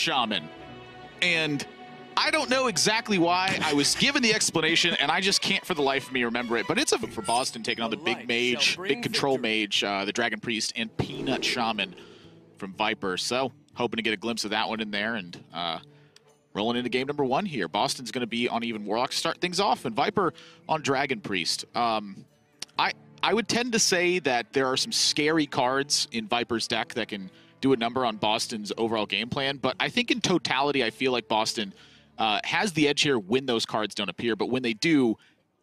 Shaman. And I don't know exactly why. I was given the explanation, and I just can't for the life of me remember it. But it's a vote for Bozzzton taking on the big mage, big control mage, the Dragon Priest, and Peanut Shaman from Viper. So hoping to get a glimpse of that one in there. And rolling into game number one here. Boston's going to be on even Warlock to start things off, and Viper on Dragon Priest. I would tend to say that there are some scary cards in Viper's deck that can do a number on Boston's overall game plan, but I think in totality, I feel like Bozzzton has the edge here when those cards don't appear, but when they do,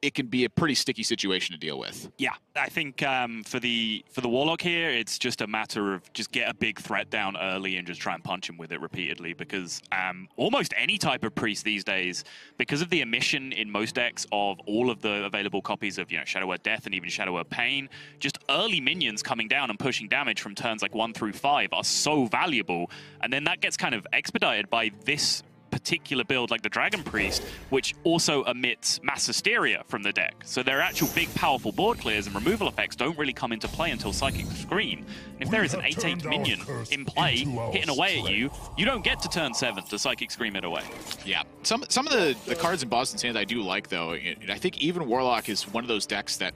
it can be a pretty sticky situation to deal with. Yeah, I think for the Warlock here, it's just a matter of just get a big threat down early and just try and punch him with it repeatedly, because almost any type of priest these days, because of the omission in most decks of all of the available copies of, you know, Shadow Word Death and even Shadow Word Pain, just early minions coming down and pushing damage from turns like 1 through 5 are so valuable, and then that gets kind of expedited by this particular build like the Dragon Priest, which also omits Mass Hysteria from the deck. So their actual big powerful board clears and removal effects don't really come into play until Psychic Scream. And if there is an 8-8 minion in play hitting away at you, you don't get to turn 7 to Psychic Scream it away. Yeah. Some of the cards in Bozzzton's hand I do like, though. And I think even Warlock is one of those decks that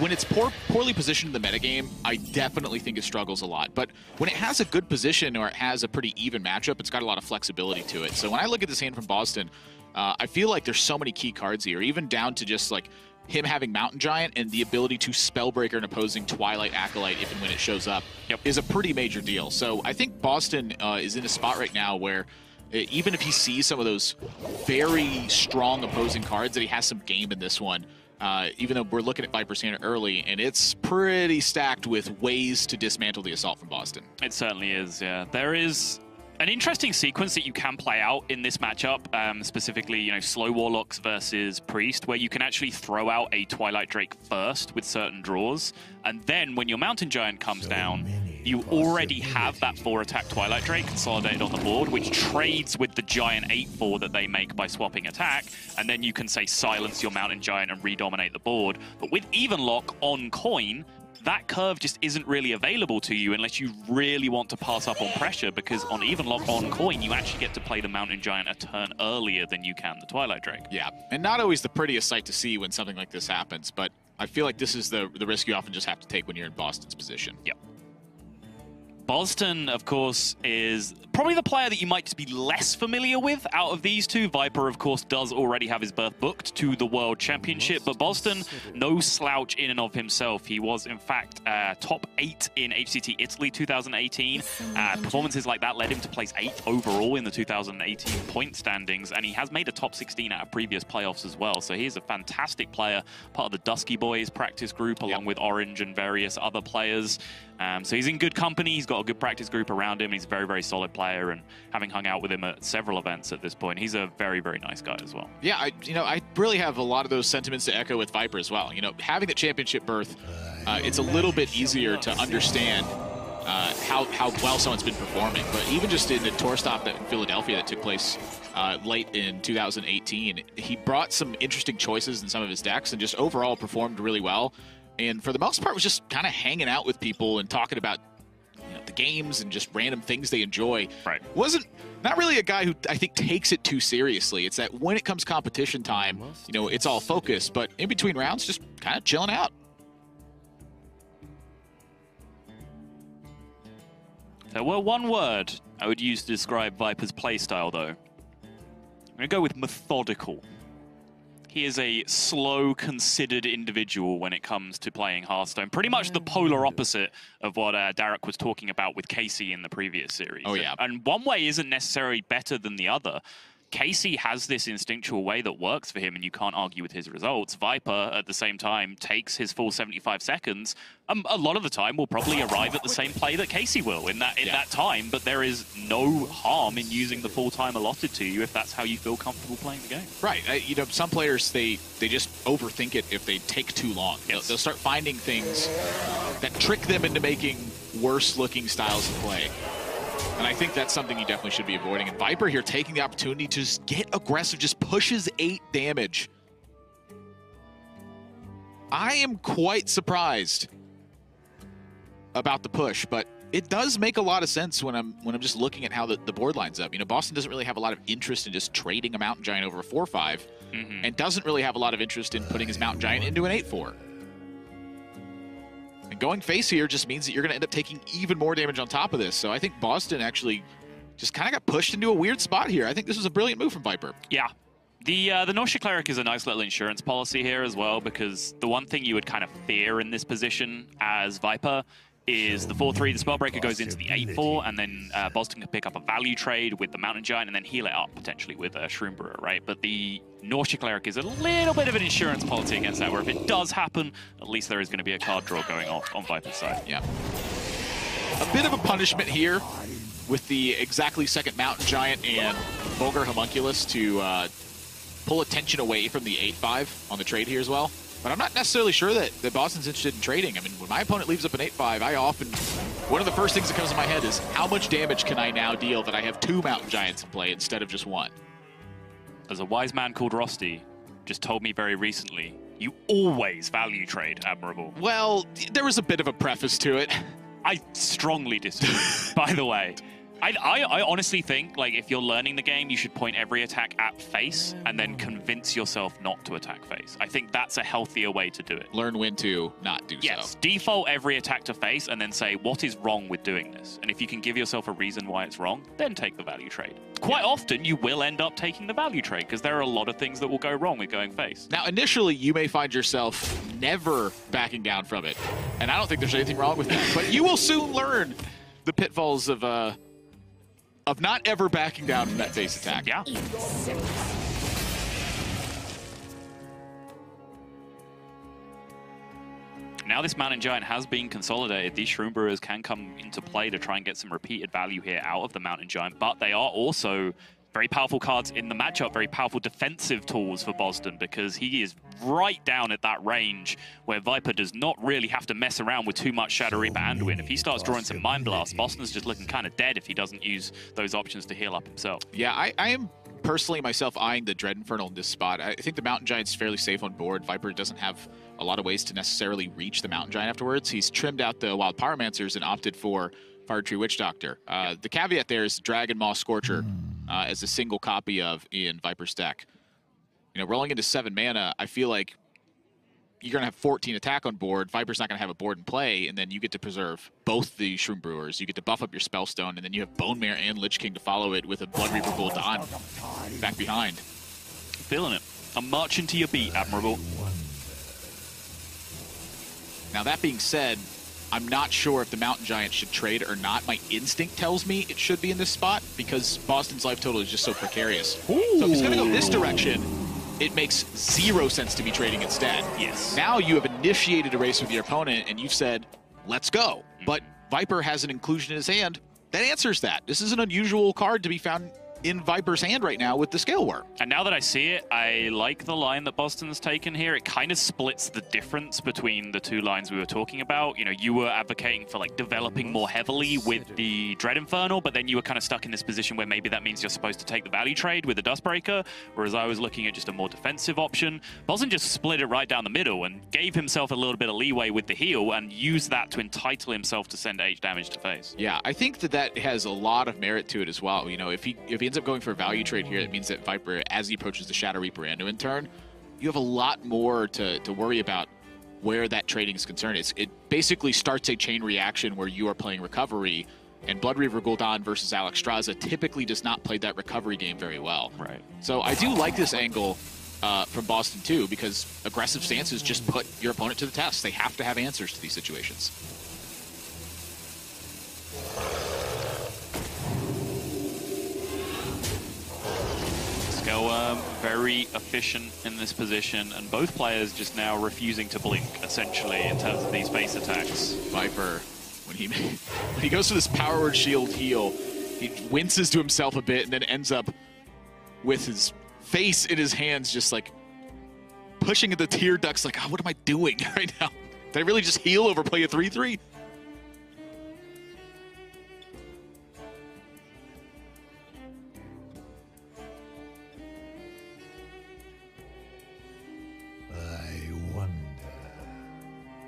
when it's poorly positioned in the metagame, I definitely think it struggles a lot. But when it has a good position or it has a pretty even matchup, it's got a lot of flexibility to it. So when I look at this hand from Bozzzton, I feel like there's so many key cards here, even down to just like him having Mountain Giant and the ability to Spellbreaker an opposing Twilight Acolyte if and when it shows up is a pretty major deal. So I think Bozzzton is in a spot right now where even if he sees some of those very strong opposing cards, that he has some game in this one. Even though we're looking at Viper's hand early, and it's pretty stacked with ways to dismantle the assault from Bozzzton. It certainly is, yeah. There is an interesting sequence that you can play out in this matchup, specifically, you know, slow Warlocks versus Priest, where you can actually throw out a Twilight Drake first with certain draws, and then when your Mountain Giant comes down, you already have that 4-attack Twilight Drake consolidated on the board, which trades with the giant 8-4 that they make by swapping attack, and then you can, say, silence your Mountain Giant and redominate the board. But with Evenlock on coin, that curve just isn't really available to you unless you really want to pass up on pressure, because on Evenlock on coin, you actually get to play the Mountain Giant a turn earlier than you can the Twilight Drake. Yeah, and not always the prettiest sight to see when something like this happens, but I feel like this is the risk you often just have to take when you're in Bozzzton's position. Yep. Bozzzton, of course, is probably the player that you might just be less familiar with out of these two. Viper, of course, does already have his berth booked to the World Championship, but Bozzzton, no slouch in and of himself. He was, in fact, top 8 in HCT Italy 2018. Performances like that led him to place 8th overall in the 2018 point standings, and he has made a top 16 out of previous playoffs as well. So he's a fantastic player, part of the Dusky Boys practice group, along with Orange and various other players. So he's in good company, he's got a good practice group around him, and he's a very, very solid player, and having hung out with him at several events at this point, he's a very, very nice guy as well. Yeah, I really have a lot of those sentiments to echo with Viper as well. You know, having the championship berth, it's a little bit easier to understand how well someone's been performing, but even just in the tour stop that in Philadelphia that took place late in 2018, he brought some interesting choices in some of his decks and just overall performed really well. And for the most part, was just kind of hanging out with people and talking about, you know, the games and just random things they enjoy. Right. Not really a guy who I think takes it too seriously. It's that when it comes competition time, you know, it's all focused. But in between rounds, just kind of chilling out. If there were one word I would use to describe Viper's playstyle, though, I'm going to go with methodical. He is a slow, considered individual when it comes to playing Hearthstone. Pretty much the polar opposite of what Derek was talking about with Casey in the previous series. Oh, yeah. And one way isn't necessarily better than the other. Casey has this instinctual way that works for him, and you can't argue with his results. Viper, at the same time, takes his full 75 seconds. A lot of the time, will probably arrive at the same play that Casey will in that time, but there is no harm in using the full time allotted to you if that's how you feel comfortable playing the game. Right. You know, some players, they just overthink it if they take too long. Yes. They'll start finding things that trick them into making worse-looking styles of play. And I think that's something you definitely should be avoiding. And Viper here taking the opportunity to just get aggressive, just pushes 8 damage. I am quite surprised about the push, but it does make a lot of sense when I'm just looking at how the board lines up. You know, Bozzzton doesn't really have a lot of interest in just trading a Mountain Giant over a 4/5, and doesn't really have a lot of interest in putting his Mountain Giant into an 8/4. And going face here just means that you're going to end up taking even more damage on top of this. So I think Bozzzton actually just kind of got pushed into a weird spot here. I think this was a brilliant move from Viper. Yeah. The Northshire Cleric is a nice little insurance policy here as well, because the one thing you would kind of fear in this position as Viper is the 4/3, the Spellbreaker goes into the 8/4, and then Bozzzton can pick up a value trade with the Mountain Giant and then heal it up potentially with a Shroom Brewer, right? But the Northshire Cleric is a little bit of an insurance policy against that, where if it does happen, at least there is going to be a card draw going off on Viper's side. Yeah. A bit of a punishment here with the exactly second Mountain Giant and Vulgar Homunculus to pull attention away from the 8/5 on the trade here as well. But I'm not necessarily sure that Boston's interested in trading. I mean, when my opponent leaves up an 8/5, I often, one of the first things that comes to my head is, how much damage can I now deal that I have two Mountain Giants in play instead of just one? As a wise man called Rosti just told me very recently, you always value trade, Admirable. Well, there was a bit of a preface to it. I strongly disagree, by the way. I honestly think, like, if you're learning the game, you should point every attack at face and then convince yourself not to attack face. I think that's a healthier way to do it. Learn when to not do so. Yes, default every attack to face and then say, what is wrong with doing this? And if you can give yourself a reason why it's wrong, then take the value trade. Quite often, you will end up taking the value trade because there are a lot of things that will go wrong with going face. Now, initially, you may find yourself never backing down from it. And I don't think there's anything wrong with that. But you will soon learn the pitfalls of not ever backing down from that face attack. Yeah. Now this Mountain Giant has been consolidated. These Shroom Brewers can come into play to try and get some repeated value here out of the Mountain Giant, but they are also very powerful cards in the matchup, very powerful defensive tools for Bozzzton, because he is right down at that range where Viper does not really have to mess around with too much Shadowreaper Anduin. If he starts drawing some Mind Blast, Boston's just looking kind of dead if he doesn't use those options to heal up himself. Yeah, I am personally myself eyeing the Dread Infernal in this spot. I think the Mountain Giant's fairly safe on board. Viper doesn't have a lot of ways to necessarily reach the Mountain Giant afterwards. He's trimmed out the Wild Pyromancers and opted for Fire Tree Witch Doctor. The caveat there is Dragon Maw Scorcher as a single copy of in Viper's deck. You know, rolling into 7 mana, I feel like you're going to have 14 attack on board. Viper's not going to have a board in play, and then you get to preserve both the Shroom Brewers. You get to buff up your Spellstone, and then you have Bone Mare and Lich King to follow it with a Blood Reaver Gul'dan back behind. Feeling it. I'm marching to your beat, Admirable. Now, that being said, I'm not sure if the Mountain Giant should trade or not. My instinct tells me it should be in this spot because Boston's life total is just so precarious. Ooh. So if he's going to go this direction, it makes zero sense to be trading instead. Yes. Now you have initiated a race with your opponent and you've said, let's go. But Viper has an inclusion in his hand that answers that. This is an unusual card to be found in Viper's hand right now with the Scale Worm. And now that I see it, I like the line that Boston's taken here. It kind of splits the difference between the two lines we were talking about. You know, you were advocating for, like, developing more heavily with the Dread Infernal, but then you were kind of stuck in this position where maybe that means you're supposed to take the value trade with the Dustbreaker, whereas I was looking at just a more defensive option. Bozzzton just split it right down the middle and gave himself a little bit of leeway with the heal and used that to entitle himself to send 8 damage to face. Yeah, I think that that has a lot of merit to it as well. You know, if he ends up going for a value trade here, that means that Viper, as he approaches the Shadowreaper Anduin turn, you have a lot more to worry about where that trading is concerned. It basically starts a chain reaction where you are playing recovery, and Blood Reaver Gul'dan versus Alexstrasza typically does not play that recovery game very well. Right. So I do like this angle from Bozzzton too, because aggressive stances just put your opponent to the test. They have to have answers to these situations. Scaleworm, very efficient in this position, and both players just now refusing to blink, essentially, in terms of these base attacks. Viper, when he goes for this Power Word Shield heal, he winces to himself a bit and then ends up with his face in his hands, just like pushing at the tear ducts, like, oh, what am I doing right now? Did I really just heal over play a 3/3?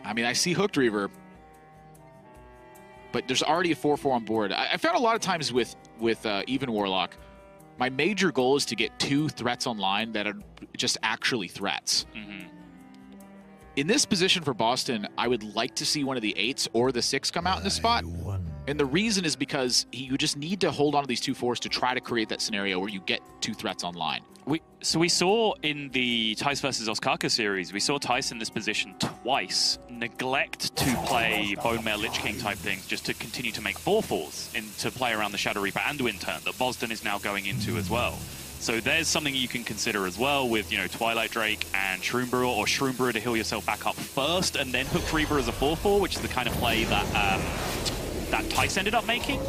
I mean, I see Hooked Reaver. but there's already a 4/4 on board. I found a lot of times with even Warlock, my major goal is to get 2 threats online that are just actually threats. Mm-hmm. In this position for Bozzzton, I would like to see one of the 8s or the 6 come out in this spot. And the reason is because you just need to hold on to these 2/4s to try to create that scenario where you get 2 threats online. So we saw in the Tice versus Oscarka series, we saw Tice in this position twice neglect to play Bone Mare Lich King type things just to continue to make 4/4s and to play around the Shadowreaper Anduin turn that Bozzzton is now going into as well. So there's something you can consider as well with, you know, Twilight Drake and Shroom Brewer, or Shroom Brewer to heal yourself back up first, and then Hooked Reaver as a 4/4, which is the kind of play that that Tice ended up making.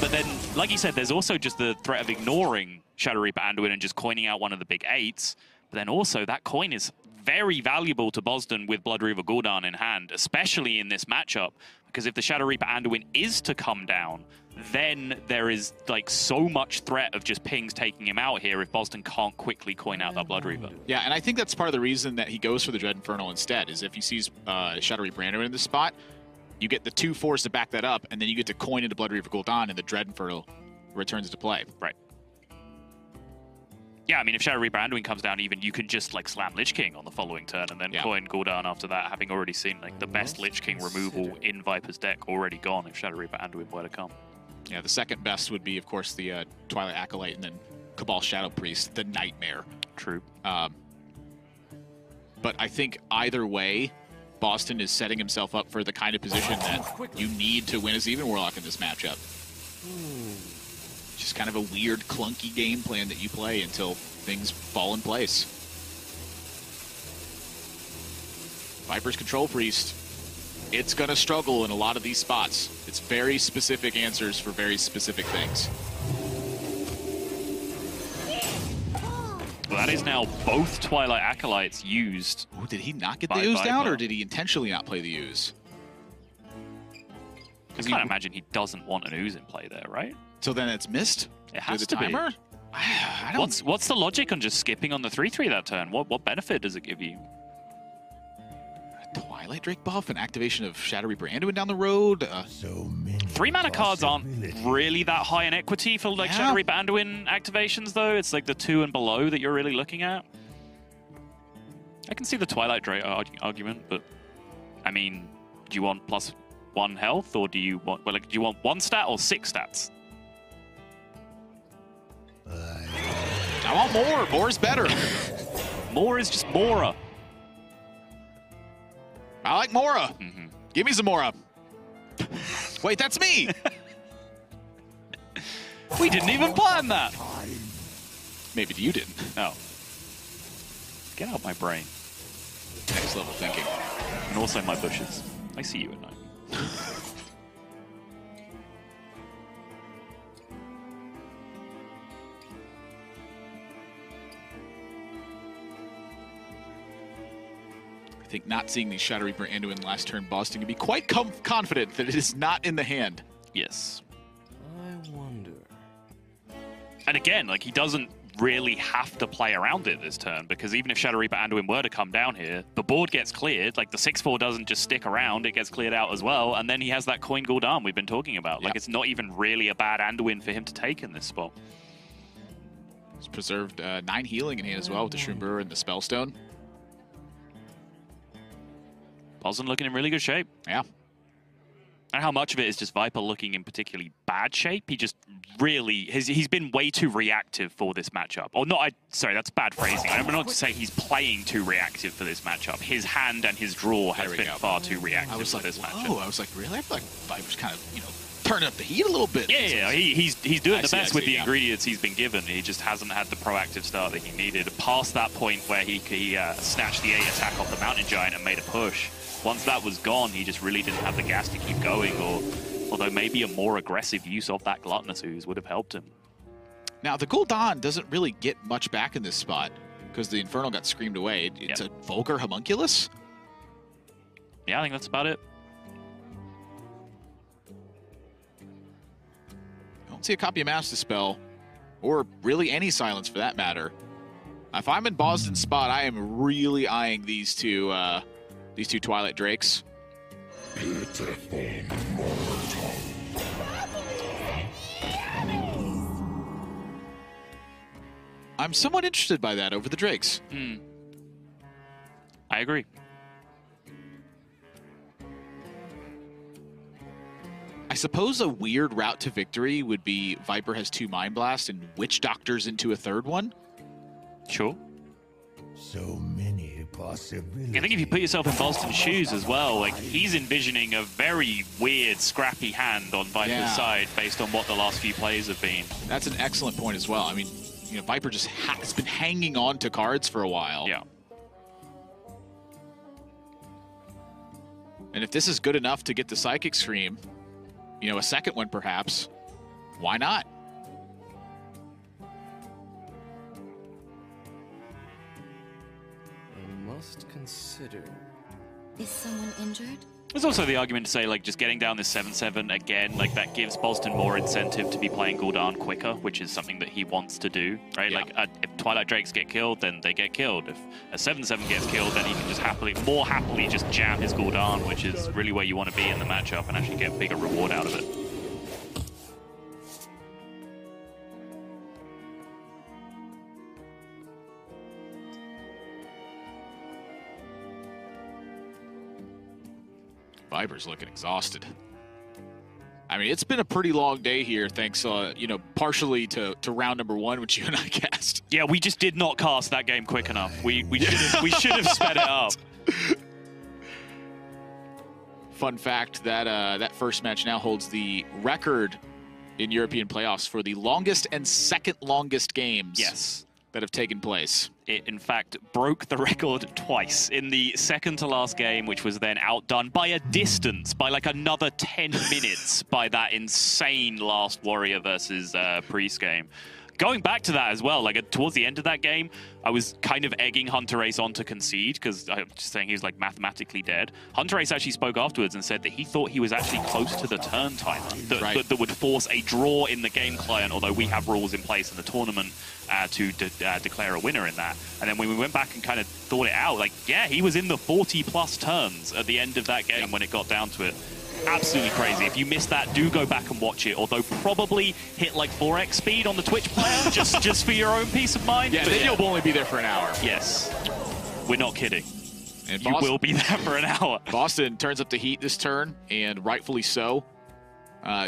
But then, like you said, there's also just the threat of ignoring Shadowreaper Anduin and just coining out one of the big 8s. But then also, that coin is very valuable to Bozzzton with Blood Reaver Gul'dan in hand, especially in this matchup, because if the Shadowreaper Anduin is to come down, then there is like so much threat of just pings taking him out here if Bozzzton can't quickly coin out that Blood Reaper. Yeah, and I think that's part of the reason that he goes for the Dread Infernal instead, is if he sees Shadowreaper Anduin in this spot, you get the 2/4s to back that up, and then you get to coin into Blood Reaver Gul'dan, and the Dread Infernal returns to play. Right. Yeah, I mean, if Shadowreaper Anduin comes down even, you can just, like, slam Lich King on the following turn and then coin Gul'dan after that, having already seen, like, the best Lich King removal in Viper's deck already gone if Shadowreaper Anduin were to come. Yeah, the second best would be, of course, the Twilight Acolyte and then Cabal Shadow Priest, the nightmare. True. But I think either way, Bozzzton is setting himself up for the kind of position that you need to win as Even Warlock in this matchup. Just kind of a weird, clunky game plan that you play until things fall in place. Viper's Control Priest, it's going to struggle in a lot of these spots. It's very specific answers for very specific things. Well, that is now both Twilight Acolytes used. Ooh, did he not get the ooze down, or did he intentionally not play the ooze? Because I can't imagine he doesn't want an ooze in play there, right? So then it's missed? It has to be. I don't... What's the logic on just skipping on the 3/3 that turn? What benefit does it give you? Twilight Drake buff, an activation of Shadowreaper Anduin down the road. So many 3 mana cards aren't really that high in equity for like Shadowreaper Anduin activations, though. It's like the 2 and below that you're really looking at. I can see the Twilight Drake argument, but I mean, do you want +1 health, or do you want do you want 1 stat or 6 stats? I want more. More is better. More is just Mora. I like Mora. Mm-hmm. Give me some Mora. Wait, that's me. We didn't even plan that. Maybe you didn't. No. Get out my brain. Next level thinking. And also my bushes. I see you at night. I think not seeing the Shadowreaper Anduin last turn, Bozzzton can be quite confident that it is not in the hand. Yes. I wonder. And again, like, he doesn't really have to play around it this turn, because even if Shadowreaper Anduin were to come down here, the board gets cleared. Like, the 6/4 doesn't just stick around, it gets cleared out as well, and then he has that coin Gul'dan we've been talking about. Like, it's not even really a bad Anduin for him to take in this spot. He's preserved 9 healing in hand as well with the Shroom Brewer and the Spellstone. Bozzzton looking in really good shape. Yeah. And how much of it is just Viper looking in particularly bad shape? He just really, he's been way too reactive for this matchup. Or not, sorry, that's bad phrasing. I'm not to say he's playing too reactive for this matchup. His hand and his draw has been far too reactive for this matchup. Oh, I was like, really? I feel like Viper's kind of, you know, turning up the heat a little bit. Yeah, he's doing the best with the ingredients he's been given. He just hasn't had the proactive start that he needed. Past that point where he snatched the 8 attack off the Mountain Giant and made a push. Once that was gone, he just really didn't have the gas to keep going, although maybe a more aggressive use of that Gluttonous Ooze would have helped him. Now, the Gul'dan doesn't really get much back in this spot because the Infernal got screamed away. It's a Vulgar Homunculus? Yeah, I think that's about it. I don't see a copy of Master Spell, or really any silence for that matter. If I'm in Bozzzton's spot, I am really eyeing these two Twilight Drakes. Beautiful mortal. I'm somewhat interested by that over the Drakes. Mm. I agree. I suppose a weird route to victory would be Viper has 2 Mind Blasts and Witch Doctors into a 3rd one. Sure. So many possibilities. I think if you put yourself in Bozzzton's shoes as well, like he's envisioning a very weird, scrappy hand on Viper's side based on what the last few plays have been. That's an excellent point as well. I mean, you know, Viper just has been hanging on to cards for a while. Yeah. And if this is good enough to get the Psychic Scream, you know, a 2nd one perhaps, why not? Consider. Is someone injured? There's also the argument to say, like, just getting down this 7-7 again, like, that gives Bozzzton more incentive to be playing Gul'dan quicker, which is something that he wants to do, right? Yeah. Like, if Twilight Drakes get killed, then they get killed. If a 7-7 gets killed, then he can just more happily just jam his Gul'dan, which is really where you want to be in the matchup and actually get a bigger reward out of it. Viper's looking exhausted. I mean, it's been a pretty long day here, thanks, you know, partially to round number 1, which you and I cast. Yeah, we just did not cast that game quick enough. We should have sped it up. Fun fact that that first match now holds the record in European playoffs for the longest and 2nd longest games. Yes. That have taken place. It, in fact, broke the record twice in the 2nd to last game, which was then outdone by a distance, by like another 10 minutes by that insane last Warrior versus Priest game. Going back to that as well, like towards the end of that game, I was kind of egging Hunter Ace on to concede because I was just saying he was like mathematically dead. Hunter Ace actually spoke afterwards and said that he thought he was actually close to the turn timer that would force a draw in the game client, although we have rules in place in the tournament to declare a winner in that. And then when we went back and kind of thought it out, like, yeah, he was in the 40+ turns at the end of that game when it got down to it. Absolutely crazy. If you missed that, do go back and watch it, although probably hit like 4x speed on the Twitch player just for your own peace of mind. Yeah, then you'll only be there for an hour. Yes. We're not kidding. And you will be there for an hour. Bozzzton turns up the heat this turn, and rightfully so,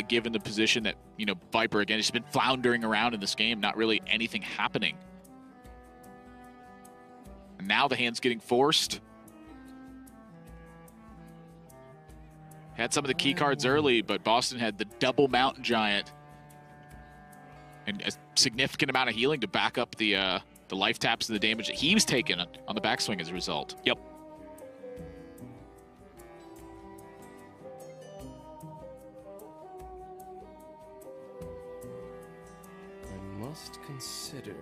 given the position that, you know, Viper, again, has been floundering around in this game, not really anything happening. And now the hand's getting forced. Had some of the key cards early, but Bozzzton had the double Mountain Giant and a significant amount of healing to back up the life taps and the damage that he was taking on the backswing as a result. Yep. I must consider.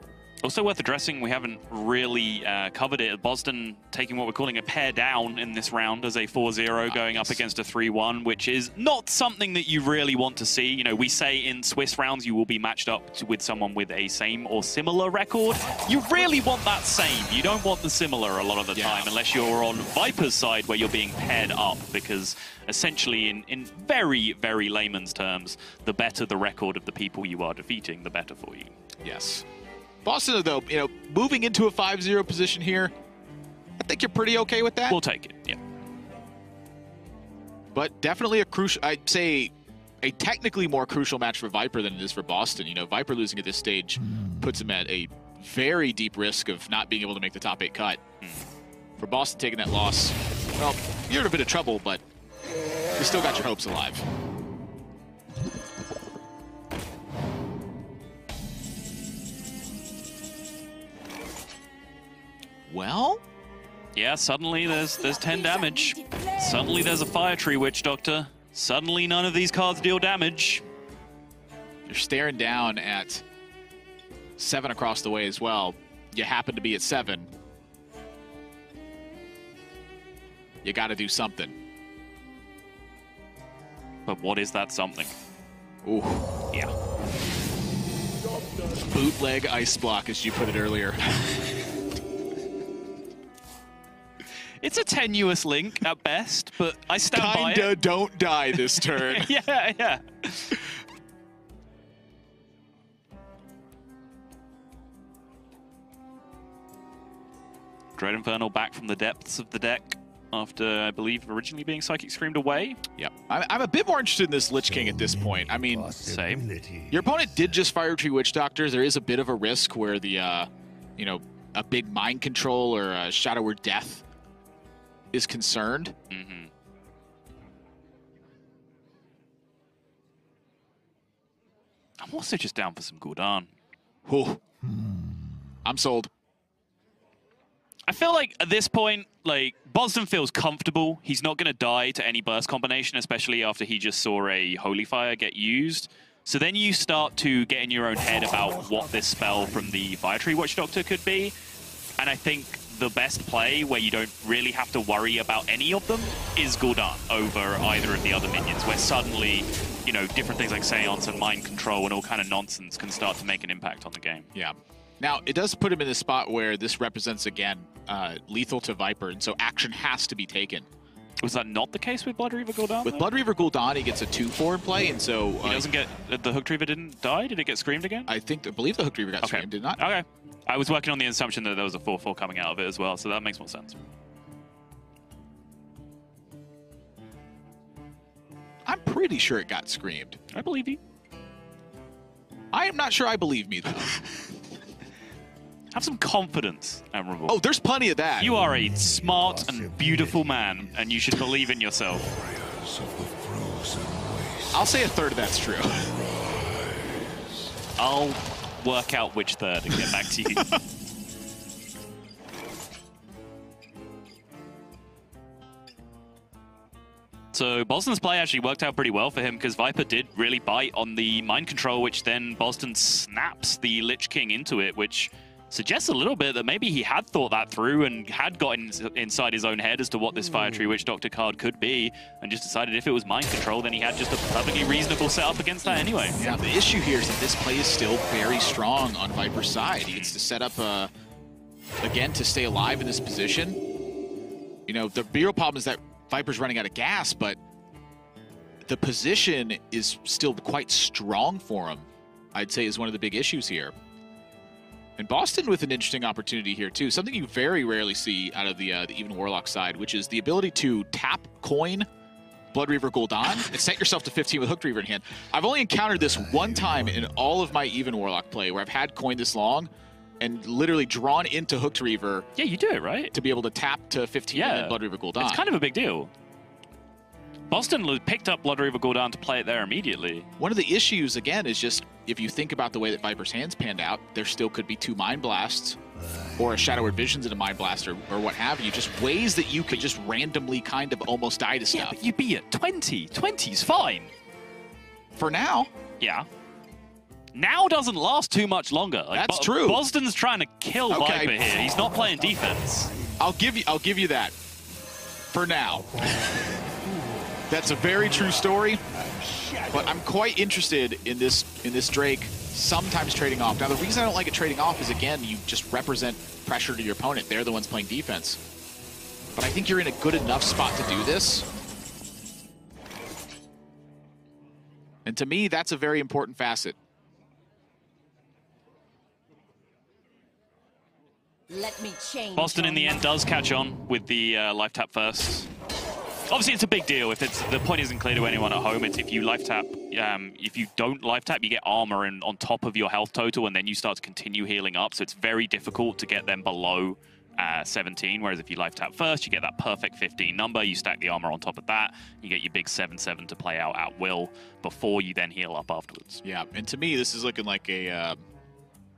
Also worth addressing, we haven't really covered it. Bozzzton taking what we're calling a pair down in this round as a 4-0 going up against a 3-1, which is not something that you really want to see. You know, we say in Swiss rounds you will be matched up with someone with a same or similar record. You really want that same. You don't want the similar a lot of the time, unless you're on Viper's side where you're being paired up, because essentially in very, very layman's terms, the better the record of the people you are defeating, the better for you. Yes. Bozzzton, though, you know, moving into a 5-0 position here, I think you're pretty okay with that. We'll take it, yeah. But definitely a crucial, I'd say, a technically more crucial match for Viper than it is for Bozzzton. You know, Viper losing at this stage puts him at a very deep risk of not being able to make the top 8 cut. For Bozzzton taking that loss, well, you're in a bit of trouble, but you still got your hopes alive. Well? Yeah, suddenly there's 10 damage. Suddenly there's a Fire Tree Witch Doctor. Suddenly none of these cards deal damage. You're staring down at 7 across the way as well. You happen to be at 7. You gotta do something. But what is that something? Ooh. Yeah. Bootleg ice block, as you put it earlier. It's a tenuous link at best, but I stand by it. Kinda don't die this turn. Yeah, yeah. Dread Infernal back from the depths of the deck after, I believe, originally being Psychic Screamed away. Yeah. I'm a bit more interested in this Lich King at this point. I mean, same. Your opponent did just Fire Tree Witch Doctor. There is a bit of a risk where the, you know, a big Mind Control or a Shadow or Death is concerned. Mm-hmm. I'm also just down for some Gul'dan. Oh, I'm sold. I feel like at this point, like, Bozzzton feels comfortable. He's not going to die to any burst combination, especially after he just saw a Holy Fire get used. So then you start to get in your own head about what this spell from the Fire Tree Watch Doctor could be. And I think the best play where you don't really have to worry about any of them is Gul'dan over either of the other minions, where suddenly, you know, different things like Seance and Mind Control and all kind of nonsense can start to make an impact on the game. Yeah. Now, it does put him in a spot where this represents, again, lethal to Viper, and so action has to be taken. Was that not the case with Blood Reaver Gul'dan? With Blood Reaver Gul'dan, he gets a 2/4 in play, and so... he doesn't get... The Hooked Reaver didn't die? Did it get Screamed again? I believe the Hooked Reaver got Screamed, did not. Okay. I was working on the assumption that there was a 4/4 coming out of it as well, so that makes more sense. I'm pretty sure it got Screamed. I believe you. I am not sure I believe me, though. Have some confidence, Admirable. Oh, there's plenty of that. You are a smart and beautiful man, and you should believe in yourself. I'll say a third of that's true. I'll work out which third and get back to you. So Bozzzton's play actually worked out pretty well for him because Viper did really bite on the Mind Control, which then Bozzzton snaps the Lich King into it, which suggests a little bit that maybe he had thought that through and had gotten inside his own head as to what this Fire Tree Witch Doctor card could be, and just decided if it was Mind Control, then he had just a perfectly reasonable setup against that anyway. Yeah, the issue here is that this play is still very strong on Viper's side. He gets to set up, again, to stay alive in this position. You know, the real problem is that Viper's running out of gas, but the position is still quite strong for him, I'd say, is one of the big issues here. And Bozzzton with an interesting opportunity here, too. Something you very rarely see out of the Even Warlock side, which is the ability to tap, coin, Blood Reaver Gul'dan, and set yourself to 15 with Hooked Reaver in hand. I've only encountered this one time in all of my Even Warlock play, where I've had coin this long and literally drawn into Hooked Reaver. Yeah, you do it, right? To be able to tap to 15 and Blood Reaver Gul'dan. It's kind of a big deal. Bozzzton picked up Blood Reaver Gul'dan to play it there immediately. One of the issues, again, is just if you think about the way that Viper's hands panned out, there still could be two Mind Blasts or a Shadowward Visions and a Mind Blast or what have you. Just ways that you could just randomly kind of almost die to stuff. Yeah, but you'd be at 20. 20's fine. For now. Yeah. Now doesn't last too much longer. Like, that's true. Bozzzton's trying to kill Viper here. He's not playing defense. I'll give you that. For now. That's a very true story, but I'm quite interested in this Drake sometimes trading off. Now, the reason I don't like it trading off is, again, you just represent pressure to your opponent. They're the ones playing defense. But I think you're in a good enough spot to do this. And to me, that's a very important facet. Let me change. Bozzzton, in the end, does catch on with the life tap first. Obviously, it's a big deal. If it's, the point isn't clear to anyone at home, it's if you life tap, if you don't life tap, you get armor and on top of your health total, and then you start to continue healing up. So it's very difficult to get them below 17. Whereas if you life tap first, you get that perfect 15 number. You stack the armor on top of that. You get your big 7/7 to play out at will before you then heal up afterwards. Yeah, and to me, this is looking like a,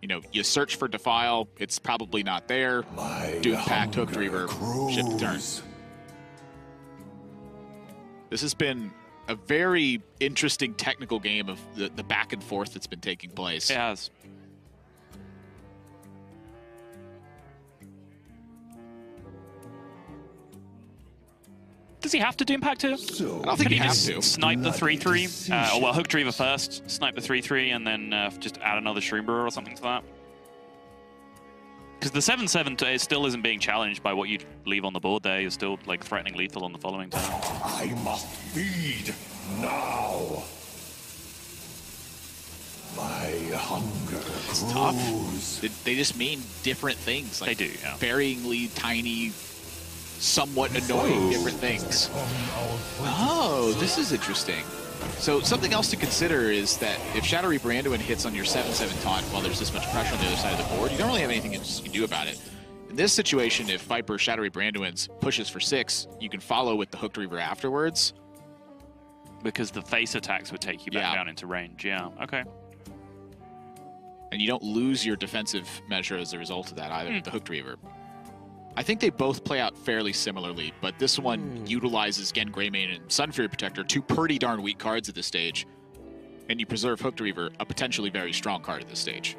you know, you search for Defile. It's probably not there. Doom Pact, Hooked Reaver, ship to turn. This has been a very interesting technical game of the back and forth that's been taking place. It has. Does he have to Doom Pact here? So I don't think he has to. Snipe the 3-3. Oh, well, Hooked Reaver first, snipe the 3-3, and then just add another Shroom Brewer or something to that. Because the 7/7 still isn't being challenged by what you leave on the board there. You're still like threatening lethal on the following turn. I must feed now. My hunger grows. It's tough. They just mean different things. Like they do. Yeah. Varyingly tiny, somewhat annoying different things. Oh, this is interesting. So something else to consider is that if Shadowreaper Anduin hits on your 7/7 taunt while there's this much pressure on the other side of the board, you don't really have anything you can do about it. In this situation, if Viper Shadowreaper Anduin's pushes for 6, you can follow with the Hooked Reaver afterwards. Because the face attacks would take you back down into range, okay. And you don't lose your defensive measure as a result of that either, with the Hooked Reaver. I think they both play out fairly similarly, but this one utilizes Gen Greymane and Sunfury Protector, two pretty darn weak cards at this stage, and you preserve Hooked Reaver, a potentially very strong card at this stage.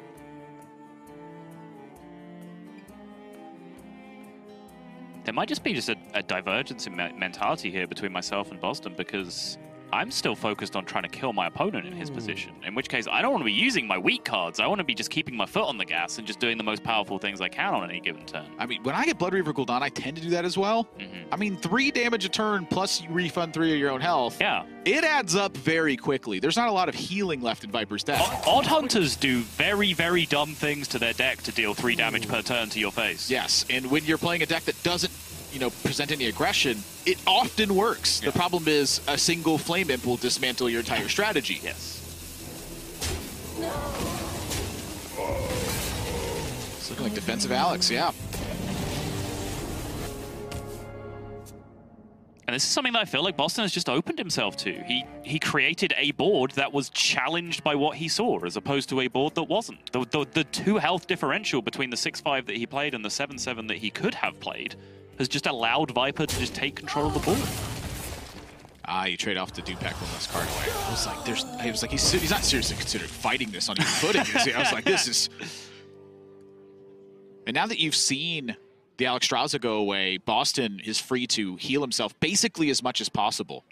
There might just be just a divergence in mentality here between myself and Bozzzton, because I'm still focused on trying to kill my opponent in his position, in which case I don't want to be using my weak cards. I want to be just keeping my foot on the gas and just doing the most powerful things I can on any given turn. I mean, when I get Blood Reaver Gul'dan, I tend to do that as well. I mean, 3 damage a turn plus you refund 3 of your own health. It adds up very quickly. There's not a lot of healing left in Viper's deck. Odd Hunters do very, very dumb things to their deck to deal 3 damage per turn to your face. Yes, and when you're playing a deck that doesn't present any aggression, it often works. The problem is a single Flame Imp will dismantle your entire strategy. It's looking like defensive Alex, And this is something that I feel like Bozzzton has just opened himself to. He created a board that was challenged by what he saw, as opposed to a board that wasn't. The 2 health differential between the 6-5 that he played and the 7-7 that he could have played has just allowed Viper to just take control of the board. You trade off the Dupac when this card away. I was like, he's not seriously considering fighting this on your footing. I was like, this is... And now that you've seen the Alexstrasza go away, Bozzzton is free to heal himself basically as much as possible.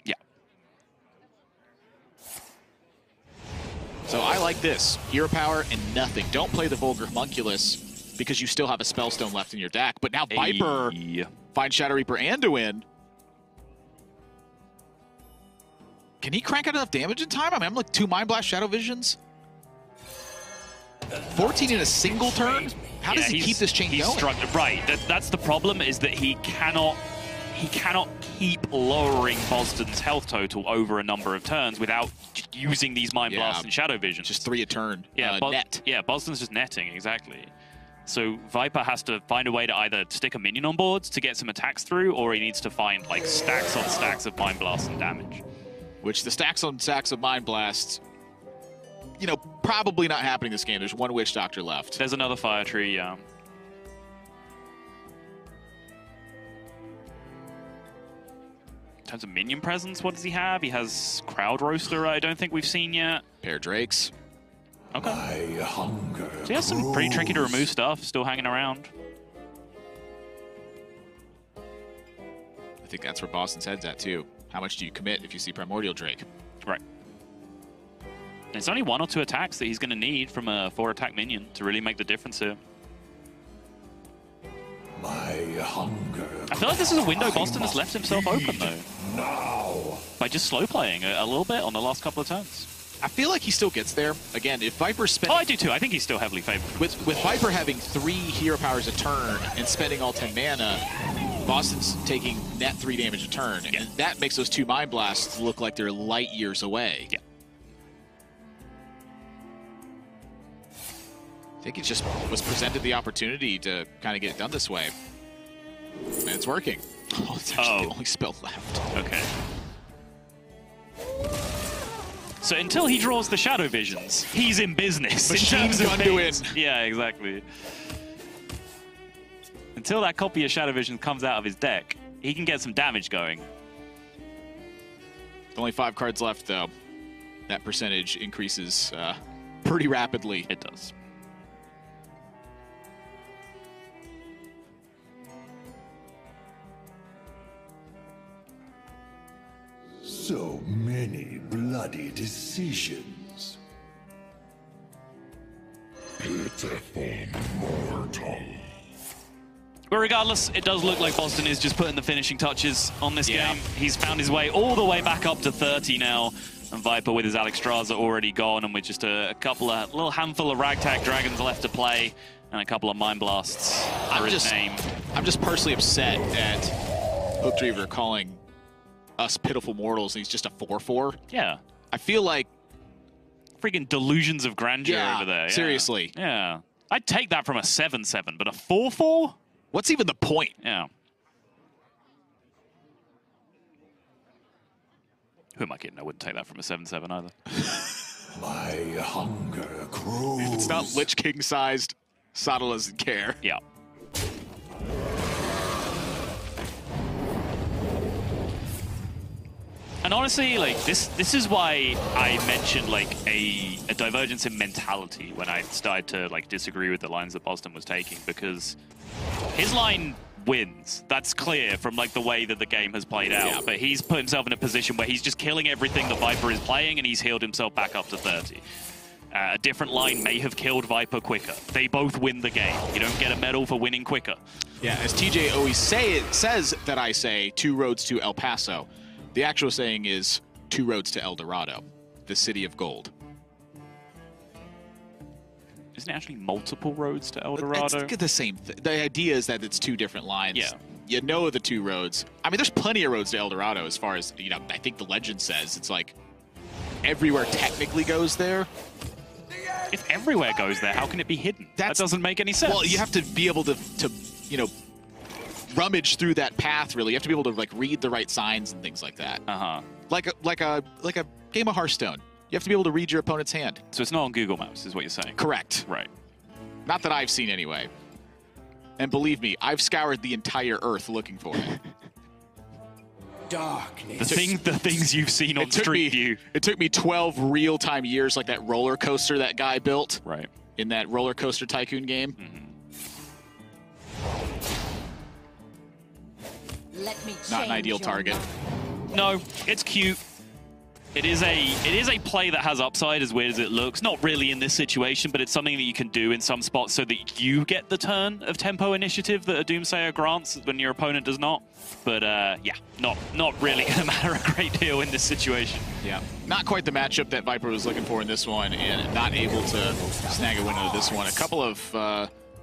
So I like this. Hero power and nothing. Don't play the Vulgar Homunculus, because you still have a Spellstone left in your deck. But now Viper finds Shadowreaper Anduin. Can he crank out enough damage in time? I mean, I'm like 2 Mind Blast Shadow Visions. 14 in a single turn? How does he keep this chain going? Right, that's the problem, is that he cannot keep lowering Bozzzton's health total over a number of turns without using these Mind Blasts and Shadow Visions. Just 3 a turn. Bozzzton's just netting, exactly. So Viper has to find a way to either stick a minion on boards to get some attacks through, or he needs to find like stacks on stacks of Mind Blasts and damage. Which the stacks on stacks of Mind Blasts, probably not happening this game. There's 1 Witch Doctor left. There's another Fire Tree, In terms of minion presence, what does he have? He has Crowd Roaster, I don't think we've seen yet. Pair Drakes. My hunger so he has some pretty tricky to remove stuff still hanging around. I think that's where Boston's head's at too. How much do you commit if you see Primordial Drake? Right. And it's only 1 or 2 attacks that he's going to need from a 4-attack minion to really make the difference here. My hunger. I feel like this is a window Bozzzton has left himself open though. By just slow playing a little bit on the last couple of turns. I feel like he still gets there. Again, if Viper spends... I do too. I think he's still heavily favored. With Viper having 3 hero powers a turn and spending all 10 mana, Boston's taking net 3 damage a turn. And that makes those 2 Mind Blasts look like they're light years away. I think it just was presented the opportunity to kind of get it done this way. And it's working. Oh, it's actually the only spell left. So until he draws the Shadow Visions, he's in business. Yeah, exactly. Until that copy of Shadow Visions comes out of his deck, he can get some damage going. Only 5 cards left, though. That percentage increases pretty rapidly. It does. So many bloody decisions. Pitiful mortal. But regardless, it does look like Bozzzton is just putting the finishing touches on this game. He's found his way all the way back up to 30 now. and Viper with his Alexstrasza already gone, and with just a couple of little handful of ragtag dragons left to play, and a couple of mind blasts for I'm just personally upset at Hooked Reaver calling us pitiful mortals, and he's just a 4/4. Yeah, I feel like freaking delusions of grandeur over there. Yeah. Seriously. Yeah, I'd take that from a 7/7, but a 4/4? What's even the point? Yeah. Who am I kidding? I wouldn't take that from a 7/7 either. My hunger grows. If it's not Lich King sized, Saddle doesn't care. Yeah. And honestly, like this is why I mentioned like a divergence in mentality when I started to like disagree with the lines that Bozzzton was taking, because his line wins. That's clear from like the way that the game has played out. Yeah. But he's put himself in a position where he's just killing everything that Viper is playing, and he's healed himself back up to 30. A different line may have killed Viper quicker. They both win the game. You don't get a medal for winning quicker. Yeah, as TJ always says that I say, 2 roads to El Paso. The actual saying is 2 roads to El Dorado, the city of gold. Isn't it actually multiple roads to El Dorado? It's the same thing. The idea is that it's 2 different lines. Yeah. You know the 2 roads. I mean, there's plenty of roads to El Dorado as far as, you know, I think the legend says. It's like everywhere technically goes there. If everywhere goes there, how can it be hidden? That doesn't make any sense. Well, you have to be able to you know, rummage through that path, really. You have to be able to, like, read the right signs and things like that. Uh-huh. Like a game of Hearthstone. You have to be able to read your opponent's hand. So it's not on Google Maps, is what you're saying? Correct. Right. Not that I've seen, anyway. And believe me, I've scoured the entire Earth looking for it. Darkness. The things you've seen on Street View. It took me 12 real-time years, like that roller coaster that guy built. Right. In that Roller Coaster Tycoon game. Mm-hmm. Let me Not an ideal target. Mind. No, it's cute. It is a play that has upside, as weird as it looks. Not really in this situation, but it's something that you can do in some spots so that you get the turn of tempo initiative that a Doomsayer grants when your opponent does not. But yeah, not really going to matter a great deal in this situation. Yeah, not quite the matchup that Viper was looking for in this one, and not able to snag a win out of this one. A couple of,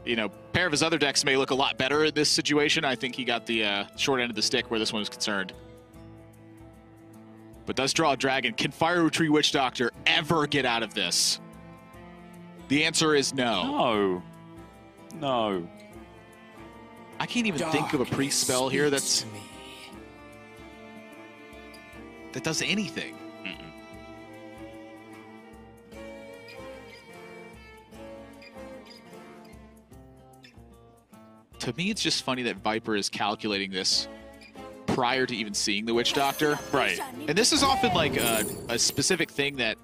you know, pair of his other decks may look a lot better in this situation. I think he got the short end of the stick where this one was concerned. But does draw a dragon. Can Fire Tree Witch Doctor ever get out of this? The answer is no. No. No. I can't even think of a priest spell here that does anything. Mm-mm. To me, it's just funny that Viper is calculating this prior to even seeing the Witch Doctor. Right. And this is often like a specific thing that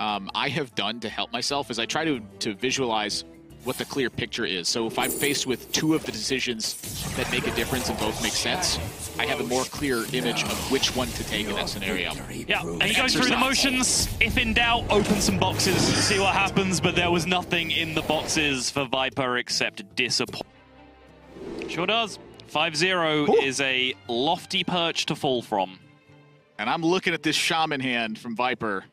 I have done to help myself, is I try to visualize what the clear picture is. So if I'm faced with 2 of the decisions that make a difference and both make sense, I have a more clear image of which one to take in that scenario. Yeah, and he goes through the motions. If in doubt, open some boxes and see what happens, but there was nothing in the boxes for Viper except disappointment. Sure does. 5-0 is a lofty perch to fall from. And I'm looking at this Shaman hand from Viper.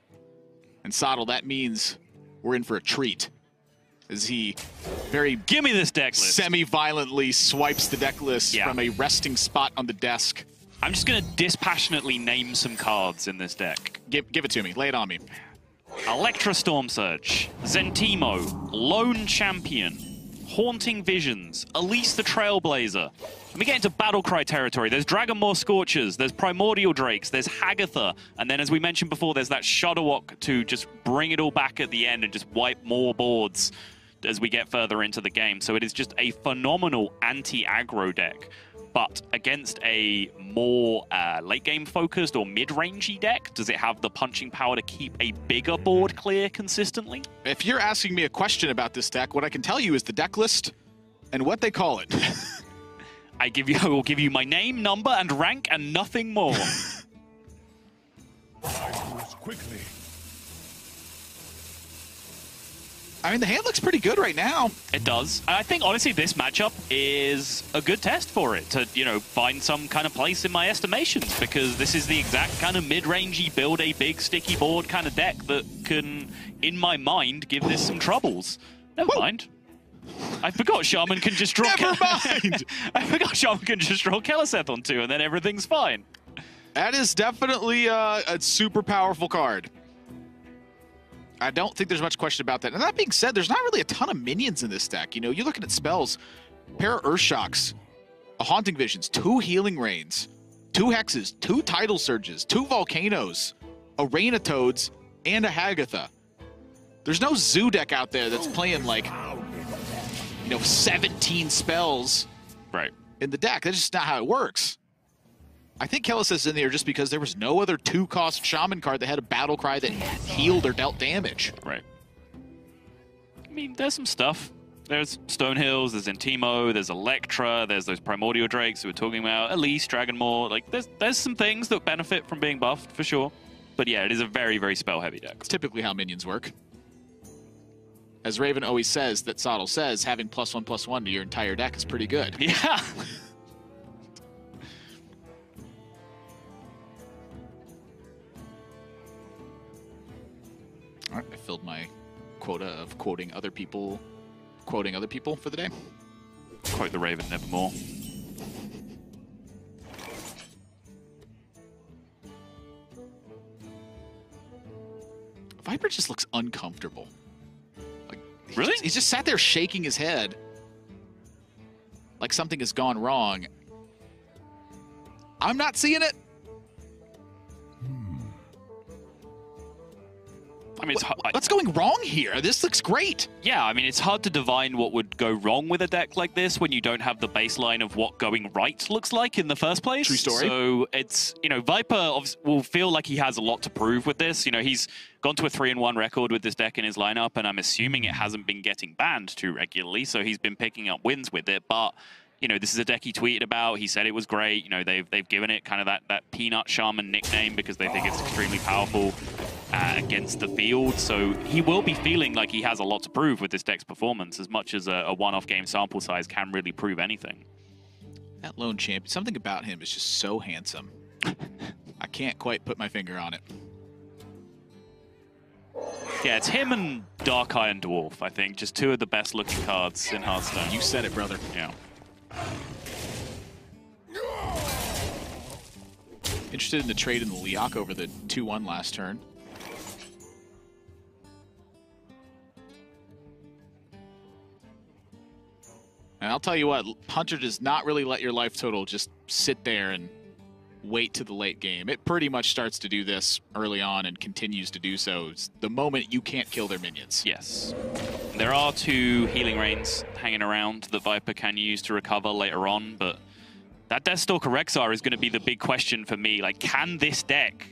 And Saddle, that means we're in for a treat. As he very gimme this deck list semi-violently swipes the deck list from a resting spot on the desk. I'm just going to dispassionately name some cards in this deck. Give it to me. Lay it on me. Electra Stormsurge, Zentimo, Lone Champion, Haunting Visions, Elise the Trailblazer. And we get into Battlecry territory. There's Dragonmoor Scorchers, there's Primordial Drakes, there's Hagatha, and then as we mentioned before, there's that Shadowwalk to just bring it all back at the end and just wipe more boards as we get further into the game. So it is just a phenomenal anti-aggro deck, but against a more late-game focused or mid-rangey deck, does it have the punching power to keep a bigger board clear consistently? If you're asking me a question about this deck, what I can tell you is the deck list and what they call it. I will give you my name, number, and rank, and nothing more. I mean, the hand looks pretty good right now. It does. I think, honestly, this matchup is a good test for it to, you know, find some kind of place in my estimations, because this is the exact kind of mid-rangey, build a big sticky board kind of deck that can, in my mind, give this some troubles. Never mind. I forgot Shaman can just draw... Never mind! I forgot Shaman can just draw Kel'Seth on 2, and then everything's fine. That is definitely a super powerful card. I don't think there's much question about that. And that being said, there's not really a ton of minions in this deck. You know, you're looking at spells, pair of Earthshocks, a Haunting Visions, 2 Healing Rains, 2 Hexes, 2 Tidal Surges, 2 Volcanoes, a Rain of Toads, and a Hagatha. There's no zoo deck out there that's playing, like, you know, 17 spells in the deck. That's just not how it works. I think Kel'Seth's is in there just because there was no other 2-cost Shaman card that had a battle cry that healed or dealt damage. Right. I mean, there's some stuff. There's Stonehills, there's Zentimo, there's Electra, there's those Primordial Drakes we were talking about, Elise, Dragonmoor. Like, there's some things that benefit from being buffed, for sure. But yeah, it is a very, very spell-heavy deck. It's typically how minions work. As Raven always says, that Sottle says, having +1/+1 to your entire deck is pretty good. Yeah. I filled my quota of quoting other people for the day. Quote the Raven, nevermore. Viper just looks uncomfortable. Like, really? He's just sat there shaking his head like something has gone wrong. I'm not seeing it. I mean, what's going wrong here? This looks great. Yeah, I mean, it's hard to divine what would go wrong with a deck like this when you don't have the baseline of what going right looks like in the first place. True story. So it's, you know, Viper will feel like he has a lot to prove with this. You know, he's gone to a 3-1 record with this deck in his lineup, and I'm assuming it hasn't been getting banned too regularly, so he's been picking up wins with it. But, you know, this is a deck he tweeted about. He said it was great. You know, they've given it kind of that Peanut Shaman nickname because they think it's extremely powerful against the field, so he will be feeling like he has a lot to prove with this deck's performance, as much as a one-off game sample size can really prove anything. That lone champion, something about him is just so handsome. I can't quite put my finger on it. Yeah, it's him and Dark Iron Dwarf, I think. Just two of the best-looking cards in Hearthstone. You said it, brother. Yeah. Interested in the trade in the Leok over the 2-1 last turn. And I'll tell you what, Hunter does not really let your life total just sit there and wait to the late game. It pretty much starts to do this early on and continues to do so the moment you can't kill their minions. Yes. There are 2 Healing Rains hanging around that Viper can use to recover later on, but that Deathstalker Rexxar is going to be the big question for me. Like, can this deck...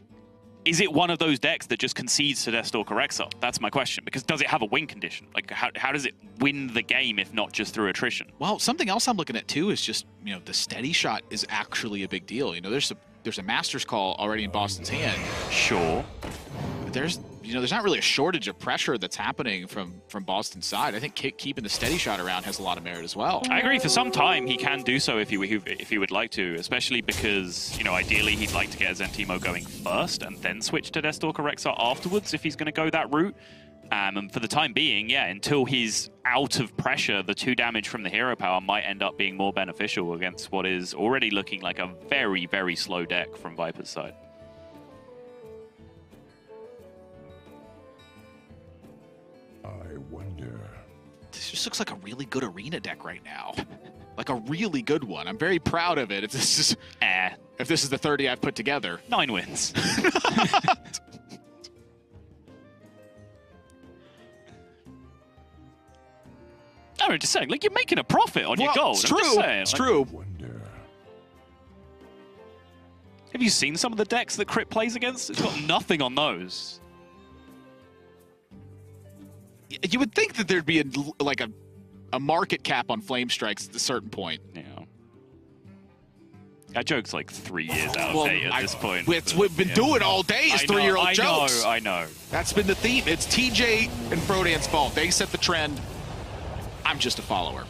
Is it one of those decks that just concedes to Deathstalker Rexxar? That's my question, because does it have a win condition? Like, how does it win the game if not just through attrition? Well, something else I'm looking at too is just, you know, the steady shot is actually a big deal. You know, there's a Master's Call already in Bozzzton's hand. Sure. But there's not really a shortage of pressure that's happening from Boston's side. I think keeping the steady shot around has a lot of merit as well. I agree. For some time, he can do so if he would like to, especially because, you know, ideally he'd like to get Zentimo going first and then switch to Deathstalker Rexxar afterwards if he's going to go that route. And for the time being, yeah, until he's out of pressure, the 2 damage from the hero power might end up being more beneficial against what is already looking like a very, very slow deck from Viper's side. This just looks like a really good arena deck right now. Like a really good one. I'm very proud of it. If this is the 30 I've put together. 9 wins. I'm just saying, like, you're making a profit on your gold. It's true. It's true. Have you seen some of the decks that Crit plays against? It's got nothing on those. You would think that there'd be a market cap on flame strikes at a certain point. Yeah. That joke's like 3 years out of date at this point. It's we've been doing all day is three-year-old jokes. I know. That's been the theme. It's TJ and Frodan's fault. They set the trend. I'm just a follower.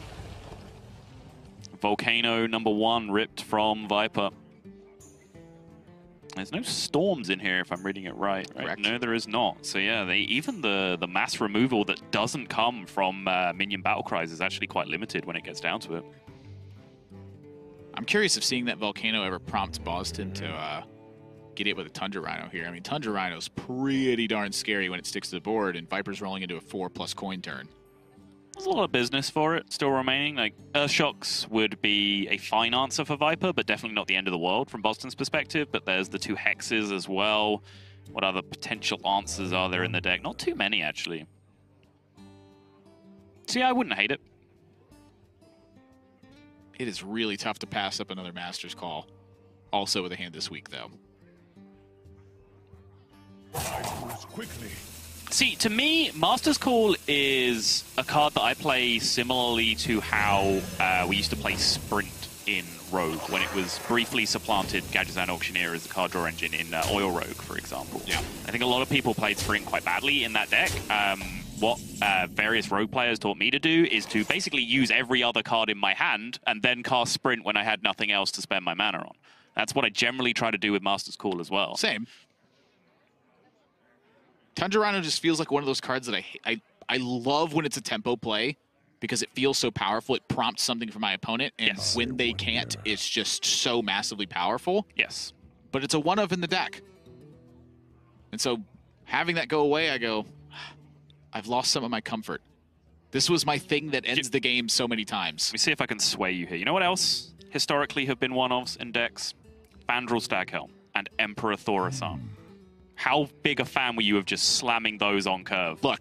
Volcano number one ripped from Viper. There's no storms in here, if I'm reading it right. Correct. No, there is not. So yeah, even the mass removal that doesn't come from minion battle cries is actually quite limited when it gets down to it. I'm curious if seeing that volcano ever prompts Bozzzton to get it with a Tundra Rhino here. I mean, Tundra Rhino's pretty darn scary when it sticks to the board, and Viper's rolling into a 4+ coin turn. There's a lot of business for it still remaining. Like, Earth Shocks would be a fine answer for Viper, but definitely not the end of the world from Bozzzton's perspective. But there's the two hexes as well. What other potential answers are there in the deck? Not too many, actually. See, I wouldn't hate it. It is really tough to pass up another Master's Call. Also with a hand this week, though. See, to me, Master's Call is a card that I play similarly to how we used to play Sprint in Rogue, when it was briefly supplanted Gadgezan Auctioneer as the card draw engine in Oil Rogue, for example. Yeah. I think a lot of people played Sprint quite badly in that deck. What various Rogue players taught me to do is to basically use every other card in my hand and then cast Sprint when I had nothing else to spend my mana on. That's what I generally try to do with Master's Call as well. Same. Tundra Rhino just feels like one of those cards that I love when it's a tempo play because it feels so powerful. It prompts something for my opponent, and yes, when they can't, it's just so massively powerful. Yes. But it's a one-of in the deck. And so having that go away, I go, I've lost some of my comfort. This was my thing that ends the game so many times. Let me see if I can sway you here. You know what else historically have been one-ofs in decks? Bandral Staghelm and Emperor Thorassan. How big a fan were you of just slamming those on curve? Look,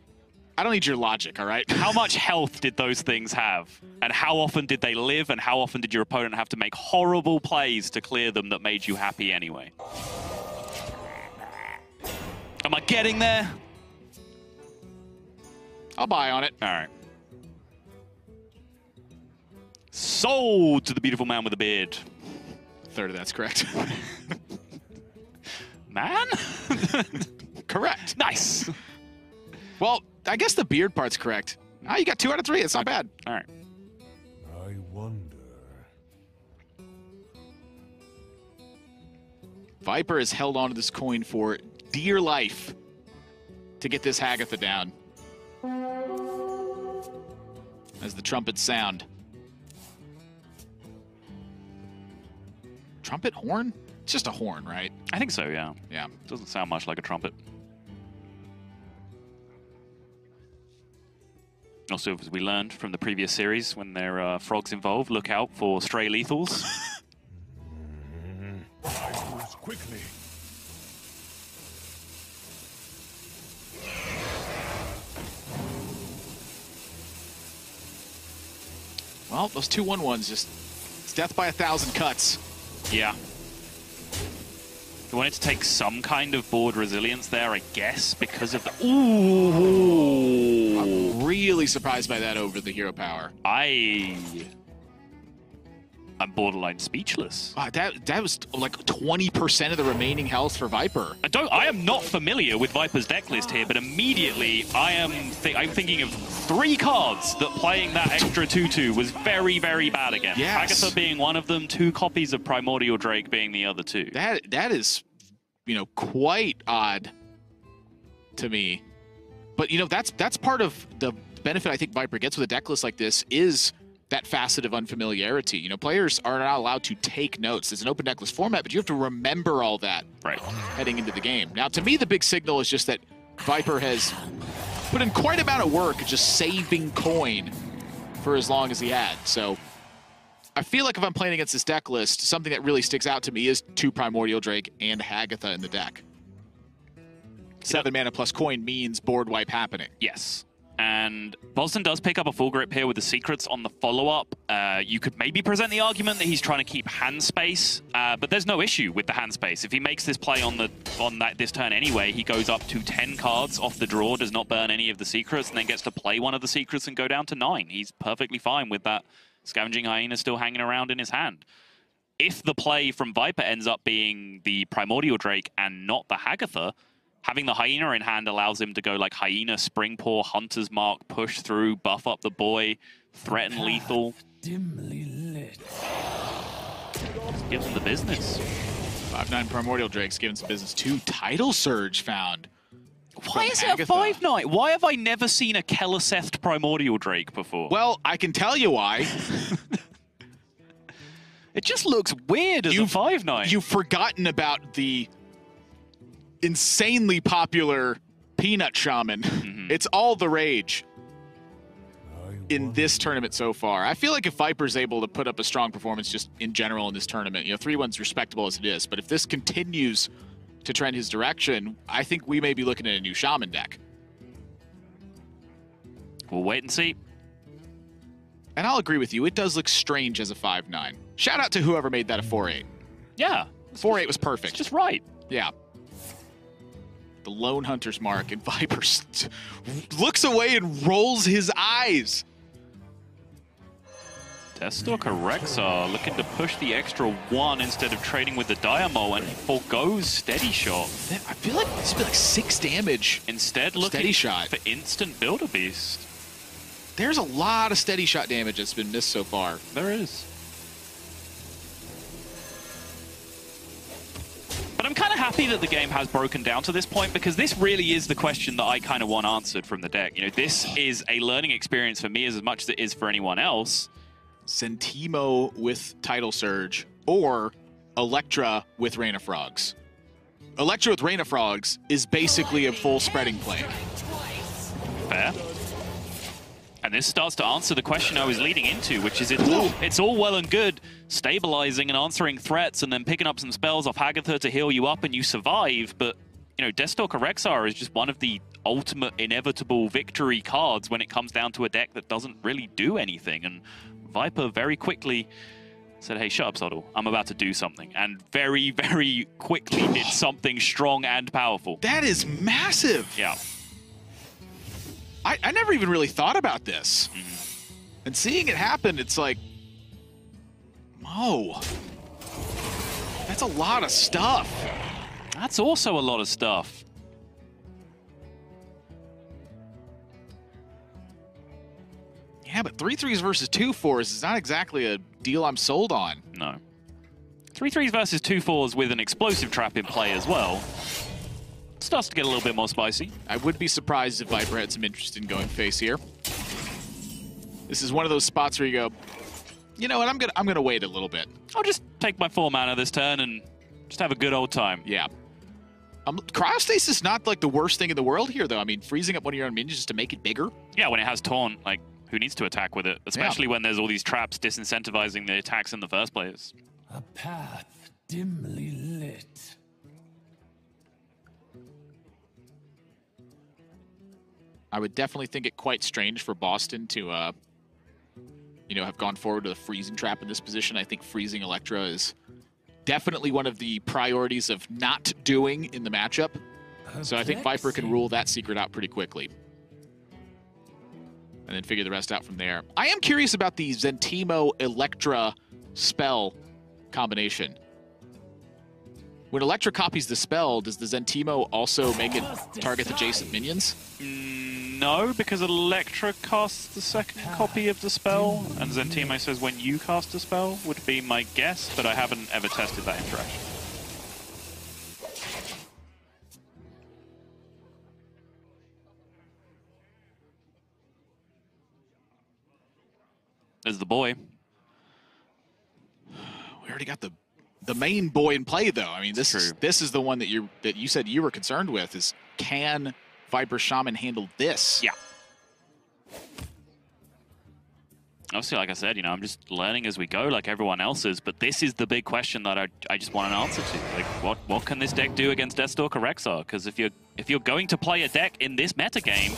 I don't need your logic, all right? How much health did those things have? And how often did they live? And how often did your opponent have to make horrible plays to clear them that made you happy anyway? Am I getting there? I'll buy on it. All right. Sold to the beautiful man with a beard. A third of that's correct. Man? Correct. Nice. Well, I guess the beard part's correct. Oh, you got 2 out of 3. It's not bad. All right. I wonder. Viper has held on to this coin for dear life to get this Hagatha down. As the trumpets sound. Trumpet horn? It's just a horn, right? I think so, yeah. Yeah. It doesn't sound much like a trumpet. Also, as we learned from the previous series, when there are frogs involved, look out for stray lethals. Quickly. Well, those 2/1/1s just, it's death by 1,000 cuts. Yeah. They wanted to take some kind of board resilience there, I guess, because of the... Ooh! I'm really surprised by that over the hero power. I'm borderline speechless. Wow, that was like 20% of the remaining health for Viper. I am not familiar with Viper's deck list here, but immediately I'm thinking of 3 cards that playing that extra 2/2 was very, very bad against. Yes. Hagatha being one of them, 2 copies of Primordial Drake being the other 2. That is, you know, quite odd to me. But you know, that's part of the benefit I think Viper gets with a deck list like this is that facet of unfamiliarity. You know, players are not allowed to take notes. It's an open decklist format, but you have to remember all that heading into the game. Now, to me, the big signal is just that Viper has put in quite an amount of work just saving coin for as long as he had. So I feel like if I'm playing against this deck list, something that really sticks out to me is 2 Primordial Drake and Hagatha in the deck. 7 mana plus coin means board wipe happening. Yes. And Bozzzton does pick up a full grip here with the secrets on the follow-up. You could maybe present the argument that he's trying to keep hand space, but there's no issue with the hand space. If he makes this play on this turn anyway, he goes up to 10 cards off the draw, does not burn any of the secrets, and then gets to play one of the secrets and go down to 9. He's perfectly fine with that Scavenging Hyena still hanging around in his hand. if the play from Viper ends up being the Primordial Drake and not the Hagatha, having the Hyena in hand allows him to go like Hyena, Springpaw, Hunter's Mark, push through, buff up the boy, threaten lethal. Dimly lit. Just gives him the business. 5-9 Primordial Drake's given some business. 2 Tidal Surge found. Why is it a 5-9? Why have I never seen a Kellaseth Primordial Drake before? Well, I can tell you why. It just looks weird as a 5-9. You've forgotten about the insanely popular Peanut Shaman. Mm-hmm. It's all the rage in this tournament so far. I feel like if Viper's able to put up a strong performance just in general in this tournament, you know, 3-1's respectable as it is, but if this continues to trend his direction, I think we may be looking at a new Shaman deck. We'll wait and see. And I'll agree with you, it does look strange as a 5-9. Shout out to whoever made that a 4-8. Yeah. 4-8 was perfect. It's just right. Yeah. The Lone Hunter's Mark, and Viper looks away and rolls his eyes. Deathstalker Rexxar looking to push the extra 1 instead of trading with the Dire Maul, and he forgoes Steady Shot. I feel like it's been like 6 damage. Instead, looking Steady Shot for instant Builder Beast. There's a lot of Steady Shot damage that's been missed so far. There is. But I'm kind of happy that the game has broken down to this point, because this really is the question that I kind of want answered from the deck. You know, this is a learning experience for me as much as it is for anyone else. Zentimo with Tidal Surge, or Electra with Reign of Frogs. Electra with Reign of Frogs is basically a full spreading play. Fair. And this starts to answer the question I was leading into, which is it's all well and good stabilizing and answering threats and then picking up some spells off Hagatha to heal you up and you survive, but you know, Deathstalker Rexxar is just one of the ultimate inevitable victory cards when it comes down to a deck that doesn't really do anything. And Viper very quickly said, hey, shut up, Sottle. I'm about to do something. And very, very quickly did something strong and powerful. That is massive. Yeah. I never even really thought about this. Mm-hmm. And seeing it happen, it's like, oh, that's a lot of stuff. That's also a lot of stuff. Yeah, but 3-3s versus 2-4s is not exactly a deal I'm sold on. No. 3-3s versus 2-4s with an explosive trap in play as well. Starts to get a little bit more spicy. I would be surprised if Viper had some interest in going face here. This is one of those spots where you go, you know what, I'm gonna wait a little bit. I'll just take my 4 mana this turn and just have a good old time. Yeah. Cryostasis is not like the worst thing in the world here, though. I mean, freezing up one of your own minions just to make it bigger. Yeah, when it has Taunt, like, who needs to attack with it, especially when there's all these traps disincentivizing the attacks in the first place. A path dimly lit. I would definitely think it quite strange for Bozzzton to, you know, have gone forward with a freezing trap in this position. I think freezing Electra is definitely one of the priorities of not doing in the matchup. So I think Viper can rule that secret out pretty quickly, and then figure the rest out from there. I am curious about the Zentimo-Electra spell combination. When Electra copies the spell, does the Zentimo also make it target adjacent minions? No, because Electra casts the second copy of the spell, and Zentimo says when you cast a spell, would be my guess, but I haven't ever tested that interaction. There's the boy. We already got the main boy in play, though. I mean, this is the one that you said you were concerned with. Is can Viper Shaman handle this? Yeah. Obviously, like I said, you know, I'm just learning as we go, like everyone else is. But this is the big question that I just want an answer to. Like, what can this deck do against Deathstalker Rexxar? Because if you're going to play a deck in this metagame,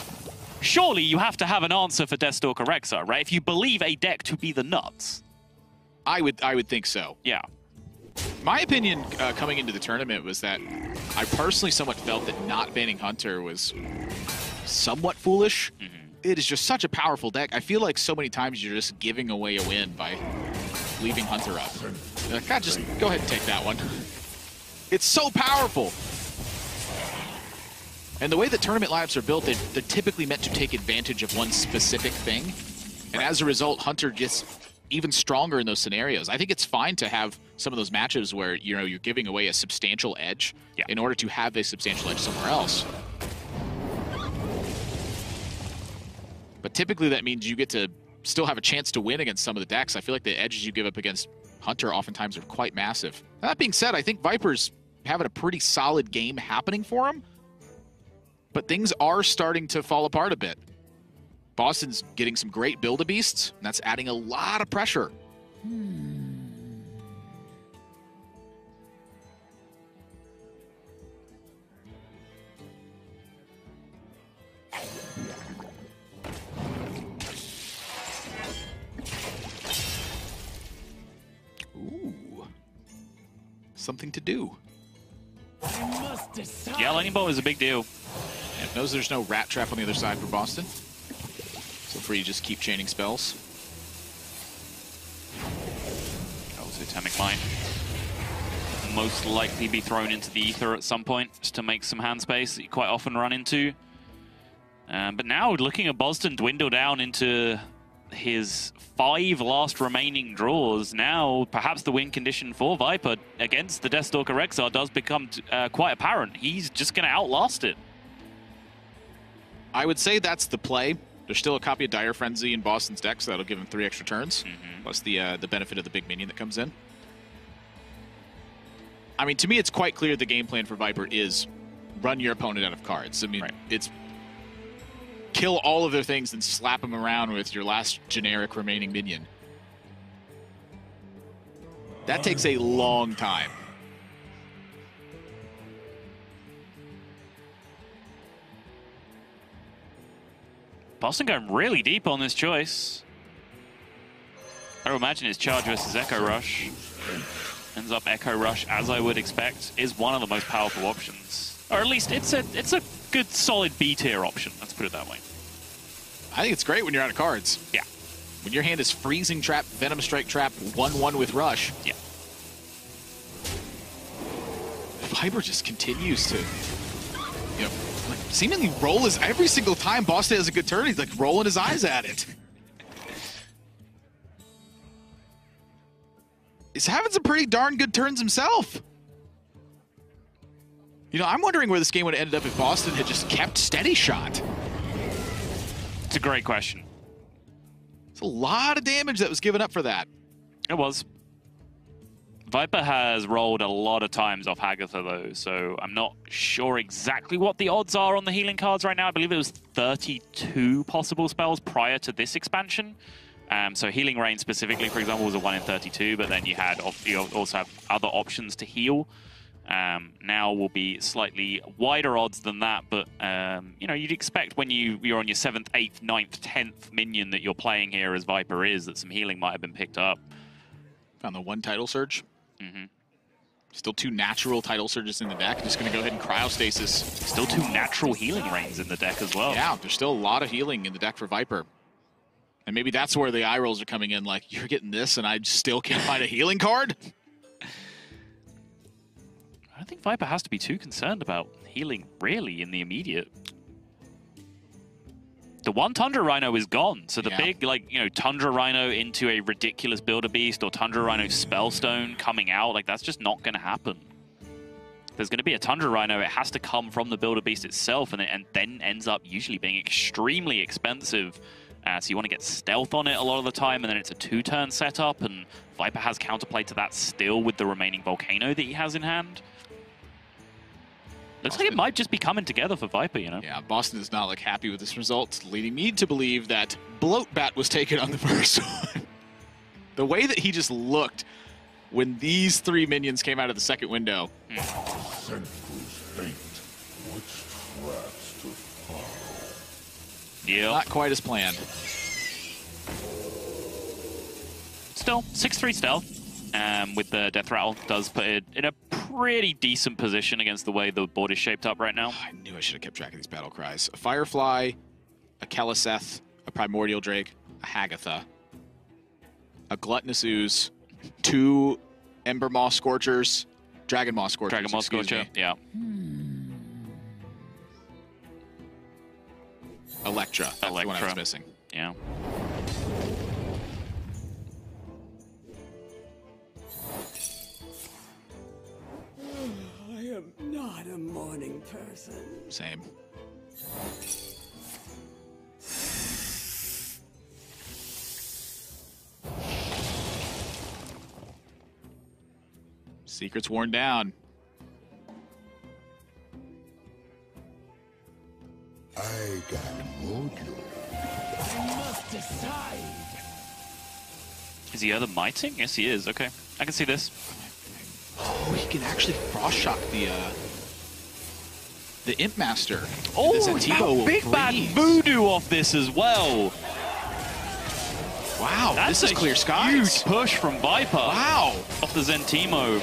surely you have to have an answer for Deathstalker Rexxar, right? If you believe a deck to be the nuts. I would think so. Yeah. My opinion coming into the tournament was that I personally somewhat felt that not banning Hunter was somewhat foolish. Mm-hmm. It is just such a powerful deck. I feel like so many times you're just giving away a win by leaving Hunter up. You're like, God, just go ahead and take that one. It's so powerful. And the way the tournament lives are built, they're typically meant to take advantage of one specific thing. And as a result, Hunter gets even stronger in those scenarios. I think it's fine to have some of those matches where, you know, you're giving away a substantial edge in order to have a substantial edge somewhere else. But typically that means you get to still have a chance to win against some of the decks. I feel like the edges you give up against Hunter oftentimes are quite massive. Now, that being said, I think Viper's having a pretty solid game happening for him, but things are starting to fall apart a bit. Boston's getting some great Build-A-Beasts, and that's adding a lot of pressure. Something to do. Yeah, lightning bolt is a big deal. And knows there's no rat trap on the other side for Bozzzton. So free to just keep chaining spells. That was Atomic Mind. Most likely be thrown into the ether at some point just to make some hand space that you quite often run into. But now looking at Bozzzton dwindle down into his 5 last remaining draws. Now, perhaps the win condition for Viper against the Deathstalker Rexxar does become quite apparent. He's just going to outlast it. I would say that's the play. There's still a copy of Dire Frenzy in Boston's deck, so that'll give him 3 extra turns, plus the benefit of the big minion that comes in. I mean, to me, it's quite clear the game plan for Viper is run your opponent out of cards. I mean, it's kill all of their things and slap them around with your last generic remaining minion. That takes a long time. Boston going really deep on this choice. I would imagine it's Charge versus Echo Rush. Ends up Echo Rush, as I would expect, is one of the most powerful options. Or at least it's a good solid B tier option, let's put it that way. I think it's great when you're out of cards. Yeah. When your hand is Freezing Trap, Venom Strike Trap, 1-1 with Rush. Yeah. Viper just continues to, you know, like seemingly roll his, every single time Bozzzton has a good turn, he's like rolling his eyes at it. He's having some pretty darn good turns himself. You know, I'm wondering where this game would have ended up if Bozzzton had just kept Steady Shot. It's a great question. It's a lot of damage that was given up for that. It was. Viper has rolled a lot of times off Hagatha, though, so I'm not sure exactly what the odds are on the healing cards right now. I believe it was 32 possible spells prior to this expansion. So Healing Rain specifically, for example, was a 1 in 32, but then you also have other options to heal. Now will be slightly wider odds than that, but you know, you'd expect when you're on your 7th, 8th, 9th, 10th minion that you're playing here as Viper is, that some healing might have been picked up. Found the 1 Tidal Surge. Still 2 natural Tidal Surges in the deck. Just going to go ahead and Cryostasis. Still 2 natural Healing Rains in the deck as well. Yeah, there's still a lot of healing in the deck for Viper. And maybe that's where the eye rolls are coming in, like, you're getting this and I still can't find a healing card? I don't think Viper has to be too concerned about healing, really, in the immediate. The 1 Tundra Rhino is gone, so the big, like, you know, Tundra Rhino into a ridiculous Build-A-Beast or Tundra Rhino Spellstone coming out, like, that's just not going to happen. If there's going to be a Tundra Rhino, it has to come from the Build-A-Beast itself, and then ends up usually being extremely expensive. So you want to get stealth on it a lot of the time, and then it's a 2-turn setup, and Viper has counterplay to that still with the remaining Volcano that he has in hand. Looks like it might just be coming together for Viper, you know? Yeah, Bozzzton is not, like, happy with this result, leading me to believe that Bloatbat was taken on the first one. The way that he just looked when these 3 minions came out of the second window. Yep. Not quite as planned. Still, 6-3 stealth with the Death Rattle. Does put it in a pretty decent position against the way the board is shaped up right now. I knew I should have kept track of these battle cries. A Firefly, a Kel'Seth, a Primordial Drake, a Hagatha, a Gluttonous Ooze, 2 Embermaw Scorchers, Dragonmaw Scorchers. Dragonmaw Scorcher, yeah. Electra. That's Electra. The one I was missing. Yeah. I am not a morning person. Same. Secret's worn down. I got more glory. I must decide. Is he other miting? Yes, he is. Okay, I can see this. Oh, he can actually frost shock the Imp Master. Oh, the big bad voodoo off this as well. Wow, that's this is clear skies. Huge push from Viper. Wow, off the Zentimo.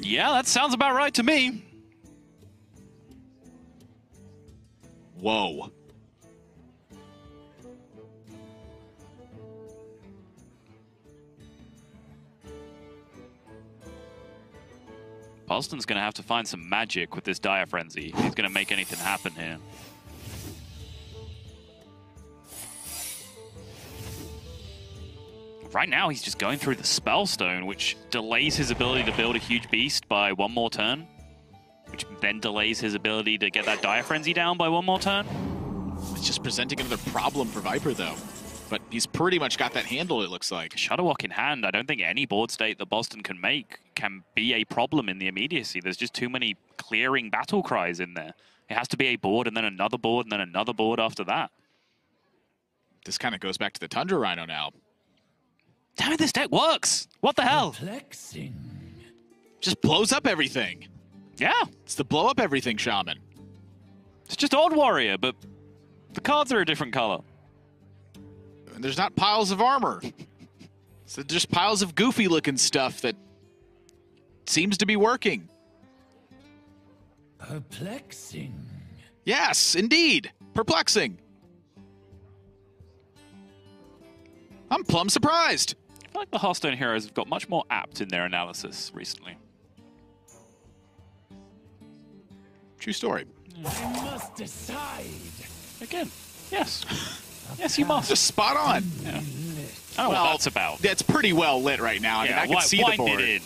Yeah, that sounds about right to me. Whoa. Bozzzton's going to have to find some magic with this Dire Frenzy. He's going to make anything happen here. Right now, he's just going through the Spellstone, which delays his ability to build a huge beast by one more turn, which then delays his ability to get that Dire Frenzy down by one more turn. It's just presenting another problem for Viper, though. But he's pretty much got that handled, it looks like. Shadowwalk in hand, I don't think any board state that Bozzzton can make can be a problem in the immediacy. There's just too many clearing battle cries in there. It has to be a board, and then another board, and then another board after that. This kind of goes back to the Tundra Rhino now. Damn it, this deck works! What the hell? Perplexing. Just blows up everything. Yeah. It's the blow up everything shaman. It's just Old Warrior, but the cards are a different color. And there's not piles of armor. So just piles of goofy looking stuff that seems to be working. Perplexing. Yes, indeed. Perplexing. I'm plumb surprised. I feel like the Hearthstone heroes have got much more apt in their analysis recently. True story. I must decide. Again, yes. Yes, you must. Just spot on. Yeah. I don't know what that's about. That's pretty well lit right now. I mean, I can see the board. Didn't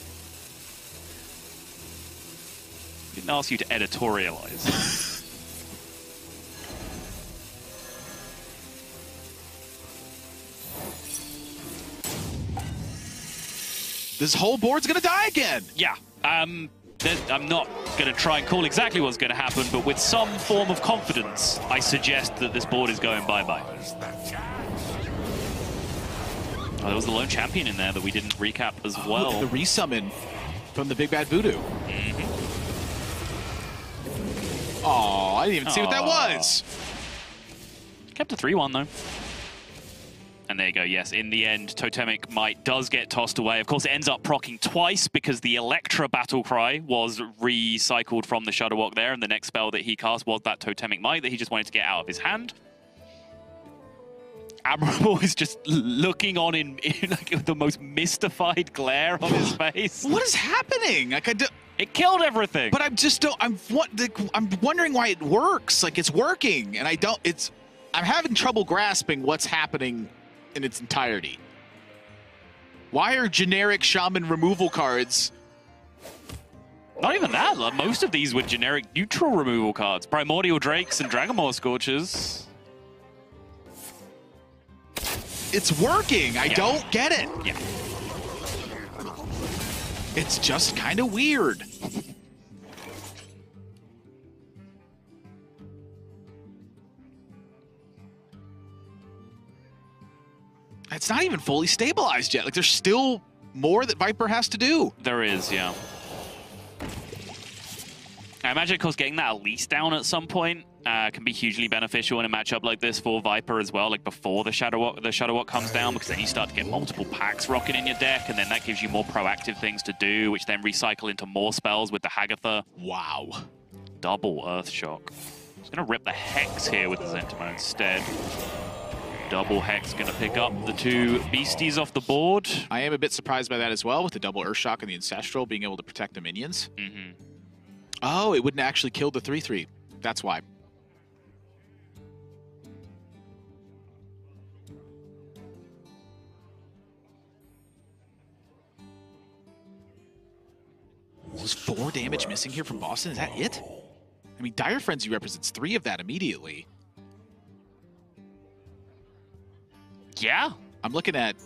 ask you to editorialize. This whole board's gonna die again. Yeah, I'm not gonna try and call exactly what's gonna happen, but with some form of confidence, I suggest that this board is going bye-bye. Oh, there was the lone champion in there that we didn't recap as well. Oh, the resummon from the Big Bad Voodoo. Oh, I didn't even see what that was. Kept a 3-1 though. And there you go, yes, in the end, Totemic Might does get tossed away. Of course, it ends up proccing twice because the Electra Battle Cry was recycled from the Shadowwalk there, and the next spell that he cast was that Totemic Might that he just wanted to get out of his hand. Admirable is just looking on in like the most mystified glare on his face. What is happening? Like it killed everything. But I'm wondering why it works. Like, it's working, and I'm having trouble grasping what's happening in its entirety. Why are generic shaman removal cards? Not even that, like, most of these were generic neutral removal cards. Primordial Drakes and Dragonmaw Scorchers. It's working, I don't get it. Yeah. It's just kind of weird. It's not even fully stabilized yet. Like, there's still more that Viper has to do. There is, yeah. I imagine, of course, getting that Elise down at some point can be hugely beneficial in a matchup like this for Viper as well, like before the Shadowwalk comes down, because then you start to get multiple packs rocking in your deck, and then that gives you more proactive things to do, which then recycle into more spells with the Hagatha. Wow. Double Earth Shock. It's going to rip the Hex here with the Zentimo instead. Double Hack's going to pick up the two beasties off the board. I am a bit surprised by that as well, with the double Earthshock and the Ancestral being able to protect the minions. Mm-hmm. Oh, it wouldn't actually kill the 3-3. That's why. Was 4 damage missing here from Bozzzton? Is that it? I mean, Dire Frenzy represents 3 of that immediately. Yeah. I'm looking at...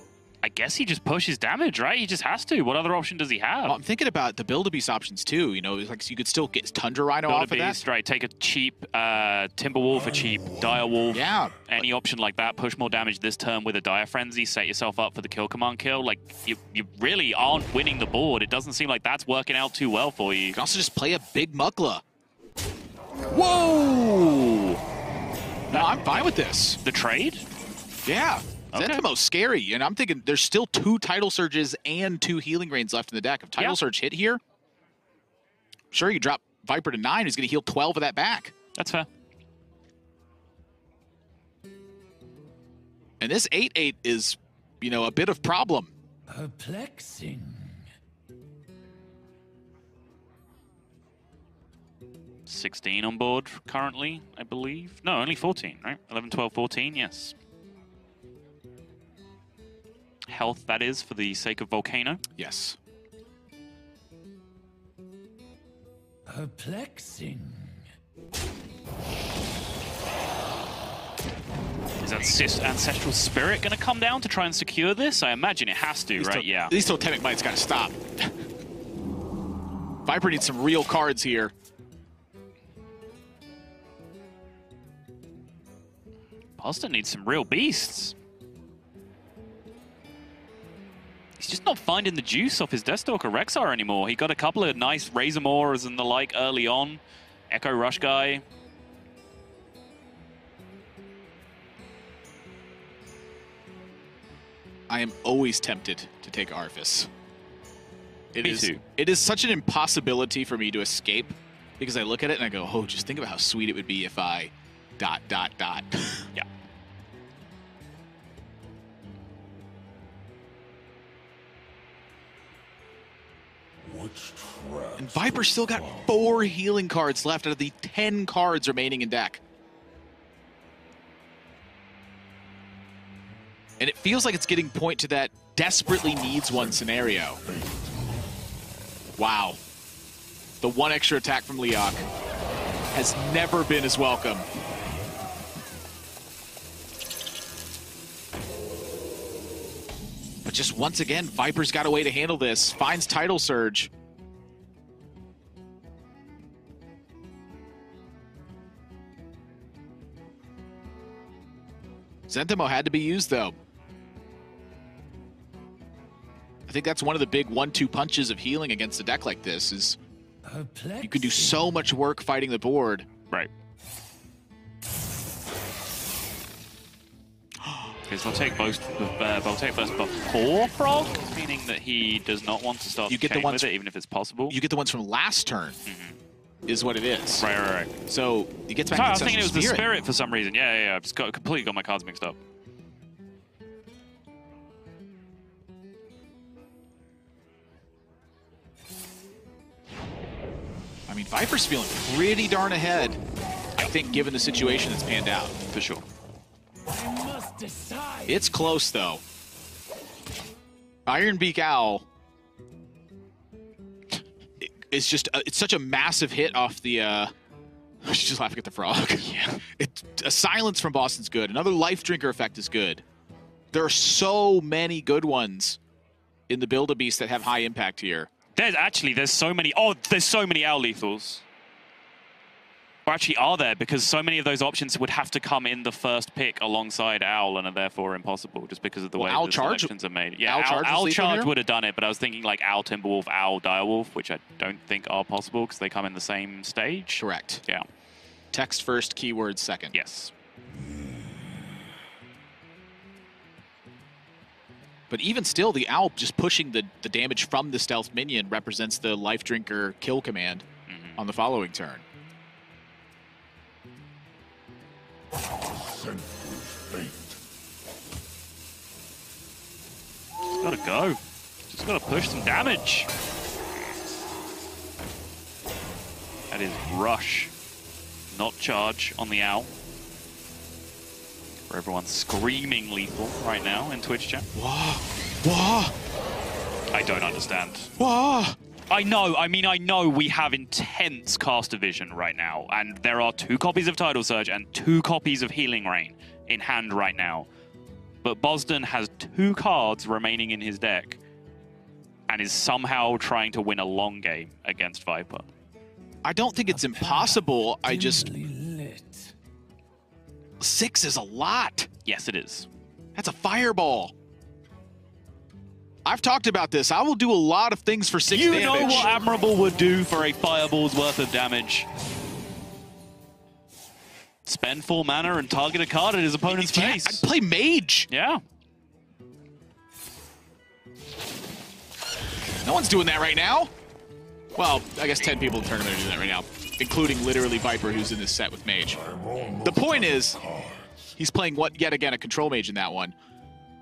I guess he just pushes damage, right? He just has to. What other option does he have? Well, I'm thinking about the Build-A-Beast options, too. You know, like you could still get Tundra Rhino off of that. Right, take a cheap Timberwolf, a cheap Dire Wolf. Yeah. Any option like that. Push more damage this turn with a Dire Frenzy. Set yourself up for the kill command kill. Like, you really aren't winning the board. It doesn't seem like that's working out too well for you. You can also just play a big Muggler. Whoa! No, I'm fine with this. The trade? Yeah. Okay. Zentimo's scary, and I'm thinking there's still 2 Tidal Surges and 2 Healing Grains left in the deck. If Tidal Surge hit here, sure, you drop Viper to 9, he's going to heal 12 of that back. That's fair. And this 8-8 is, you know, a bit of problem. Perplexing. $16 on board currently, I believe. No, only 14, right? 11, 12, 14, yes. Health, that is, for the sake of Volcano. Yes. Perplexing. Is Ancestral Spirit going to come down to try and secure this? I imagine it has to, right? Yeah. At least Totemic Mite's got to stop. Viper needs some real cards here. Bozzzton needs some real beasts. He's just not finding the juice off his Deathstalker Rexxar anymore. He got a couple of nice Razormaws and the like early on. Echo Rush guy. I am always tempted to take Arthas. Me too. It is such an impossibility for me to escape, because I look at it and I go, oh, just think about how sweet it would be if I... ... Yeah. And Viper's still got 4 healing cards left out of the 10 cards remaining in deck. And it feels like it's getting point to that desperately needs one scenario. Wow. The 1 extra attack from Leok has never been as welcome. But just once again, Viper's got a way to handle this. Finds Tidal Surge. Zentimo had to be used, though. I think that's one of the big 1-2 punches of healing against a deck like this, is you can do so much work fighting the board. Right. I'll take first before Frog, meaning that he does not want to start the ones with it, even if it's possible. You get the ones from last turn, is what it is. Right. So he gets back to the Spirit. I was thinking it was the Spirit for some reason. Yeah. I've just completely got my cards mixed up. I mean, Viper's feeling pretty darn ahead, I think, given the situation that's panned out. For sure. It's close, though. Ironbeak Owl is just—it's such a massive hit off the. She's just laughing at the frog. Yeah. A silence from Boston's good. Another Life Drinker effect is good. There are so many good ones in the Build-A-Beast that have high impact here. There's so many. Oh, there's so many Owl lethals. Actually are there, because so many of those options would have to come in the first pick alongside Owl and are therefore impossible just because of the way the selections are made. Yeah, Owl Charge would have done it, but I was thinking like Owl Timberwolf, Owl Direwolf, which I don't think are possible because they come in the same stage. Correct. Yeah. Text first, keyword second. Yes. But even still, the Owl just pushing the damage from the stealth minion represents the Life Drinker kill command on the following turn. gotta go. Just gotta push some damage. That is rush, not charge on the owl. For everyone screaming lethal right now in Twitch chat. Wah! Wah! I don't understand. Wah! I know, I know we have intense caster vision right now, and there are 2 copies of Tidal Surge and 2 copies of Healing Rain in hand right now. But Bozzzton has 2 cards remaining in his deck and is somehow trying to win a long game against Viper. I don't think it's impossible, I just... 6 is a lot. Yes, it is. That's a fireball. I've talked about this. I will do a lot of things for 6 damage. You know what Admirable would do for a fireball's worth of damage? Spend 4 mana and target a card at his opponent's face. I'd play Mage. Yeah. No one's doing that right now. Well, I guess 10 people in the tournament are doing that right now, including literally Viper, who's in this set with Mage. The point is, he's playing what, yet again, a Control Mage in that one.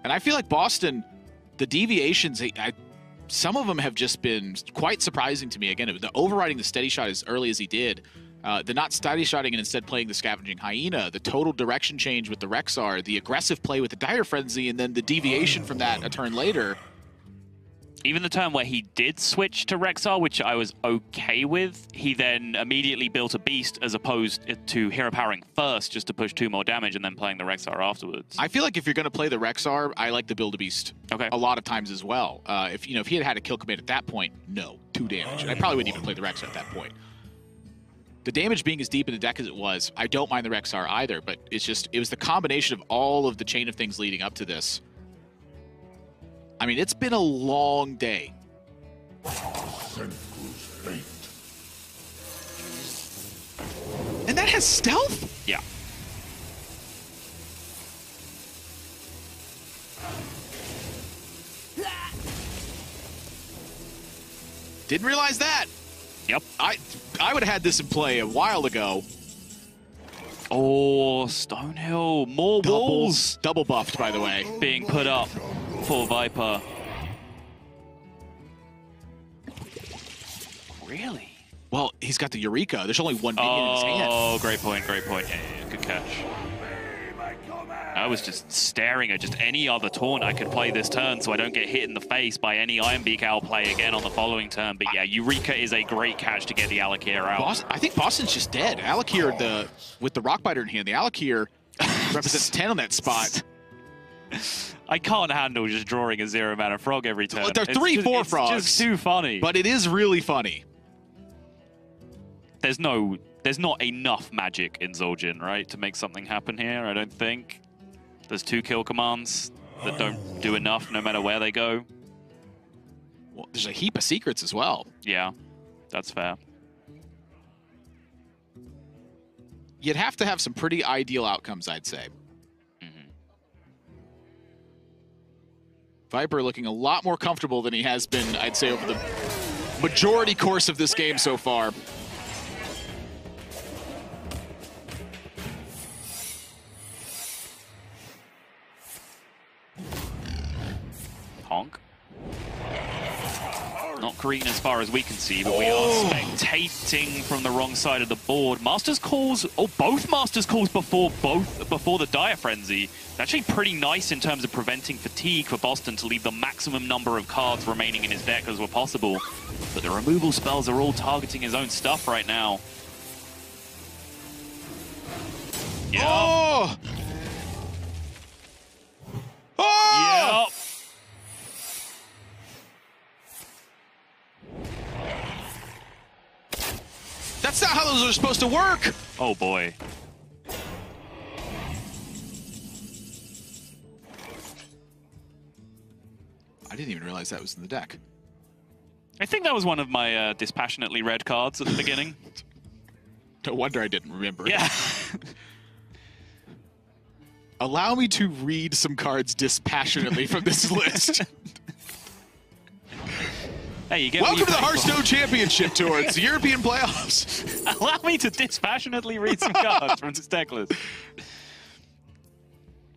And I feel like Bozzzton, the deviations, some of them have just been quite surprising to me. Again, the overriding the steady shot as early as he did, the not steady shotting and instead playing the Scavenging Hyena, the total direction change with the Rexxar, the aggressive play with the Dire Frenzy, and then the deviation from that a turn later. Even the turn where he did switch to Rexxar, which I was okay with, he then immediately built a Beast as opposed to hero powering first just to push 2 more damage and then playing the Rexxar afterwards. I feel like if you're going to play the Rexxar, I like to build a Beast a lot of times as well. If you know, if he had had a kill command at that point, no, 2 damage. And I probably wouldn't even play the Rexxar at that point. The damage being as deep in the deck as it was, I don't mind the Rexxar either, but it's just, it was the combination of all of the chain of things leading up to this. I mean, it's been a long day. And that has stealth? Yeah. Didn't realize that. Yep. I would have had this in play a while ago. Oh, Stonehill. More walls. Double buffed, by the way. Being put up. For Viper. Really? Well, he's got the Eureka. There's only 1 minion in his hand. Oh, great point, great point. Yeah, yeah, good catch. I was just staring at just any other taunt I could play this turn so I don't get hit in the face by any Ironbeak Owl play again on the following turn. But yeah, Eureka is a great catch to get the Alakir out. I think Boston's just dead. Alakir, with the Rockbiter in hand, the Alakir represents 10 on that spot. I can't handle just drawing a 0 mana frog every turn. There are four frogs. It's just too funny. But it is really funny. There's not enough magic in Zul'jin, right, to make something happen here, I don't think. There's 2 kill commands that don't do enough no matter where they go. Well, there's a heap of secrets as well. Yeah, that's fair. You'd have to have some pretty ideal outcomes, I'd say. Viper looking a lot more comfortable than he has been, I'd say, over the majority course of this game so far. Honk. Not green as far as we can see, but we are spectating from the wrong side of the board. Master's Calls, both Master's Calls before the Dire Frenzy. Actually pretty nice in terms of preventing fatigue for Bozzzton to leave the maximum number of cards remaining in his deck as were possible. But the removal spells are all targeting his own stuff right now. Yeah. Oh! Oh! Yep. That's not how those are supposed to work! Oh boy. I didn't even realize that was in the deck. I think that was one of my dispassionately red cards at the beginning. No wonder I didn't remember. Yeah. Allow me to read some cards dispassionately from this list. Hey, you get welcome to the Hearthstone Championship Tour. It's the European playoffs. Allow me to dispassionately read some cards from this deck list.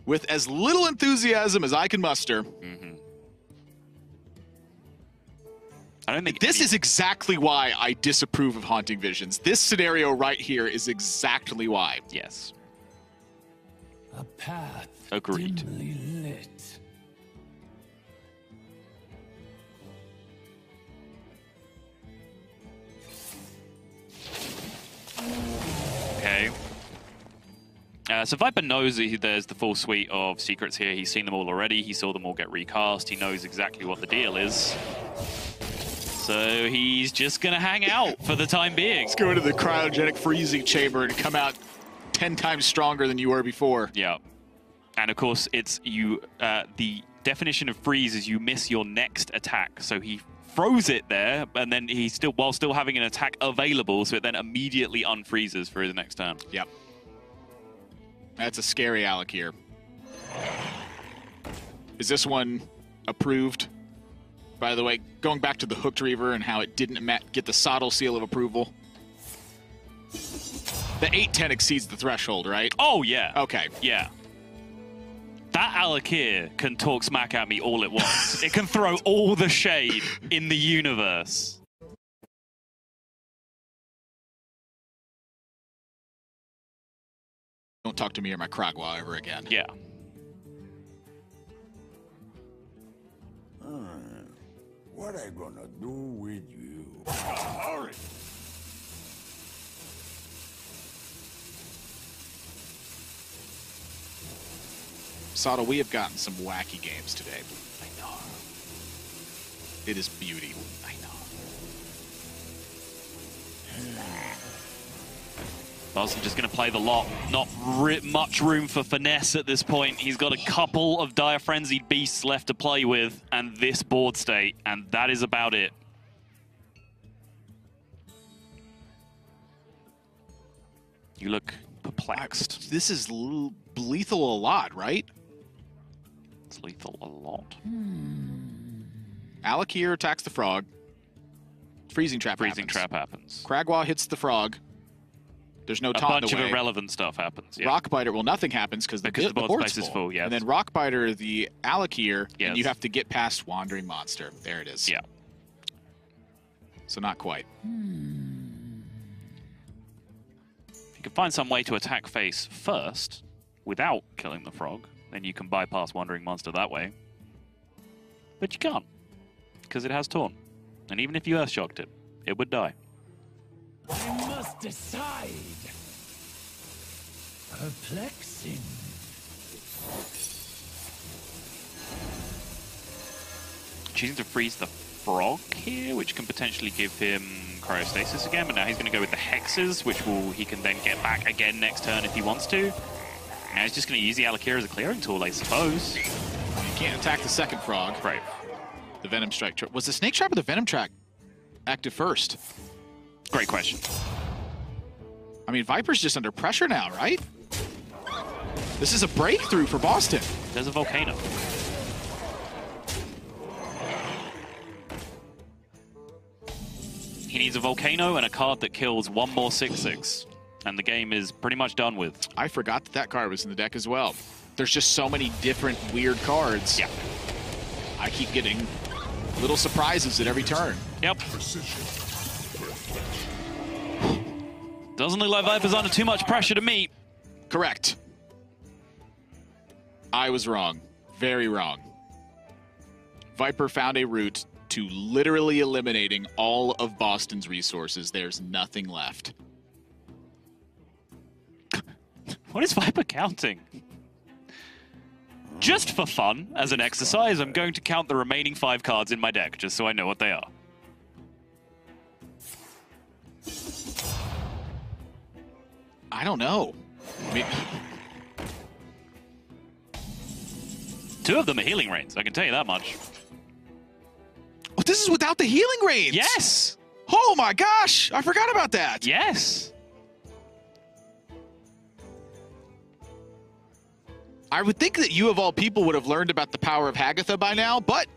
With as little enthusiasm as I can muster. Mm-hmm. I don't think this is exactly why I disapprove of Haunting Visions. This scenario right here is exactly why. Yes. A path agreed. Dimly lit. Okay. So Viper knows that there's the full suite of secrets here. He's seen them all already. He saw them all get recast. He knows exactly what the deal is. So he's just going to hang out for the time being. Let's go into the cryogenic freezing chamber and come out 10 times stronger than you were before. Yeah. And of course, it's you. The definition of freeze is you miss your next attack. So he froze it there, and then he still, while still having an attack available, so it then immediately unfreezes for his next turn. Yep. That's a scary Alec here. Is this one approved? By the way, going back to the Hooked Reaver and how it didn't get the Sottle seal of approval. The 8/10 exceeds the threshold, right? Oh, yeah. Okay. Yeah. That Alec here can talk smack at me all at once. It can throw all the shade in the universe. Don't talk to me or my Kragwa ever again. Yeah. What I gonna do with you? Hurry! Sada, we have gotten some wacky games today. I know. It is beauty. I know. Bozzzton just going to play the lot. Not much room for finesse at this point. He's got a couple of Dire Frenzied Beasts left to play with, and this board state, and that is about it. You look perplexed. This is lethal a lot, right? It's lethal a lot. Alec here attacks the frog. Freezing trap happens. Kragwa hits the frog. There's no taunt in the way. A bunch of irrelevant stuff happens. Yeah. Rockbiter, well, nothing happens because the board's full. Yeah. And then Rockbiter, the Alakir, yes. And you have to get past Wandering Monster. There it is. Yeah. So not quite. If you can find some way to attack face first without killing the frog, then you can bypass Wandering Monster that way. But you can't because it has Taunt. And even if you Earthshocked it, it would die. I must decide. Perplexing. Choosing to freeze the frog here, which can potentially give him cryostasis again, but now he's going to go with the hexes, which will he can then get back again next turn if he wants to. Now he's just going to use the Alakir as a clearing tool, I suppose. You can't attack the second frog. Right. The Venom Strike trap. Was the Snake Trap or the Venom Trap active first? Great question. I mean, Viper's just under pressure now, right? This is a breakthrough for Bozzzton. There's a volcano. He needs a volcano and a card that kills one more 6/6. And the game is pretty much done with. I forgot that that card was in the deck as well. There's just so many different weird cards. Yeah. I keep getting little surprises at every turn. Yep. Precision. Doesn't look like Viper's under too much pressure to meet. Correct. I was wrong. Very wrong. Viper found a route to literally eliminating all of Boston's resources. There's nothing left. What is Viper counting? Just for fun, as an exercise, I'm going to count the remaining 5 cards in my deck, just so I know what they are. I don't know. I mean, 2 of them are healing rains, I can tell you that much. Oh, this is without the healing rains! Yes! Oh my gosh! I forgot about that! Yes! I would think that you of all people would have learned about the power of Hagatha by now, but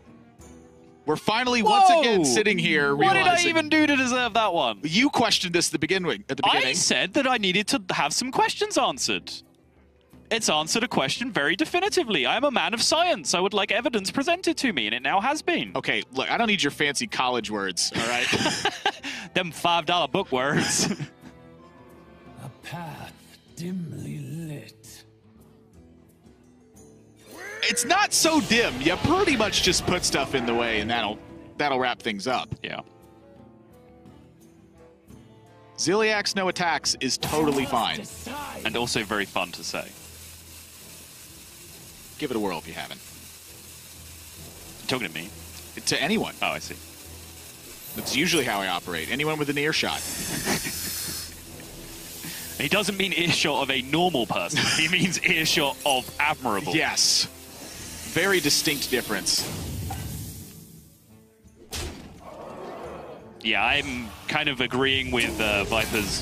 we're finally once again sitting here realizing. What did I even do to deserve that one? You questioned this at the beginning. I said that I needed to have some questions answered. It's answered a question very definitively. I'm a man of science. I would like evidence presented to me, and it now has been. Okay, look, I don't need your fancy college words, all right? Them $5 book words. A path dimly lit. It's not so dim. You pretty much just put stuff in the way, and that'll wrap things up. Yeah. Zilliax no attacks is totally fine. And also very fun to say. Give it a whirl if you haven't. You're talking to me? To anyone. Oh, I see. That's usually how I operate. Anyone with an earshot. He doesn't mean earshot of a normal person. He means earshot of admirable. Yes. Very distinct difference. Yeah, I'm kind of agreeing with Viper's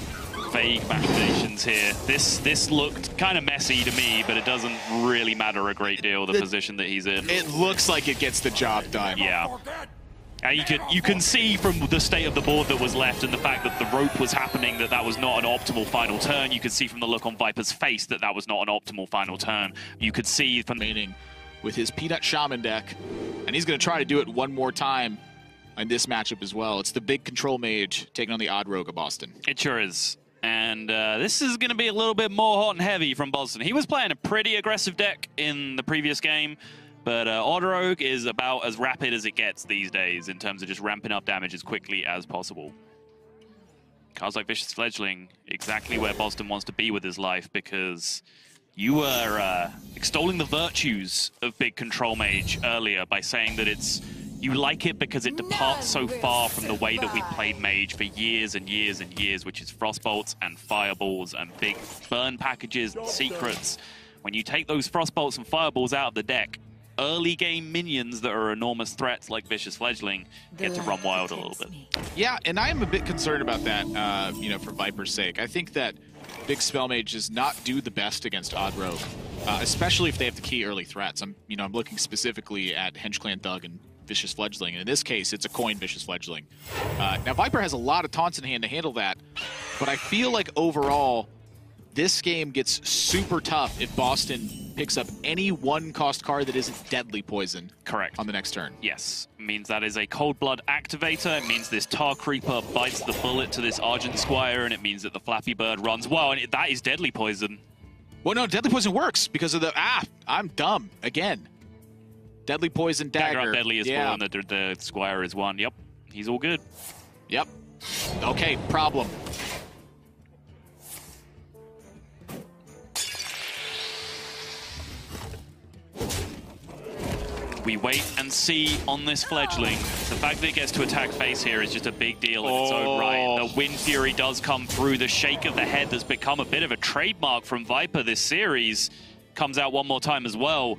vague machinations here. This looked kind of messy to me, but it doesn't really matter a great deal the position that he's in. It looks like it gets the job done. Yeah. And you can see from the state of the board that was left and the fact that the rope was happening that that was not an optimal final turn. You could see from the look on Viper's face that that was not an optimal final turn. You could see from meaning with his Peanut Shaman deck, and he's going to try to do it one more time. In this matchup as well. It's the big control mage taking on the odd rogue of Bozzzton. It sure is. And this is going to be a little bit more hot and heavy from Bozzzton. He was playing a pretty aggressive deck in the previous game, but odd rogue is about as rapid as it gets these days in terms of just ramping up damage as quickly as possible. Cards like Vicious Fledgling, exactly where Bozzzton wants to be with his life, because you were extolling the virtues of big control mage earlier by saying that you like it because it departs so far from the way that we played Mage for years and years and years, which is Frostbolts and Fireballs and big burn packages and secrets. When you take those Frostbolts and Fireballs out of the deck, early game minions that are enormous threats like Vicious Fledgling get to run wild a little bit. Yeah, and I am a bit concerned about that, you know, for Viper's sake. I think that big Spellmage does not do the best against Odd Rogue, especially if they have to key early threats. I'm looking specifically at Henge Clan Thug and Vicious Fledgling, and in this case, it's a coin Vicious Fledgling. Now, Viper has a lot of taunts in hand to handle that, but I feel like overall, this game gets super tough if Bozzzton picks up any one-cost card that isn't Deadly Poison. Correct. On the next turn. Yes. It means that is a Cold Blood activator. It means this Tar Creeper bites the bullet to this Argent Squire, and it means that the Flappy Bird runs well, and that is Deadly Poison. Well, no, Deadly Poison works because of the... I'm dumb again. Deadly Poison Dagger. Dagger up Deadly is one, the Squire is one. Yep, he's all good. Yep. Okay, problem. We wait and see on this Fledgling. The fact that it gets to attack face here is just a big deal in its own right. The Wind Fury does come through. The shake of the head that's become a bit of a trademark from Viper this series comes out one more time as well.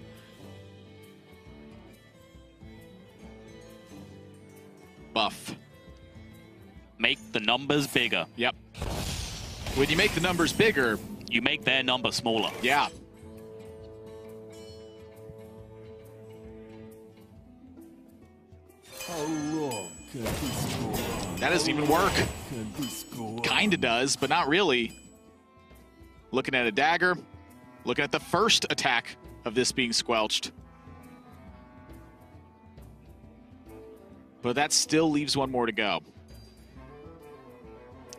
Buff. Make the numbers bigger. Yep. When you make the numbers bigger, you make their number smaller. Yeah. That doesn't even work. Kinda does, but not really. Looking at a dagger. Looking at the first attack of this being squelched. But that still leaves one more to go.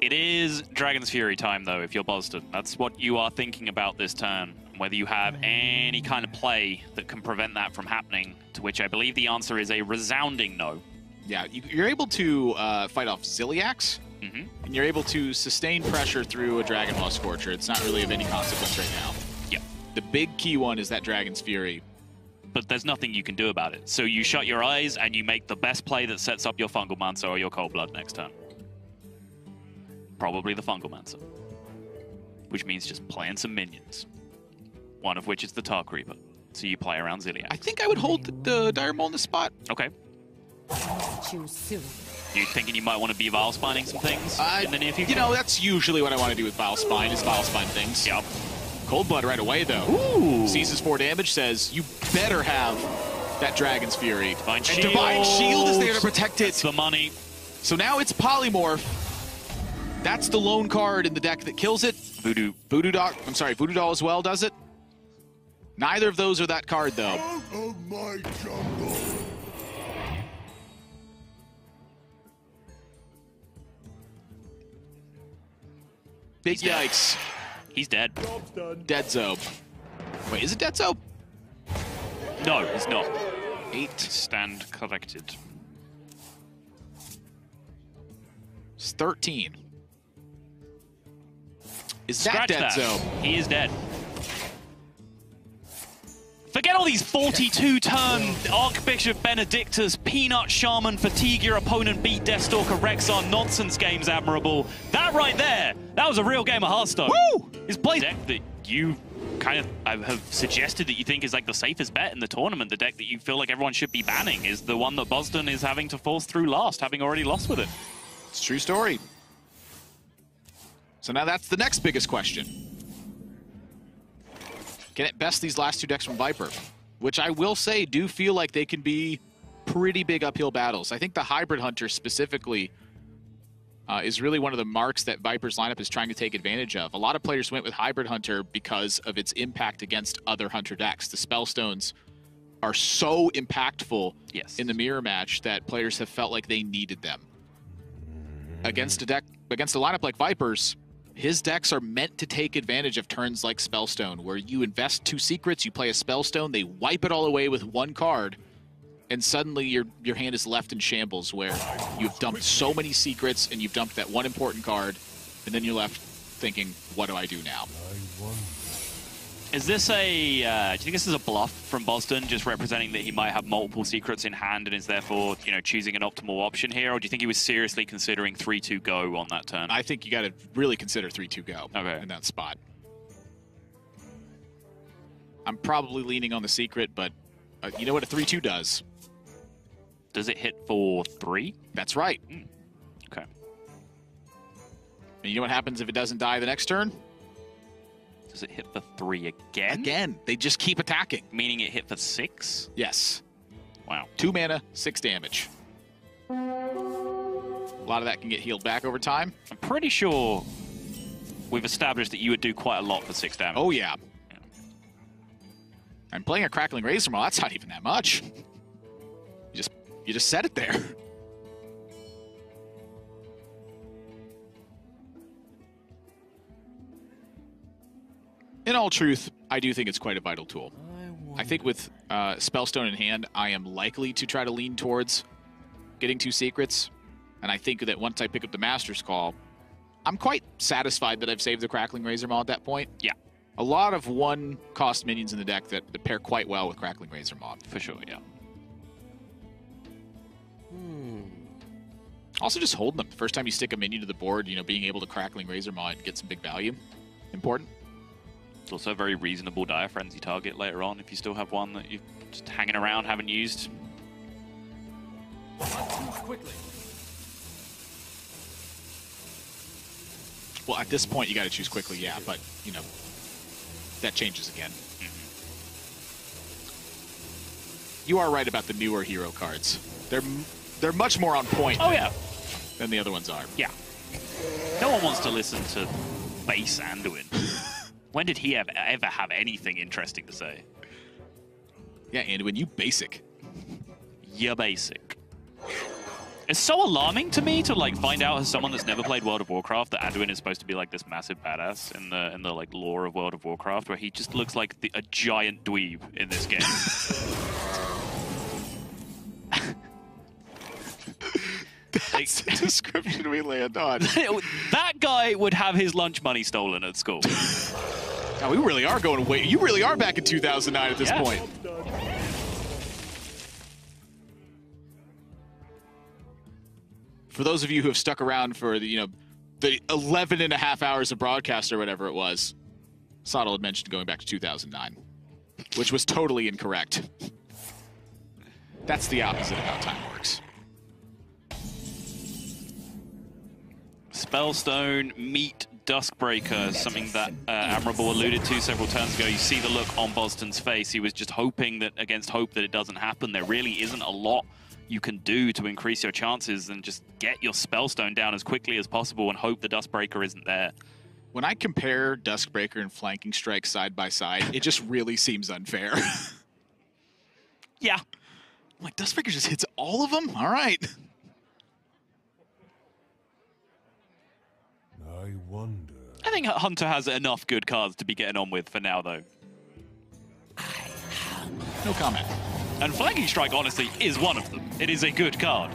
It is Dragon's Fury time, though, if you're Bozzzton. That's what you are thinking about this turn, whether you have any kind of play that can prevent that from happening, to which I believe the answer is a resounding no. Yeah, you're able to fight off Zilliax, and you're able to sustain pressure through a Dragonlaw Scorcher. It's not really of any consequence right now. Yeah. The big key one is that Dragon's Fury. But there's nothing you can do about it. So you shut your eyes and you make the best play that sets up your Fungal Mancer or your Cold Blood next turn. Probably the Fungal Mancer. Which means just playing some minions. One of which is the Tar Creeper. So you play around Zilliax. I think I would hold the Dire Maul in the spot. Okay. You thinking you might want to be Vile Spining some things in the near future? You know, that's usually what I want to do with Vile Spine, is Vile Spine things. Yep. Cold Blood right away, though. Ooh. Seizes 4 damage, says, you better have that Dragon's Fury. Divine Shield. Divine Shield is there to protect it. That's the money. So now it's Polymorph. That's the lone card in the deck that kills it. Voodoo Doll as well does it. Neither of those are that card, though. Out of my jungle. Big yikes. He's dead. Deadzobe. Wait, is it Deadzobe? No, it's not. 8. Stand corrected. It's 13. Is that Deadzobe? He is dead. Forget all these 42-turn Archbishop Benedictus, Peanut Shaman, fatigue your opponent, beat Deathstalker Rexxar, nonsense games admirable. That right there, that was a real game of Hearthstone. Woo! His play deck that you kind of have suggested that you think is like the safest bet in the tournament, the deck that you feel like everyone should be banning, is the one that Bozzzton is having to force through last, having already lost with it. It's a true story. So now that's the next biggest question. Can it best these last two decks from Viper? Which I will say do feel like they can be pretty big uphill battles. I think the Hybrid Hunter specifically is really one of the marks that Viper's lineup is trying to take advantage of. A lot of players went with Hybrid Hunter because of its impact against other Hunter decks. The Spellstones are so impactful in the mirror match that players have felt like they needed them. Against a deck, against a lineup like Viper's, his decks are meant to take advantage of turns like Spellstone, where you invest 2 secrets, you play a Spellstone, they wipe it all away with 1 card, and suddenly your hand is left in shambles, where you've dumped so many secrets and you've dumped that 1 important card, and then you're left thinking, what do I do now? Is this a, do you think this is a bluff from Bozzzton, just representing that he might have multiple secrets in hand and is therefore, you know, choosing an optimal option here? Or do you think he was seriously considering 3-2 go on that turn? I think you got to really consider 3-2 go in that spot. I'm probably leaning on the secret, but you know what a 3-2 does? Does it hit for 3? That's right. Mm. Okay. And you know what happens if it doesn't die the next turn? Does it hit for 3 again? Again. They just keep attacking. Meaning it hit for 6? Yes. Wow. 2 mana, 6 damage. A lot of that can get healed back over time. I'm pretty sure we've established that you would do quite a lot for 6 damage. Oh, yeah. I'm playing a Crackling Razormaw. That's not even that much. You just set it there. In all truth, I do think it's quite a vital tool. I think with Spellstone in hand, I am likely to try to lean towards getting 2 secrets. And I think that once I pick up the Master's Call, I'm quite satisfied that I've saved the Crackling Razormaw at that point. Yeah. A lot of 1-cost minions in the deck that pair quite well with Crackling Razormaw. For sure, yeah. Also just holding them. The first time you stick a minion to the board, you know, being able to Crackling Razormaw and get some big value. Important. It's also a very reasonable Dire Frenzy target later on if you still have one that you're just hanging around, haven't used. Well, at this point, you got to choose quickly, yeah, but, you know, that changes again. Mm-hmm. You are right about the newer hero cards. They're much more on point than the other ones are. Yeah. No one wants to listen to base Anduin. When did he ever have anything interesting to say? Yeah, Anduin, you basic. You're basic. It's so alarming to me to like find out as someone that's never played World of Warcraft that Anduin is supposed to be like this massive badass in the like lore of World of Warcraft, where he just looks like a giant dweeb in this game. That's the description we land on. That guy would have his lunch money stolen at school. Oh, we really are going away. You really are back in 2009 at this point. For those of you who have stuck around for the, you know, the 11 and a half hours of broadcast or whatever it was, Sottle had mentioned going back to 2009, which was totally incorrect. That's the opposite of how time works. Spellstone, meet Duskbreaker, something that Admirable alluded to several turns ago. You see the look on Bozzzton's face. He was just hoping that, against hope, that it doesn't happen. There really isn't a lot you can do to increase your chances and just get your Spellstone down as quickly as possible and hope the Duskbreaker isn't there. when I compare Duskbreaker and Flanking Strike side by side, it just really seems unfair. Yeah. I'm like, Duskbreaker just hits all of them? All right. I wonder. I think Hunter has enough good cards to be getting on with for now, though. No comment. And Flanking Strike, honestly, is one of them. It is a good card.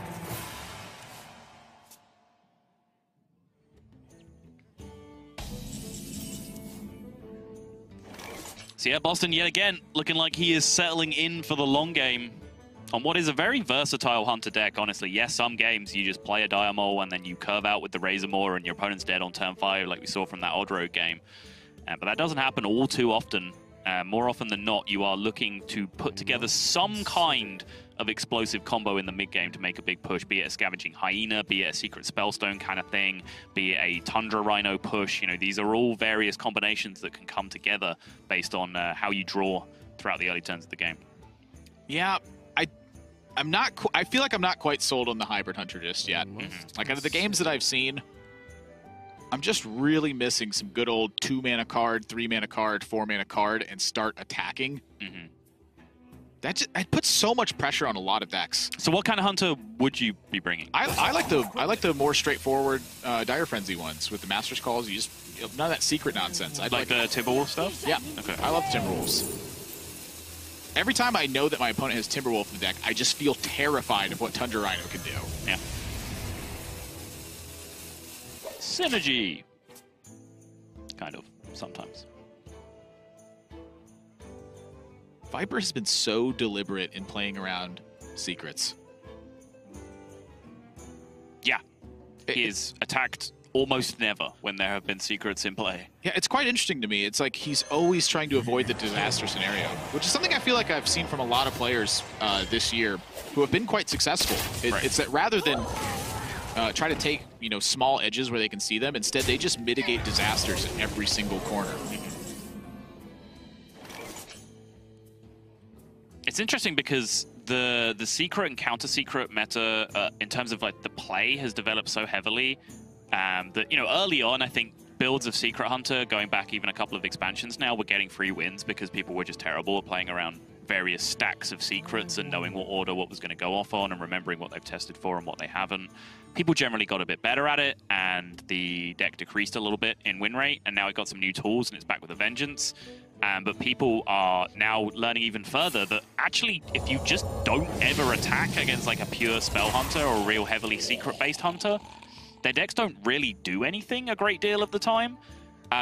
So yeah, Bozzzton yet again looking like he is settling in for the long game on what is a very versatile Hunter deck, honestly. Yes, some games you just play a Dire Maul and then you curve out with the Razormaw and your opponent's dead on turn 5, like we saw from that Oddroad game. But that doesn't happen all too often. More often than not, you are looking to put together some kind of explosive combo in the mid-game to make a big push, be it a Scavenging Hyena, be it a Secret Spellstone kind of thing, be it a Tundra Rhino push. You know, these are all various combinations that can come together based on how you draw throughout the early turns of the game. Yeah, I feel like I'm not quite sold on the Hybrid Hunter just yet. Like, out of the games that I've seen, I'm just really missing some good old 2-mana card, 3-mana card, 4-mana card, and start attacking. Mm-hmm. That just, it puts so much pressure on a lot of decks. So what kind of Hunter would you be bringing? I like the more straightforward Dire Frenzy ones with the Master's Calls. You just, none of that secret nonsense. I'd like the Timberwolf stuff? Yeah. Okay. I love Timberwolves. Every time I know that my opponent has Timberwolf in the deck, I just feel terrified of what Tundra Rhino can do. Yeah. Synergy. Kind of. Sometimes. Viper has been so deliberate in playing around secrets. Yeah. He is attacked almost never when there have been secrets in play. Yeah, it's quite interesting to me. It's like he's always trying to avoid the disaster scenario, which is something I feel like I've seen from a lot of players this year who have been quite successful. It's that rather than try to take, you know, small edges where they can see them, instead they just mitigate disasters in every single corner. It's interesting because the secret and counter-secret meta, in terms of like the play, has developed so heavily that, you know, early on, I think builds of Secret Hunter, going back even a couple of expansions now, were getting free wins because people were just terrible at playing around various stacks of secrets and knowing what order what was going to go off on and remembering what they've tested for and what they haven't. People generally got a bit better at it, and the deck decreased a little bit in win rate, and now it got some new tools and it's back with a vengeance. But people are now learning even further that actually, if you just don't ever attack against like a pure spell hunter or a real heavily secret-based hunter, their decks don't really do anything a great deal of the time.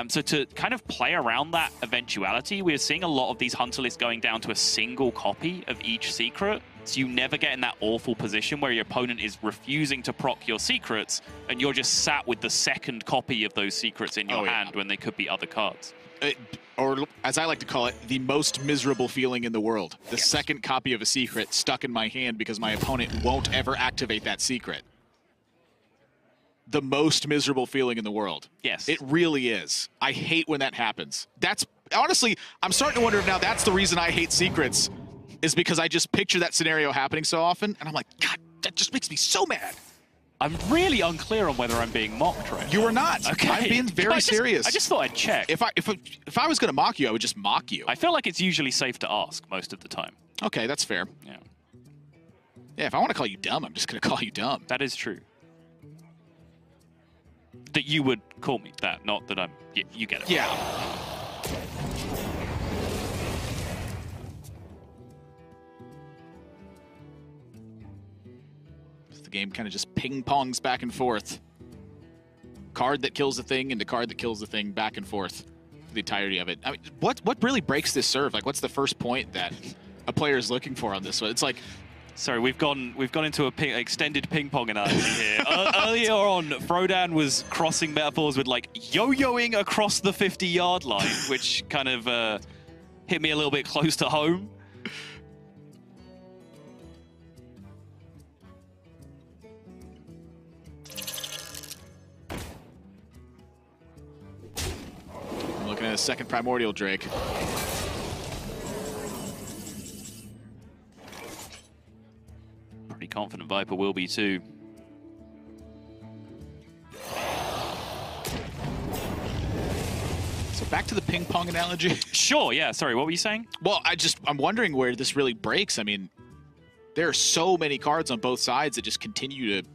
So to kind of play around that eventuality, we're seeing a lot of these hunter lists going down to a single copy of each secret. So you never get in that awful position where your opponent is refusing to proc your secrets and you're just sat with the second copy of those secrets in your hand when they could be other cards. Or as I like to call it, the most miserable feeling in the world. The second copy of a secret stuck in my hand because my opponent won't ever activate that secret. The most miserable feeling in the world. Yes. It really is. I hate when that happens. That's, honestly, I'm starting to wonder if now that's the reason I hate secrets, is because I just picture that scenario happening so often, and I'm like, God, that just makes me so mad. I'm really unclear on whether I'm being mocked right now. You are not. Okay. I'm being very serious. I just thought I'd check. If I was going to mock you, I would just mock you. I feel like it's usually safe to ask most of the time. Okay, that's fair. Yeah. Yeah, if I want to call you dumb, I'm just going to call you dumb. That is true. That you would call me that, not that I'm... You get it. Yeah. Right. The game kind of just ping-pongs back and forth. Card that kills the thing into card that kills the thing, back and forth for the entirety of it. I mean, what really breaks this serve? Like, what's the first point that a player is looking for on this one? It's like... Sorry, we've gone into a extended ping-pong analogy here. Earlier on, Frodan was crossing metaphors with, like, yo-yoing across the 50-yard line, which kind of hit me a little bit close to home. I'm looking at a second Primordial Drake. Pretty confident Viper will be too. So back to the ping pong analogy. Sure, yeah. Sorry, what were you saying? Well, I'm wondering where this really breaks. I mean, there are so many cards on both sides that just continue to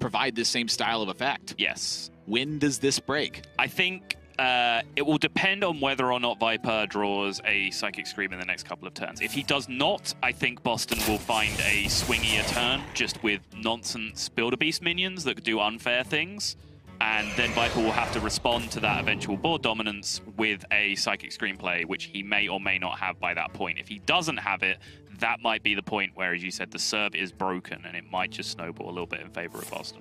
provide this same style of effect. Yes. When does this break? I think it will depend on whether or not Viper draws a Psychic Scream in the next couple of turns. If he does not, I think Bozzzton will find a swingier turn just with nonsense Build-A-Beast minions that do unfair things. And then Viper will have to respond to that eventual board dominance with a Psychic Scream play, which he may or may not have by that point. If he doesn't have it, that might be the point where, as you said, the serve is broken and it might just snowball a little bit in favor of Bozzzton.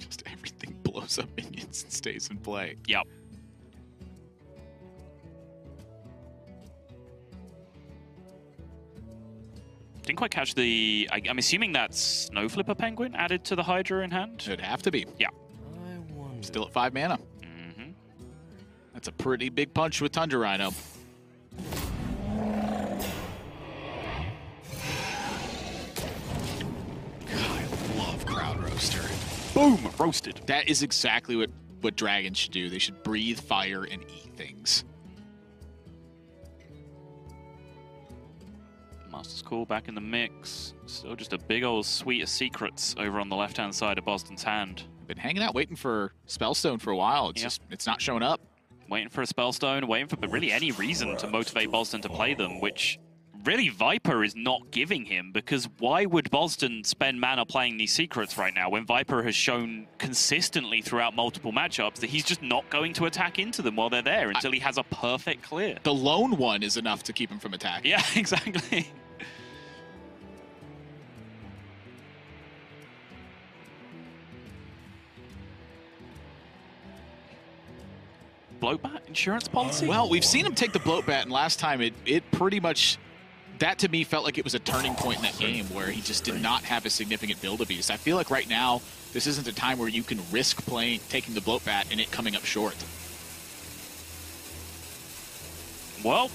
Just everything blows up minions and stays in play. Yep. Didn't quite catch the... I'm assuming that's Snowflipper Penguin added to the Hydra in hand? Should have to be. Yeah. Still at 5 mana. Mm-hmm. That's a pretty big punch with Tundra Rhino. Boom! Roasted. That is exactly what dragons should do. They should breathe fire and eat things. Master's Call back in the mix. Still just a big old suite of secrets over on the left-hand side of Bozzzton's hand. Been hanging out waiting for Spellstone for a while. It's just, it's not showing up. Waiting for a Spellstone, waiting for really any reason to motivate Bozzzton to play them, which... really, Viper is not giving him, because why would Bozzzton spend mana playing these secrets right now when Viper has shown consistently throughout multiple matchups that he's just not going to attack into them while they're there until he has a perfect clear? The lone one is enough to keep him from attacking. Yeah, exactly. Bloatbat insurance policy? Well, we've seen him take the Bloatbat, and last time it pretty much... that, to me, felt like it was a turning point in that game where he just did not have a significant Build-A-Beast. I feel like right now, this isn't a time where you can risk taking the Bloatbat and it coming up short. Well,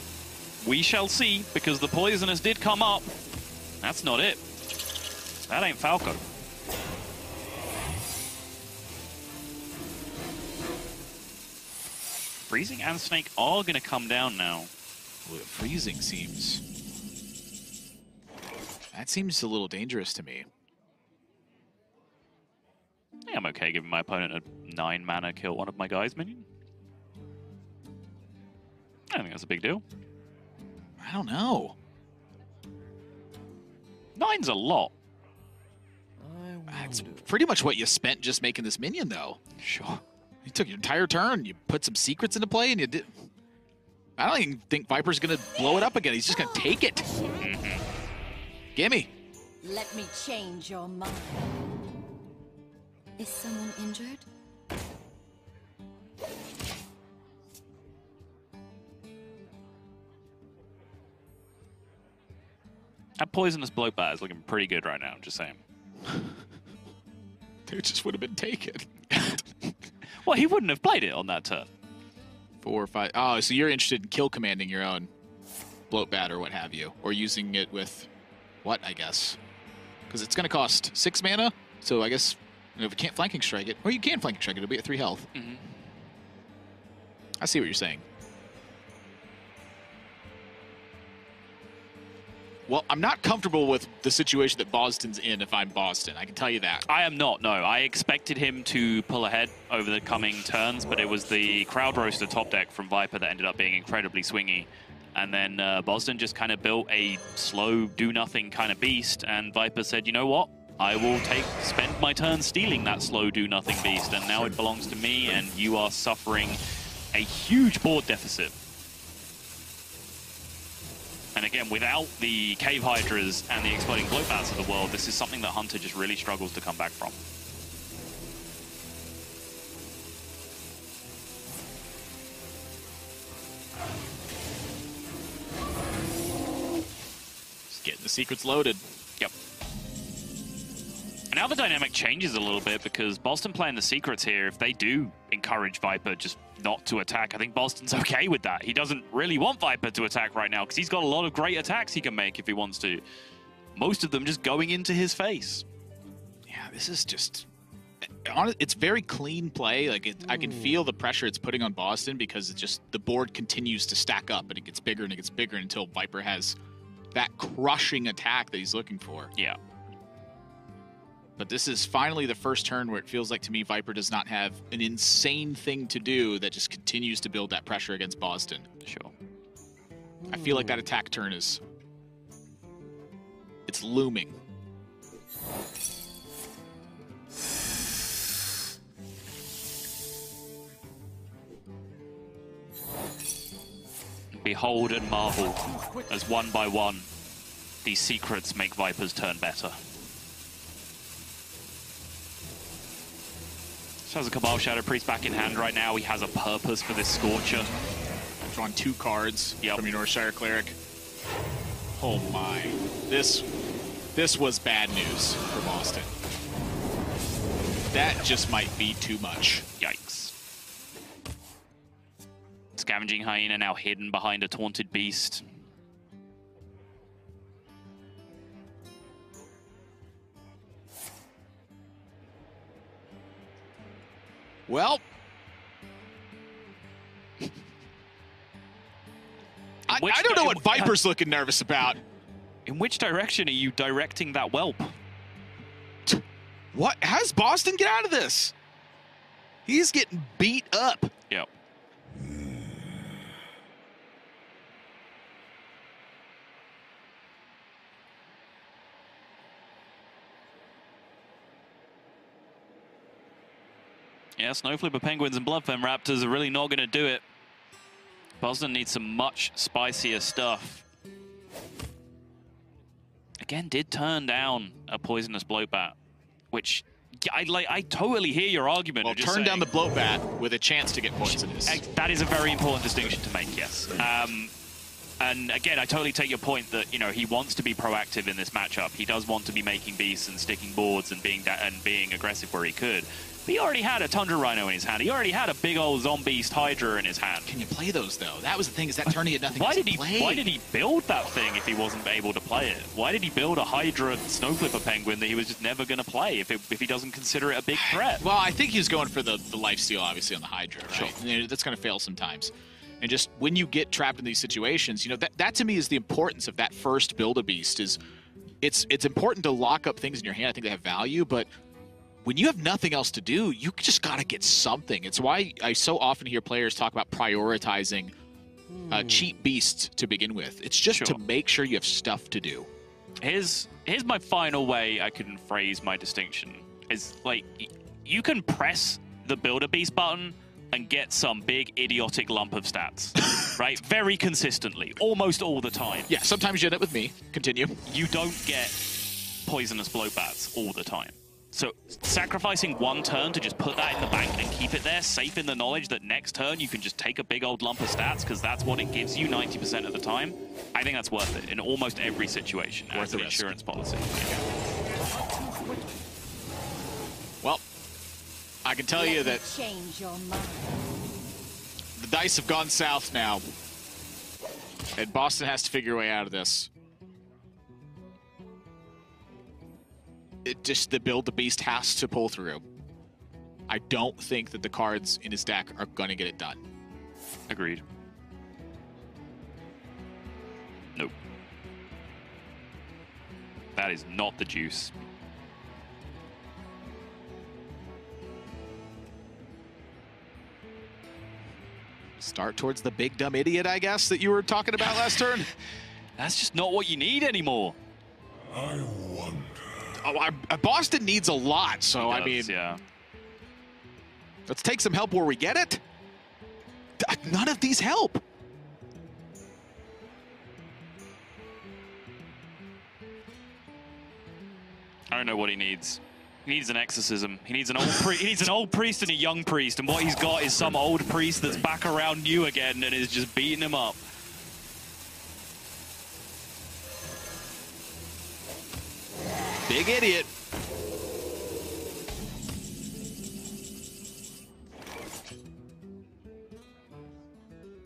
we shall see, because the Poisonous did come up. That's not it. That ain't Falco. Freezing and Snake are going to come down now. Well, freezing seems... that seems a little dangerous to me. Yeah, I'm okay giving my opponent a 9 mana kill one of my guys minion. I don't think that's a big deal. I don't know. 9's a lot. That's pretty much what you spent just making this minion, though. Sure. You took your entire turn, you put some secrets into play, and you did... I don't even think Viper's going to blow it up again. He's just going to take it. Gimme. Let me change your mind. Is someone injured? That Poisonous Bloatbat is looking pretty good right now, I'm just saying. Dude just would have been taken. Well, he wouldn't have played it on that turn. 4 or 5. Oh, so you're interested in kill commanding your own Bloatbat or what have you, or using it with... what, I guess. Because it's going to cost 6 mana, so I guess if you can't Flanking Strike it, or you can Flanking Strike it, it'll be at 3 health. Mm-hmm. I see what you're saying. Well, I'm not comfortable with the situation that Bozzzton's in if I'm Bozzzton. I can tell you that. I am not, no. I expected him to pull ahead over the coming turns, but it was the Crowd Roaster top deck from Viper that ended up being incredibly swingy. And then Bozzzton just kind of built a slow, do-nothing kind of beast, and Viper said, you know what? I will spend my turn stealing that slow, do-nothing beast, and now it belongs to me, and you are suffering a huge board deficit. And again, without the Cave Hydras and the Exploding Bloatbats of the world, this is something that Hunter just really struggles to come back from. Getting the secrets loaded. Yep. And now the dynamic changes a little bit because Bozzzton playing the secrets here, if they do encourage Viper just not to attack, I think Bozzzton's okay with that. He doesn't really want Viper to attack right now because he's got a lot of great attacks he can make if he wants to. Most of them just going into his face. Yeah, this is just... It's very clean play. Like, I can feel the pressure it's putting on Bozzzton because it's just the board continues to stack up and it gets bigger and it gets bigger until Viper has that crushing attack that he's looking for. Yeah. But this is finally the first turn where it feels like to me Viper does not have an insane thing to do that just continues to build that pressure against Bozzzton. Sure. I feel like that attack turn is... It's looming. Behold and marvel as one by one these secrets make Viper's turn better. So has a Cabal Shadow Priest back in hand right now. He has a purpose for this Scorcher. I've drawn two cards from your Northshire Cleric. Oh my. This was bad news for Bozzzton. That just might be too much. Yikes. Scavenging Hyena now hidden behind a Taunted Beast. Well, I don't know what Viper's looking nervous about. In which direction are you directing that whelp? What? How does Bozzzton get out of this? He's getting beat up. Yep. Yeah, Snowflipper Penguins and Bloodfin Raptors are really not going to do it. Bozzzton needs some much spicier stuff. Again, did turn down a Poisonous Bloatbat, which I totally hear your argument. Well, turn down the Bloatbat with a chance to get poisonous. That is a very important distinction to make, yes. And again, I totally take your point that, you know, he wants to be proactive in this matchup. He does want to be making beasts and sticking boards and being aggressive where he could. He already had a Tundra Rhino in his hand. He already had a big old Zombeast Hydra in his hand. Can you play those, though? That was the thing, is that turn he had nothing to play. Why did he build that thing if he wasn't able to play it? Why did he build a Hydra Snowflipper Penguin that he was just never going to play if he doesn't consider it a big threat? Well, I think he was going for the lifesteal, obviously, on the Hydra, right? Sure. And that's going to fail sometimes. And just when you get trapped in these situations, you know, that to me is the importance of that first Build-A-Beast. It's important to lock up things in your hand. I think they have value, but... when you have nothing else to do, you just got to get something. It's why I so often hear players talk about prioritizing cheap beasts to begin with. It's just to make sure you have stuff to do. Here's my final way I can phrase my distinction. Is like, you can press the Build-A-Beast button and get some big idiotic lump of stats, right? Very consistently, almost all the time. Yeah, sometimes you end up with me. Continue. You don't get Poisonous Bloatbats all the time. So sacrificing one turn to just put that in the bank and keep it there, safe in the knowledge that next turn you can just take a big old lump of stats because that's what it gives you 90% of the time, I think that's worth it in almost every situation. Worth an insurance policy. Yeah. Well, I can tell you that the dice have gone south now, and Bozzzton has to figure a way out of this. It just, the Build-A-Beast has to pull through. I don't think that the cards in his deck are going to get it done. Agreed. Nope. That is not the juice. Start towards the big dumb idiot, I guess, that you were talking about last turn. That's just not what you need anymore. I wonder. Oh, Bozzzton needs a lot, so does, I mean, yeah. Let's take some help where we get it. None of these help. I don't know what he needs. He needs an exorcism. He needs an old priest. He needs an old priest and a young priest, and what he's got is some old priest that's back around new again and is just beating him up. Big idiot.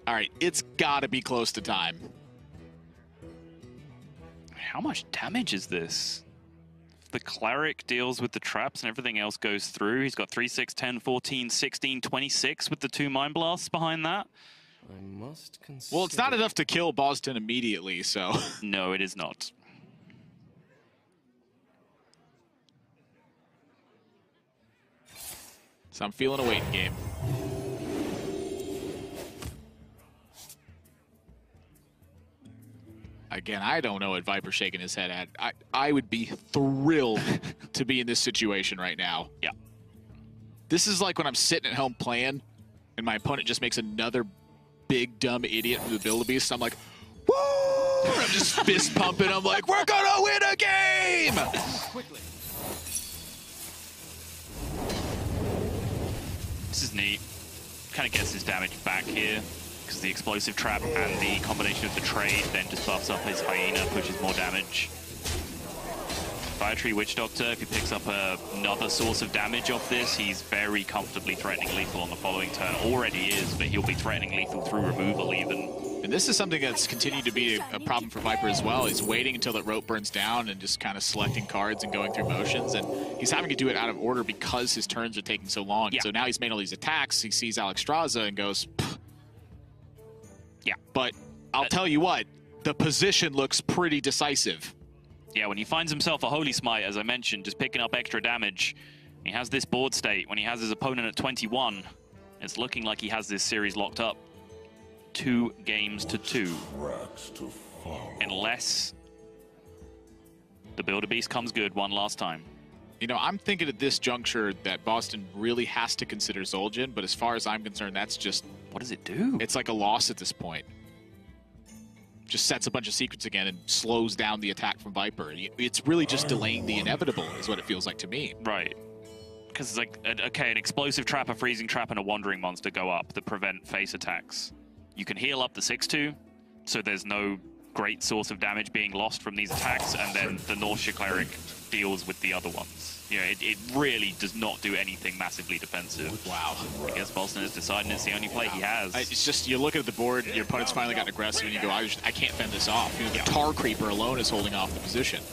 All right, it's gotta be close to time. How much damage is this? If the cleric deals with the traps and everything else goes through, he's got 3, 6, 10, 14, 16, 26 with the 2 Mind Blasts behind that. I must consider... Well, it's not enough to kill Bozzzton immediately, so... No, it is not. So I'm feeling a waiting game. Again, I don't know what Viper's shaking his head at. I would be thrilled to be in this situation right now. Yeah. This is like when I'm sitting at home playing and my opponent just makes another big dumb idiot from the Build-A-Beast. I'm like, woo! I'm just fist pumping. I'm like, we're gonna win a game! Quickly. This is neat. Kind of gets his damage back here because the explosive trap and the combination of the trade then just buffs up his hyena, pushes more damage. Fire Tree Witch Doctor, if he picks up another source of damage off this, he's very comfortably threatening lethal on the following turn. Already is, but he'll be threatening lethal through removal even. And this is something that's continued to be a problem for Viper as well. He's waiting until that rope burns down and just kind of selecting cards and going through motions. And he's having to do it out of order because his turns are taking so long. Yeah. So now he's made all these attacks. He sees Alexstrasza and goes, pff. Yeah. But I'll tell you what, the position looks pretty decisive. Yeah, when he finds himself a Holy Smite, as I mentioned, just picking up extra damage, he has this board state. When he has his opponent at 21, it's looking like he has this series locked up. 2 games to 2, unless the Build-A-Beast comes good one last time. You know, I'm thinking at this juncture that Bozzzton really has to consider Zul'jin, but as far as I'm concerned, that's just... What does it do? It's like a loss at this point. Just sets a bunch of secrets again and slows down the attack from Viper. It's really just delaying the inevitable is what it feels like to me. Right. Because it's like, okay, an explosive trap, a freezing trap, and a wandering monster go up that prevent face attacks. You can heal up the 6-2, so there's no great source of damage being lost from these attacks, and then the Northshire Cleric deals with the other ones. You know, it really does not do anything massively defensive. Wow. I guess Bozzzton is deciding it's the only play he has. It's just, you're looking at the board, your opponent's finally gotten aggressive, and you go, I can't fend this off. You know, the Tar Creeper alone is holding off the position.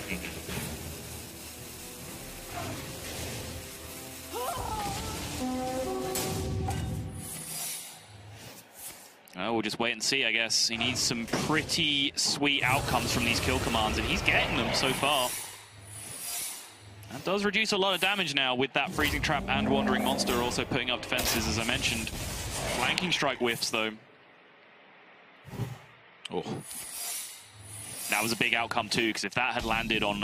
Oh, we'll just wait and see, I guess. He needs some pretty sweet outcomes from these kill commands, and he's getting them so far. That does reduce a lot of damage now with that Freezing Trap and Wandering Monster also putting up defenses, as I mentioned. Flanking Strike whiffs, though. Oh. That was a big outcome, too, because if that had landed on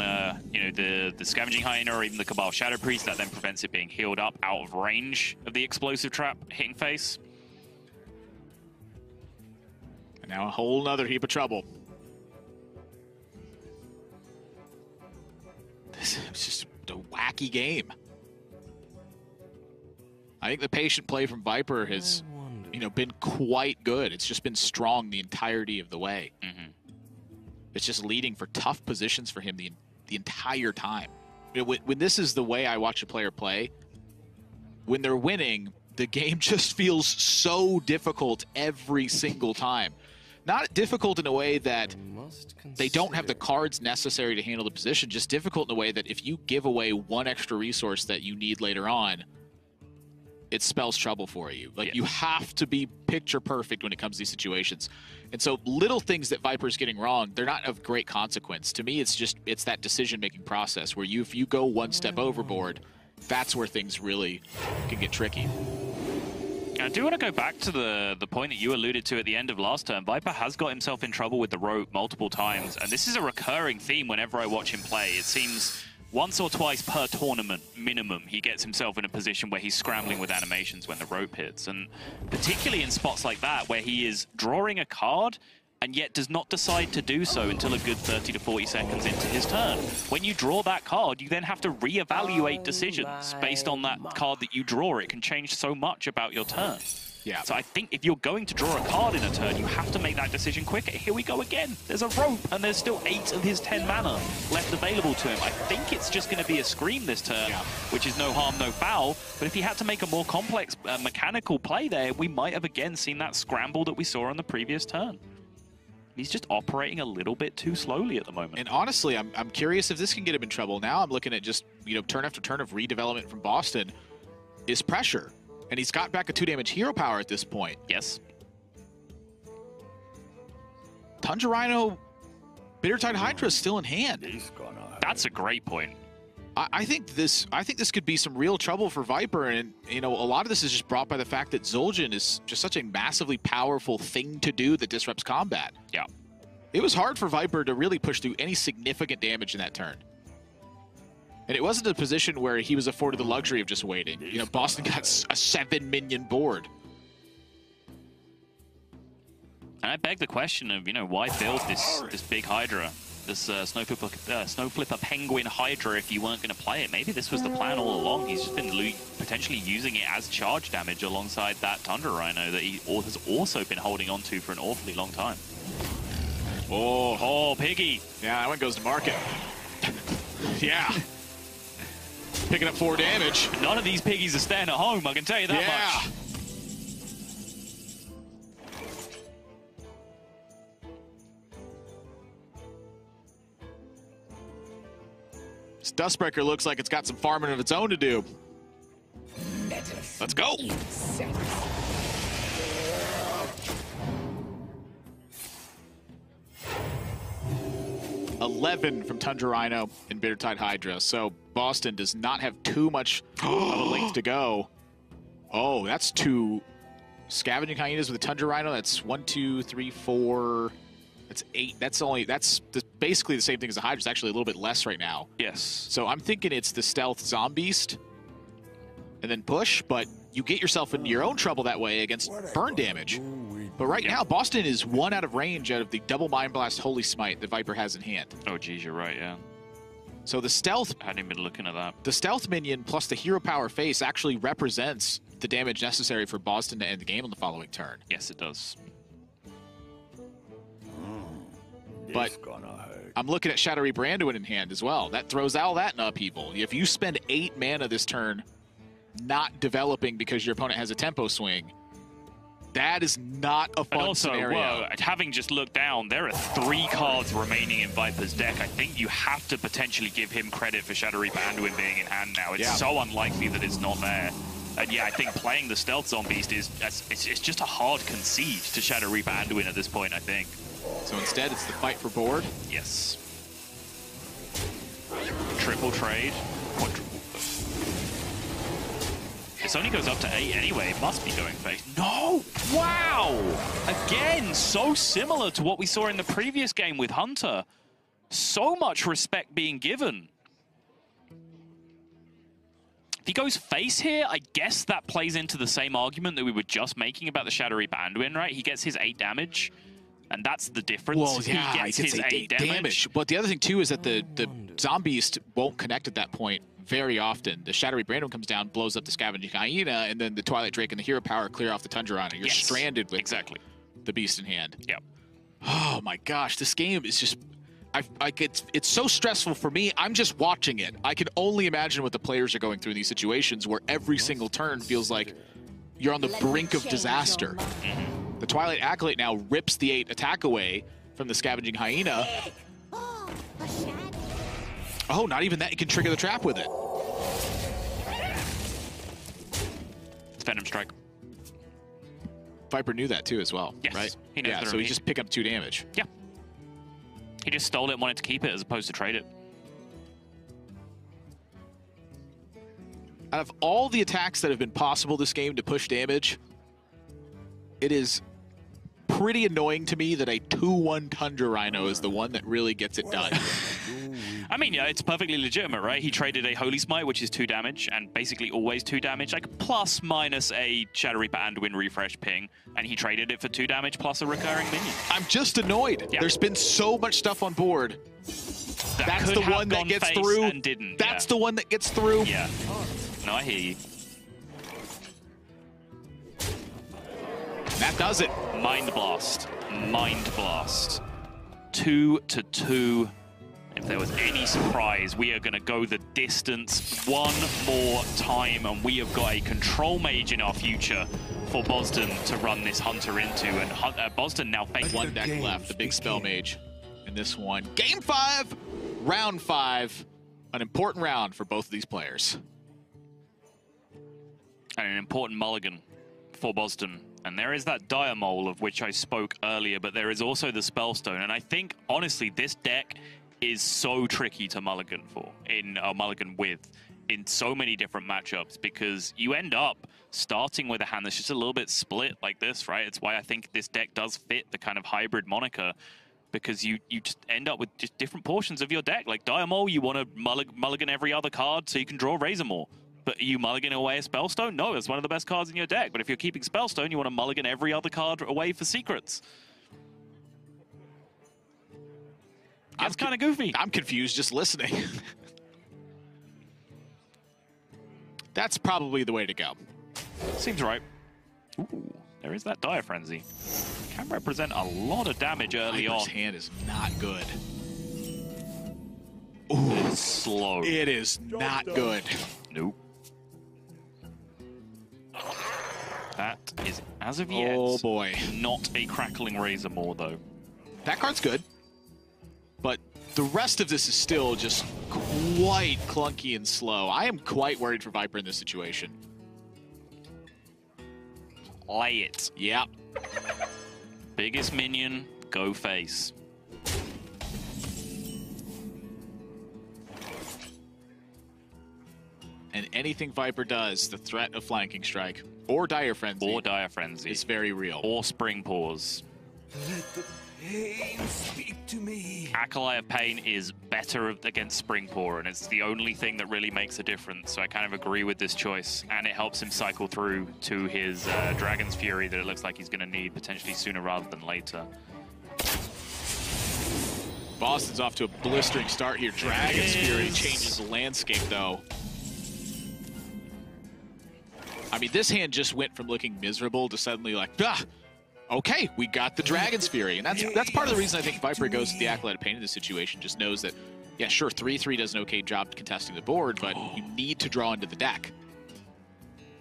you know, the Scavenging Hyena or even the Cabal Shadow Priest, that then prevents it being healed up out of range of the Explosive Trap hitting face. Now a whole nother heap of trouble. This is just a wacky game. I think the patient play from Viper has, you know, been quite good. It's just been strong the entirety of the way. Mm-hmm. It's just leading for tough positions for him the entire time. You know, when this is the way I watch a player play, when they're winning, the game just feels so difficult every single time. Not difficult in a way that they don't have the cards necessary to handle the position, just difficult in a way that if you give away one extra resource that you need later on, it spells trouble for you. Like, you have to be picture perfect when it comes to these situations. And so little things that Viper's getting wrong, they're not of great consequence. To me, it's just, it's that decision-making process where you, if you go one step overboard, that's where things really can get tricky. I do want to go back to the point that you alluded to at the end of last turn. Viper has got himself in trouble with the rope multiple times, and this is a recurring theme whenever I watch him play. It seems once or twice per tournament, minimum, he gets himself in a position where he's scrambling with animations when the rope hits, and particularly in spots like that where he is drawing a card and yet does not decide to do so until a good 30 to 40 seconds into his turn. When you draw that card, you then have to reevaluate decisions based on that card that you draw. It can change so much about your turn. Yeah. So I think if you're going to draw a card in a turn, you have to make that decision quicker. Here we go again. There's a rope, and there's still 8 of his 10 mana left available to him. I think it's just going to be a scream this turn, which is no harm, no foul. But if he had to make a more complex mechanical play there, we might have again seen that scramble that we saw on the previous turn. He's just operating a little bit too slowly at the moment. And honestly, I'm curious if this can get him in trouble. Now I'm looking at just, you know, turn after turn of redevelopment from Bozzzton is pressure. And he's got back a 2-damage hero power at this point. Yes. Tundra Rhino, Bittertide Hydra is still in hand. That's a great point. I think this could be some real trouble for Viper, and you know, a lot of this is just brought by the fact that Zul'jin is just such a massively powerful thing to do that disrupts combat. Yeah. It was hard for Viper to really push through any significant damage in that turn. And it wasn't a position where he was afforded the luxury of just waiting. You know, Bozzzton got a 7-minion board. And I beg the question of, you know, why build this big Hydra? This Snowflipper Penguin Hydra if you weren't going to play it. Maybe this was the plan all along. He's just been potentially using it as charge damage alongside that Tundra Rhino that he has also been holding on to for an awfully long time. Oh, Piggy. Yeah, that one goes to market. Yeah. Picking up 4 damage. None of these piggies are staying at home, I can tell you that much. This Dustbreaker looks like it's got some farming of its own to do. Let's go! Insects. 11 from Tundra Rhino and Bittertide Hydra, so Bozzzton does not have too much of a length to go. Oh, that's 2 Scavenging Hyenas with a Tundra Rhino. That's 1, 2, 3, 4... That's 8. That's basically the same thing as the Hydra. It's actually a little bit less right now. Yes. So I'm thinking it's the stealth Zombeast and then push, but you get yourself in your own trouble that way against burn damage. But right now, Bozzzton is 1 out of range out of the double Mind Blast Holy Smite that Viper has in hand. Oh, geez, you're right, yeah. So the stealth... I hadn't even been looking at that. The stealth minion plus the hero power face actually represents the damage necessary for Bozzzton to end the game on the following turn. Yes, it does. But I'm looking at Shadowreaper Anduin in hand as well. That throws all that in upheaval. If you spend 8 mana this turn not developing because your opponent has a tempo swing, that is not a fun scenario. Whoa, having just looked down, there are 3 cards remaining in Viper's deck. I think you have to potentially give him credit for Shadowreaper Anduin being in hand now. It's so unlikely that it's not there. And yeah, I think playing the Stealth Zombeast is it's just a hard concede to Shadowreaper Anduin at this point, I think. So instead, it's the fight for board? Yes. Triple trade. Quadruple. This only goes up to 8 anyway. It must be going face. No! Wow! Again, so similar to what we saw in the previous game with Hunter. So much respect being given. If he goes face here, I guess that plays into the same argument that we were just making about the Shadowreaper Anduin, right? He gets his 8 damage. And that's the difference. Well, yeah, he gets his eight damage. But the other thing, too, is that the Zombeast won't connect at that point very often. The Shadowreaper Anduin comes down, blows up the Scavenging Hyena, and then the Twilight Drake and the Hero Power clear off the Tundra Rhino. You're stranded with the beast in hand. Yep. Oh, my gosh. This game is just... it's so stressful for me. I'm just watching it. I can only imagine what the players are going through in these situations where every single turn feels like you're on the brink of disaster. The Twilight Acolyte now rips the 8 attack away from the Scavenging Hyena. Oh, not even that. You can trigger the trap with it. It's Venom Strike. Viper knew that too as well, right? He knows so he just picked up 2 damage. Yeah. He just stole it and wanted to keep it as opposed to trade it. Out of all the attacks that have been possible this game to push damage, it is pretty annoying to me that a 2-1 Tundra Rhino is the one that really gets it done. I mean, yeah, it's perfectly legitimate, right? He traded a Holy Smite, which is 2 damage, and basically always 2 damage, like plus minus a Shadowreaper Anduin refresh ping, and he traded it for 2 damage plus a recurring minion. I'm just annoyed. Yeah. There's been so much stuff on board. That's the one that gets through. And didn't. That's the one that gets through. Yeah. No, I hear you. That does it. Mind Blast. Mind Blast. 2-2. If there was any surprise, we are going to go the distance one more time, and we have got a control mage in our future for Bozzzton to run this hunter into. And Bozzzton now faces one deck left, the big spell mage in this one. Game 5, round 5. An important round for both of these players. And an important mulligan for Bozzzton. And there is that Dire Mole of which I spoke earlier, but there is also the Spellstone. And I think, honestly, this deck is so tricky to mulligan for, in so many different matchups, because you end up starting with a hand that's just a little bit split like this, right? It's why I think this deck does fit the kind of hybrid moniker, because you just end up with just different portions of your deck. Like Dire Mole, you want to mulligan every other card so you can draw Razormaw. But are you mulligan away a Spellstone? No, it's one of the best cards in your deck. But if you're keeping Spellstone, you want to mulligan every other card away for secrets. That's kind of goofy. I'm confused just listening. That's probably the way to go. Seems right. Ooh, there is that Dire Frenzy. Can represent a lot of damage early on. His hand is not good. Ooh, it's slow. It is not good. Nope. That is, as of yet, oh boy, not a Crackling Razormaw, though. That card's good, but the rest of this is still just quite clunky and slow. I am quite worried for Viper in this situation. Play it. Yep. Biggest minion, go face. And anything Viper does, the threat of Flanking Strike or Dire Frenzy is very real. Or Spring Paws. Let the pain speak to me. Acolyte of Pain is better against Spring Paw, and it's the only thing that really makes a difference. So I kind of agree with this choice, and it helps him cycle through to his Dragon's Fury that it looks like he's going to need potentially sooner rather than later. Boston's off to a blistering start here. Dragon's Fury changes the landscape, though. I mean, this hand just went from looking miserable to suddenly like, ah, okay, we got the Dragon's Fury. And that's part of the reason I think Viper goes to the Acolyte of Pain in this situation, just knows that, yeah, sure, 3-3 does an okay job contesting the board, but you need to draw into the deck.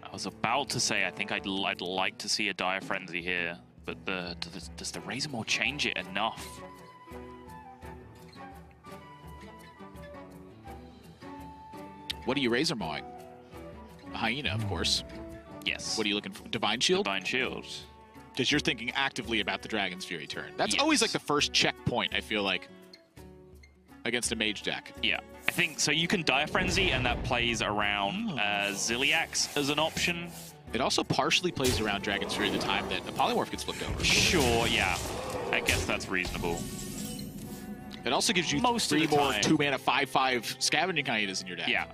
I was about to say, I think I'd like to see a Dire Frenzy here, but does the Razormaw change it enough? What are you Razormawing? Hyena, of course. Yes. What are you looking for? Divine Shield? Divine Shield. Because you're thinking actively about the Dragon's Fury turn. That's always like the first checkpoint, I feel like, against a mage deck. Yeah. I think so. You can Dire Frenzy, and that plays around Zilliax as an option. It also partially plays around Dragon's Fury the time that a Polymorph gets flipped over. Sure, yeah. I guess that's reasonable. It also gives you three more 2-mana 5/5 Scavenging Hyenas in your deck. Yeah.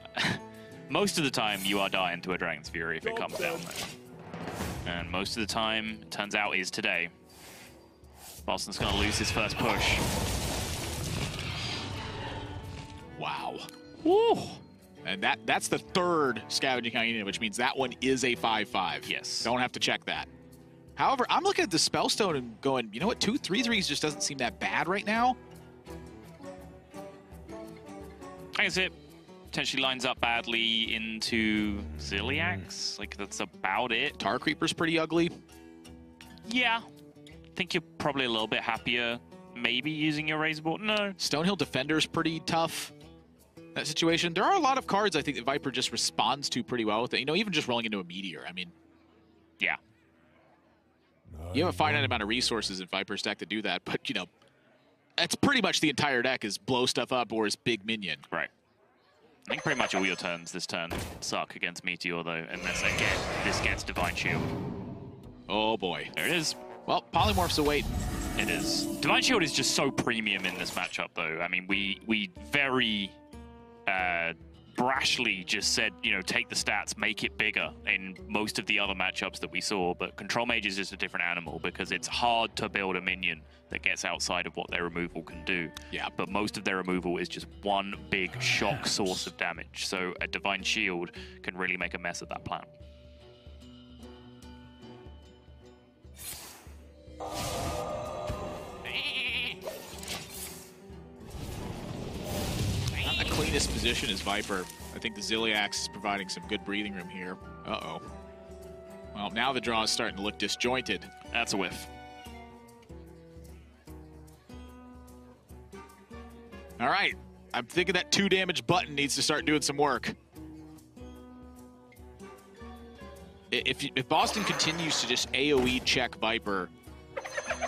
Most of the time, you are dying to a Dragon's Fury if it comes down there. And most of the time, it turns out, is today. Boston's going to lose his first push. Wow. Woo! And that's the third Scavenging Hyena, which means that one is a 5/5. Yes. Don't have to check that. However, I'm looking at the Spellstone and going, you know what, 2 3/3s just doesn't seem that bad right now. I can see it. Potentially lines up badly into Zilliax. Like, that's about it. Tar Creeper's pretty ugly. Yeah. I think you're probably a little bit happier maybe using your Razorboard. No. Stonehill Defender's pretty tough. That situation. There are a lot of cards I think that Viper just responds to pretty well with it. You know, even just rolling into a Meteor. I mean, yeah. You have a finite amount of resources in Viper's deck to do that, but, you know, that's pretty much the entire deck is blow stuff up or is big minion. Right. I think pretty much all your turns this turn suck against Meteor, though, unless again this gets Divine Shield. Oh boy, there it is. Well, Polymorph's a wait. It is. Divine Shield is just so premium in this matchup, though. I mean, we very brashly just said, you know, take the stats, make it bigger in most of the other matchups that we saw. But Control Mage is just a different animal because it's hard to build a minion that gets outside of what their removal can do. Yeah. But most of their removal is just one big shock source of damage. So a Divine Shield can really make a mess of that plan. this position is Viper. I think the Zilliax is providing some good breathing room here. Uh-oh. Well, now the draw is starting to look disjointed. That's a whiff. All right. I'm thinking that 2 damage button needs to start doing some work. If Bozzzton continues to just AoE check Viper,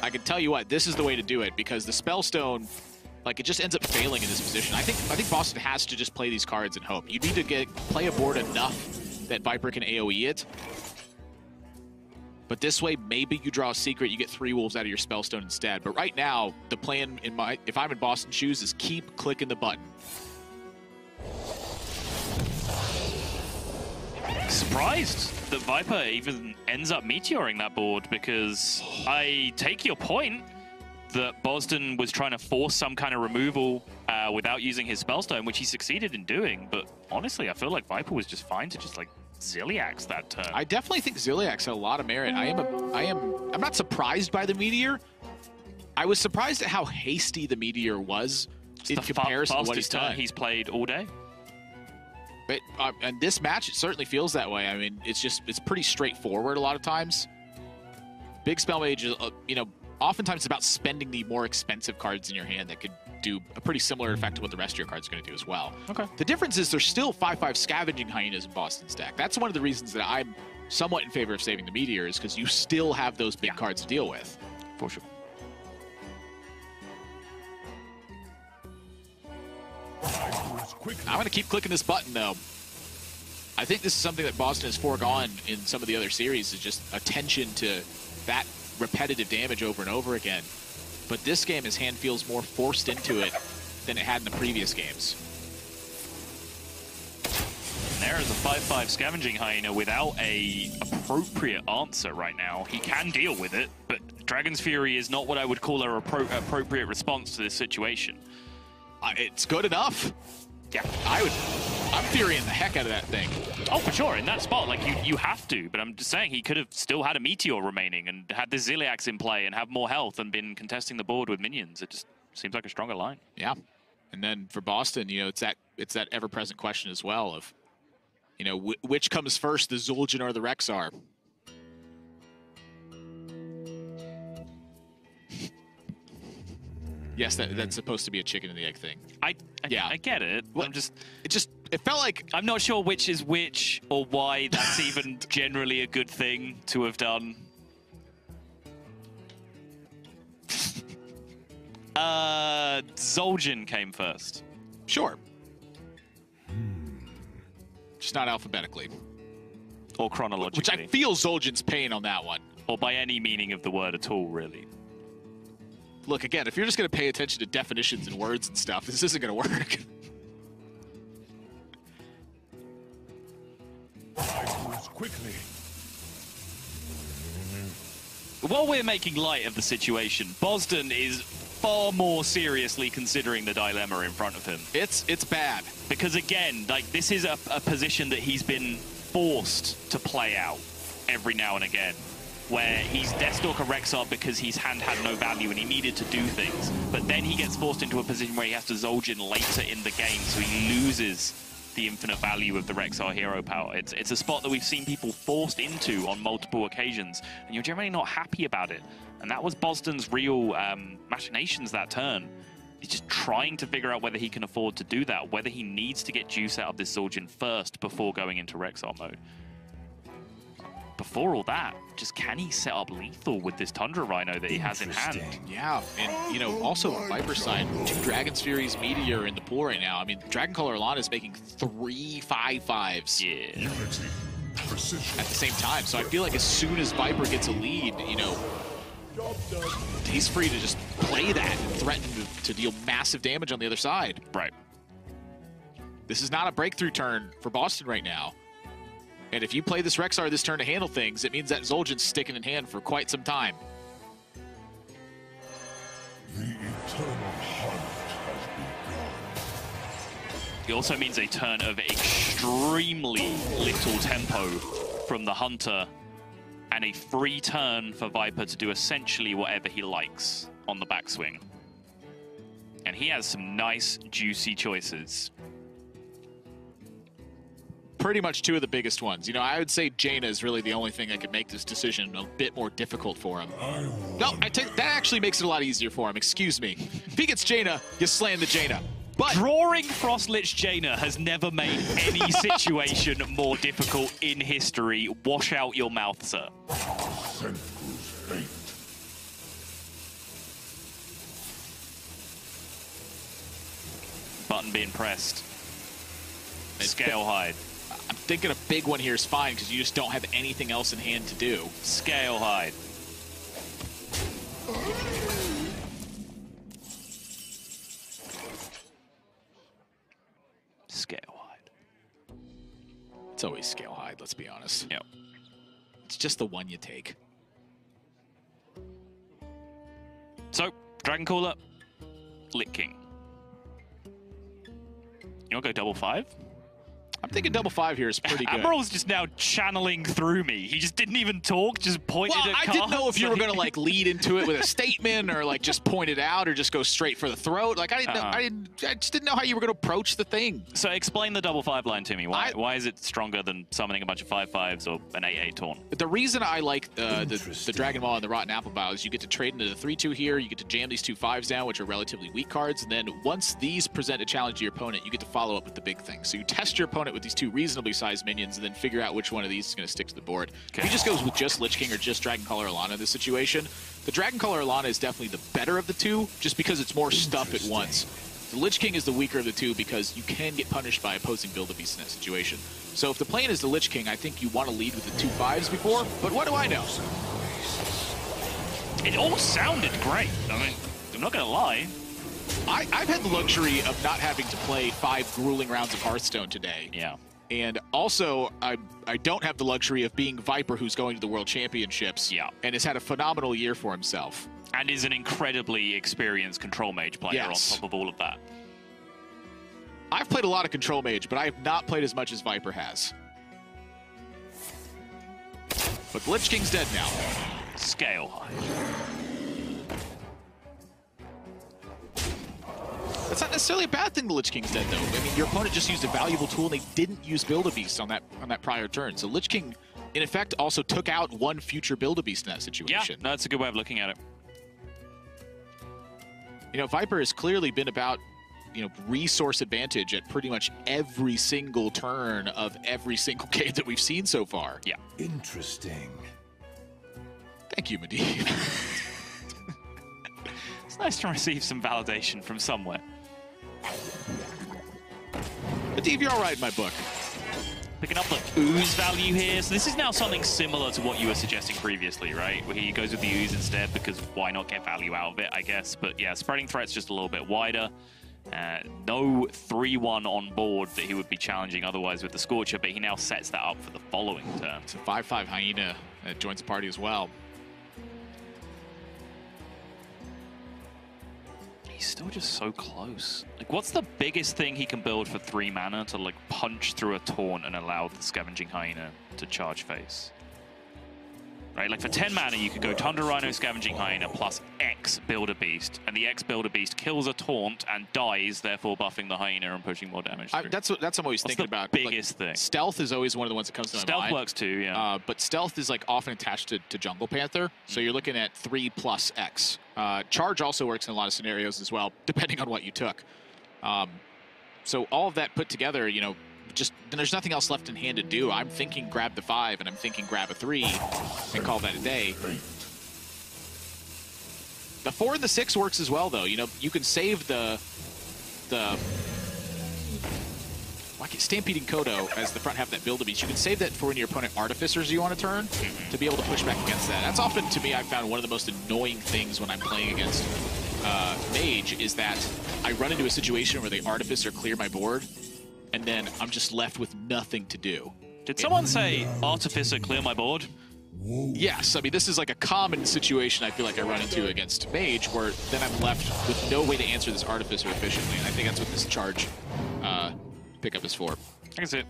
I can tell you what, this is the way to do it, because the Spellstone, like, it just ends up failing in this position. I think Bozzzton has to just play these cards and hope. You need to play a board enough that Viper can AoE it. But this way, maybe you draw a secret, you get 3 wolves out of your Spellstone instead. But right now, the plan, if I'm in Bozzzton's shoes, is keep clicking the button. Surprised that Viper even ends up meteoring that board, because I take your point that Bozzzton was trying to force some kind of removal without using his Spellstone, which he succeeded in doing. But honestly, I feel like Viper was just fine to just like Zilliax that turn. I definitely think Zilliax had a lot of merit. I'm not surprised by the Meteor. I was surprised at how hasty the Meteor was in comparison to what he's done. He's played all day. But and this match, it certainly feels that way. I mean, it's pretty straightforward a lot of times. Big Spellmage is, you know, oftentimes it's about spending the more expensive cards in your hand that could do a pretty similar effect to what the rest of your card's going to do as well. Okay. The difference is there's still 5/5 Scavenging Hyenas in Bozzzton's deck. That's one of the reasons that I'm somewhat in favor of saving the Meteor, is because you still have those big cards to deal with. For sure. I'm going to keep clicking this button, though. I think this is something that Bozzzton has foregone in some of the other series, is just attention to that repetitive damage over and over again. But this game, his hand feels more forced into it than it had in the previous games. There is a 5/5 Scavenging Hyena without a appropriate answer right now. He can deal with it, but Dragon's Fury is not what I would call an appropriate response to this situation. It's good enough. Yeah, I'm furying the heck out of that thing. Oh, for sure, in that spot, like, you have to, but I'm just saying he could have still had a Meteor remaining and had the Zilliax in play and have more health and been contesting the board with minions. It just seems like a stronger line. Yeah, and then for Bozzzton, you know, it's that ever-present question as well of, you know, which comes first, the Zul'jin or the Rexxar? Yes, that's supposed to be a chicken and the egg thing. I get it. Well, it felt like I'm not sure which is which or why that's even generally a good thing to have done. Zul'jin came first. Sure. Just not alphabetically or chronologically. Which I feel Zul'jin's pain on that one. Or by any meaning of the word at all, really. Look, again, if you're just going to pay attention to definitions and words and stuff, this isn't going to work. While we're making light of the situation, Bozzzton is far more seriously considering the dilemma in front of him. It's bad. Because, again, like, this is a position that he's been forced to play out every now and again, where he's Deathstalker Rexxar because his hand had no value and he needed to do things. But then he gets forced into a position where he has to Zul'jin later in the game, so he loses the infinite value of the Rexxar hero power. It's a spot that we've seen people forced into on multiple occasions, and you're generally not happy about it. And that was Bozzzton's real machinations that turn. He's just trying to figure out whether he can afford to do that, whether he needs to get juice out of this Zul'jin first before going into Rexxar mode. Before all that, just can he set up lethal with this Tundra Rhino that he has in hand? Yeah, and, you know, also on Viper's side, 2 Dragon's Fury's Meteor in the pool right now. I mean, Dragoncaller Alanna is making 3 5/5s. Yeah. At the same time, so I feel like as soon as Viper gets a lead, you know, he's free to just play that and threaten to deal massive damage on the other side. Right. This is not a breakthrough turn for Bozzzton right now. And if you play this Rexxar this turn to handle things, it means that Zul'jin's sticking in hand for quite some time. The eternal hunt has begun. It also means a turn of extremely little tempo from the Hunter, and a free turn for Viper to do essentially whatever he likes on the backswing. And he has some nice, juicy choices. pretty much two of the biggest ones. You know, I would say Jaina is really the only thing that could make this decision a bit more difficult for him. No, I take that actually makes it a lot easier for him. Excuse me. If he gets Jaina, you slam the Jaina. But drawing Frost Lich Jaina has never made any situation more difficult in history. Wash out your mouth, sir. Button being pressed. Scale hide. I'm thinking a big one here is fine because you just don't have anything else in hand to do. Scale hide. Scale hide. It's always scale hide, let's be honest. Yep. It's just the one you take. So, Dragoncaller, Lich King. You want to go double five? I'm thinking double five here is pretty good. Admiral's just now channeling through me. He just didn't even talk, just pointed at cards. I didn't know if you were going to like lead into it with a statement or like just point it out or just go straight for the throat. Like I didn't know, I just didn't know how you were going to approach the thing. So explain the double five line to me. Why is it stronger than summoning a bunch of 5/5s or an 8/8 Taunt? The reason I like the Dragon Maw and the Rotten Apple Bough is you get to trade into the 3/2 here. You get to jam these 2/5s down, which are relatively weak cards. And then once these present a challenge to your opponent, you get to follow up with the big thing. So you test your opponent with these two reasonably sized minions and then figure out which one of these is going to stick to the board. Okay. If he just goes with just Lich King or just Dragoncaller Alanna in this situation, the Dragoncaller Alanna is definitely the better of the two just because it's more stuff at once. The Lich King is the weaker of the two because you can get punished by opposing build in that situation. So if the plan is the Lich King, I think you want to lead with the 2/5s before, but what do I know? It all sounded great. I mean, I'm not going to lie. I've had the luxury of not having to play 5 grueling rounds of Hearthstone today. Yeah. And also, I don't have the luxury of being Viper, who's going to the World Championships. Yeah. And has had a phenomenal year for himself. And is an incredibly experienced Control Mage player on top of all of that. I've played a lot of Control Mage, but I have not played as much as Viper has. But Lich King's dead now. Scale high. That's not necessarily a bad thing the Lich King's dead, though. I mean, your opponent just used a valuable tool, and they didn't use Build-A-Beast on that prior turn. So Lich King, in effect, also took out one future Build-A-Beast in that situation. Yeah, no, that's a good way of looking at it. You know, Viper has clearly been about, you know, resource advantage at pretty much every single turn of every single game that we've seen so far. Yeah. Interesting. Thank you, Medivh. It's nice to receive some validation from somewhere. But Dave, you're all right in my book. Picking up the ooze value here. So this is now something similar to what you were suggesting previously, right? Where he goes with the ooze instead because why not get value out of it, I guess. But yeah, spreading threats just a little bit wider. No 3/1 on board that he would be challenging otherwise with the Scorcher, but he now sets that up for the following turn. It's a 5/5 Hyena that joins the party as well. He's still just so close. Like, what's the biggest thing he can build for 3 mana to, like, punch through a taunt and allow the Scavenging Hyena to charge face? Right, like, for 10 mana, you could go Tundra Rhino, Scavenging Hyena, plus X Build-A-Beast, and the X Build-A-Beast kills a taunt and dies, therefore buffing the Hyena and pushing more damage through. That's what I'm always thinking about. What's the biggest thing? Stealth is always one of the ones that comes to my mind. Stealth works too, yeah. But Stealth is, like, often attached to Jungle Panther, so you're looking at 3 plus X. Charge also works in a lot of scenarios as well, depending on what you took. So all of that put together, you know, just there's nothing else left in hand to do. I'm thinking grab the 5, and I'm thinking grab a 3, and call that a day. The 4 and the 6 works as well, though. You know, you can save the Stampeding Kodo as the front half of that Build-A-Beast. You can save that for when your opponent Artificers you want to turn to be able to push back against that. That's often, to me, I've found one of the most annoying things when I'm playing against Mage is that I run into a situation where the Artificer clear my board, and then I'm just left with nothing to do. Did someone say, Artificer, clear my board? Yes, I mean, this is like a common situation I feel like I run into against Mage, where then I'm left with no way to answer this Artificer efficiently, and I think that's what this charge pickup is for. I can see it.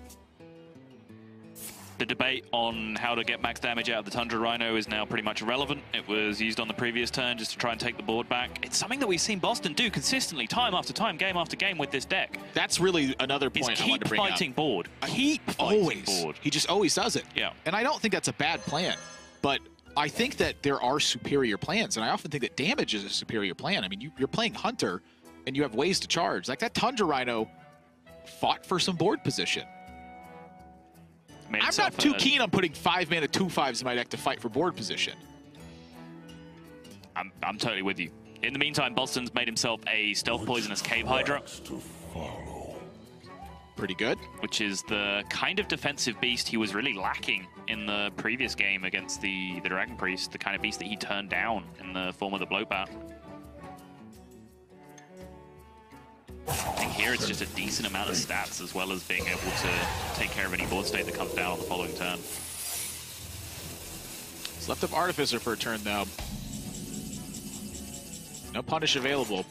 The debate on how to get max damage out of the Tundra Rhino is now pretty much irrelevant. It was used on the previous turn just to try and take the board back. It's something that we've seen Bozzzton do consistently, time after time, game after game with this deck. That's really another point I wanted to bring up. Keep fighting board. He just always does it. Yeah. And I don't think that's a bad plan, but I think that there are superior plans, and I often think that damage is a superior plan. I mean, you're playing Hunter, and you have ways to charge. Like, that Tundra Rhino fought for some board position. I'm not too keen on putting 5 mana 2/5s in my deck to fight for board position. I'm totally with you. In the meantime, Bozzzton's made himself a Stealth Poisonous Cave Hydra. Pretty good. Which is the kind of defensive beast he was really lacking in the previous game against the Dragon Priest, the kind of beast that he turned down in the form of the Bloatbat. I think here it's just a decent amount of stats, as well as being able to take care of any board state that comes down on the following turn. He's left up Artificer for a turn, though. No punish available.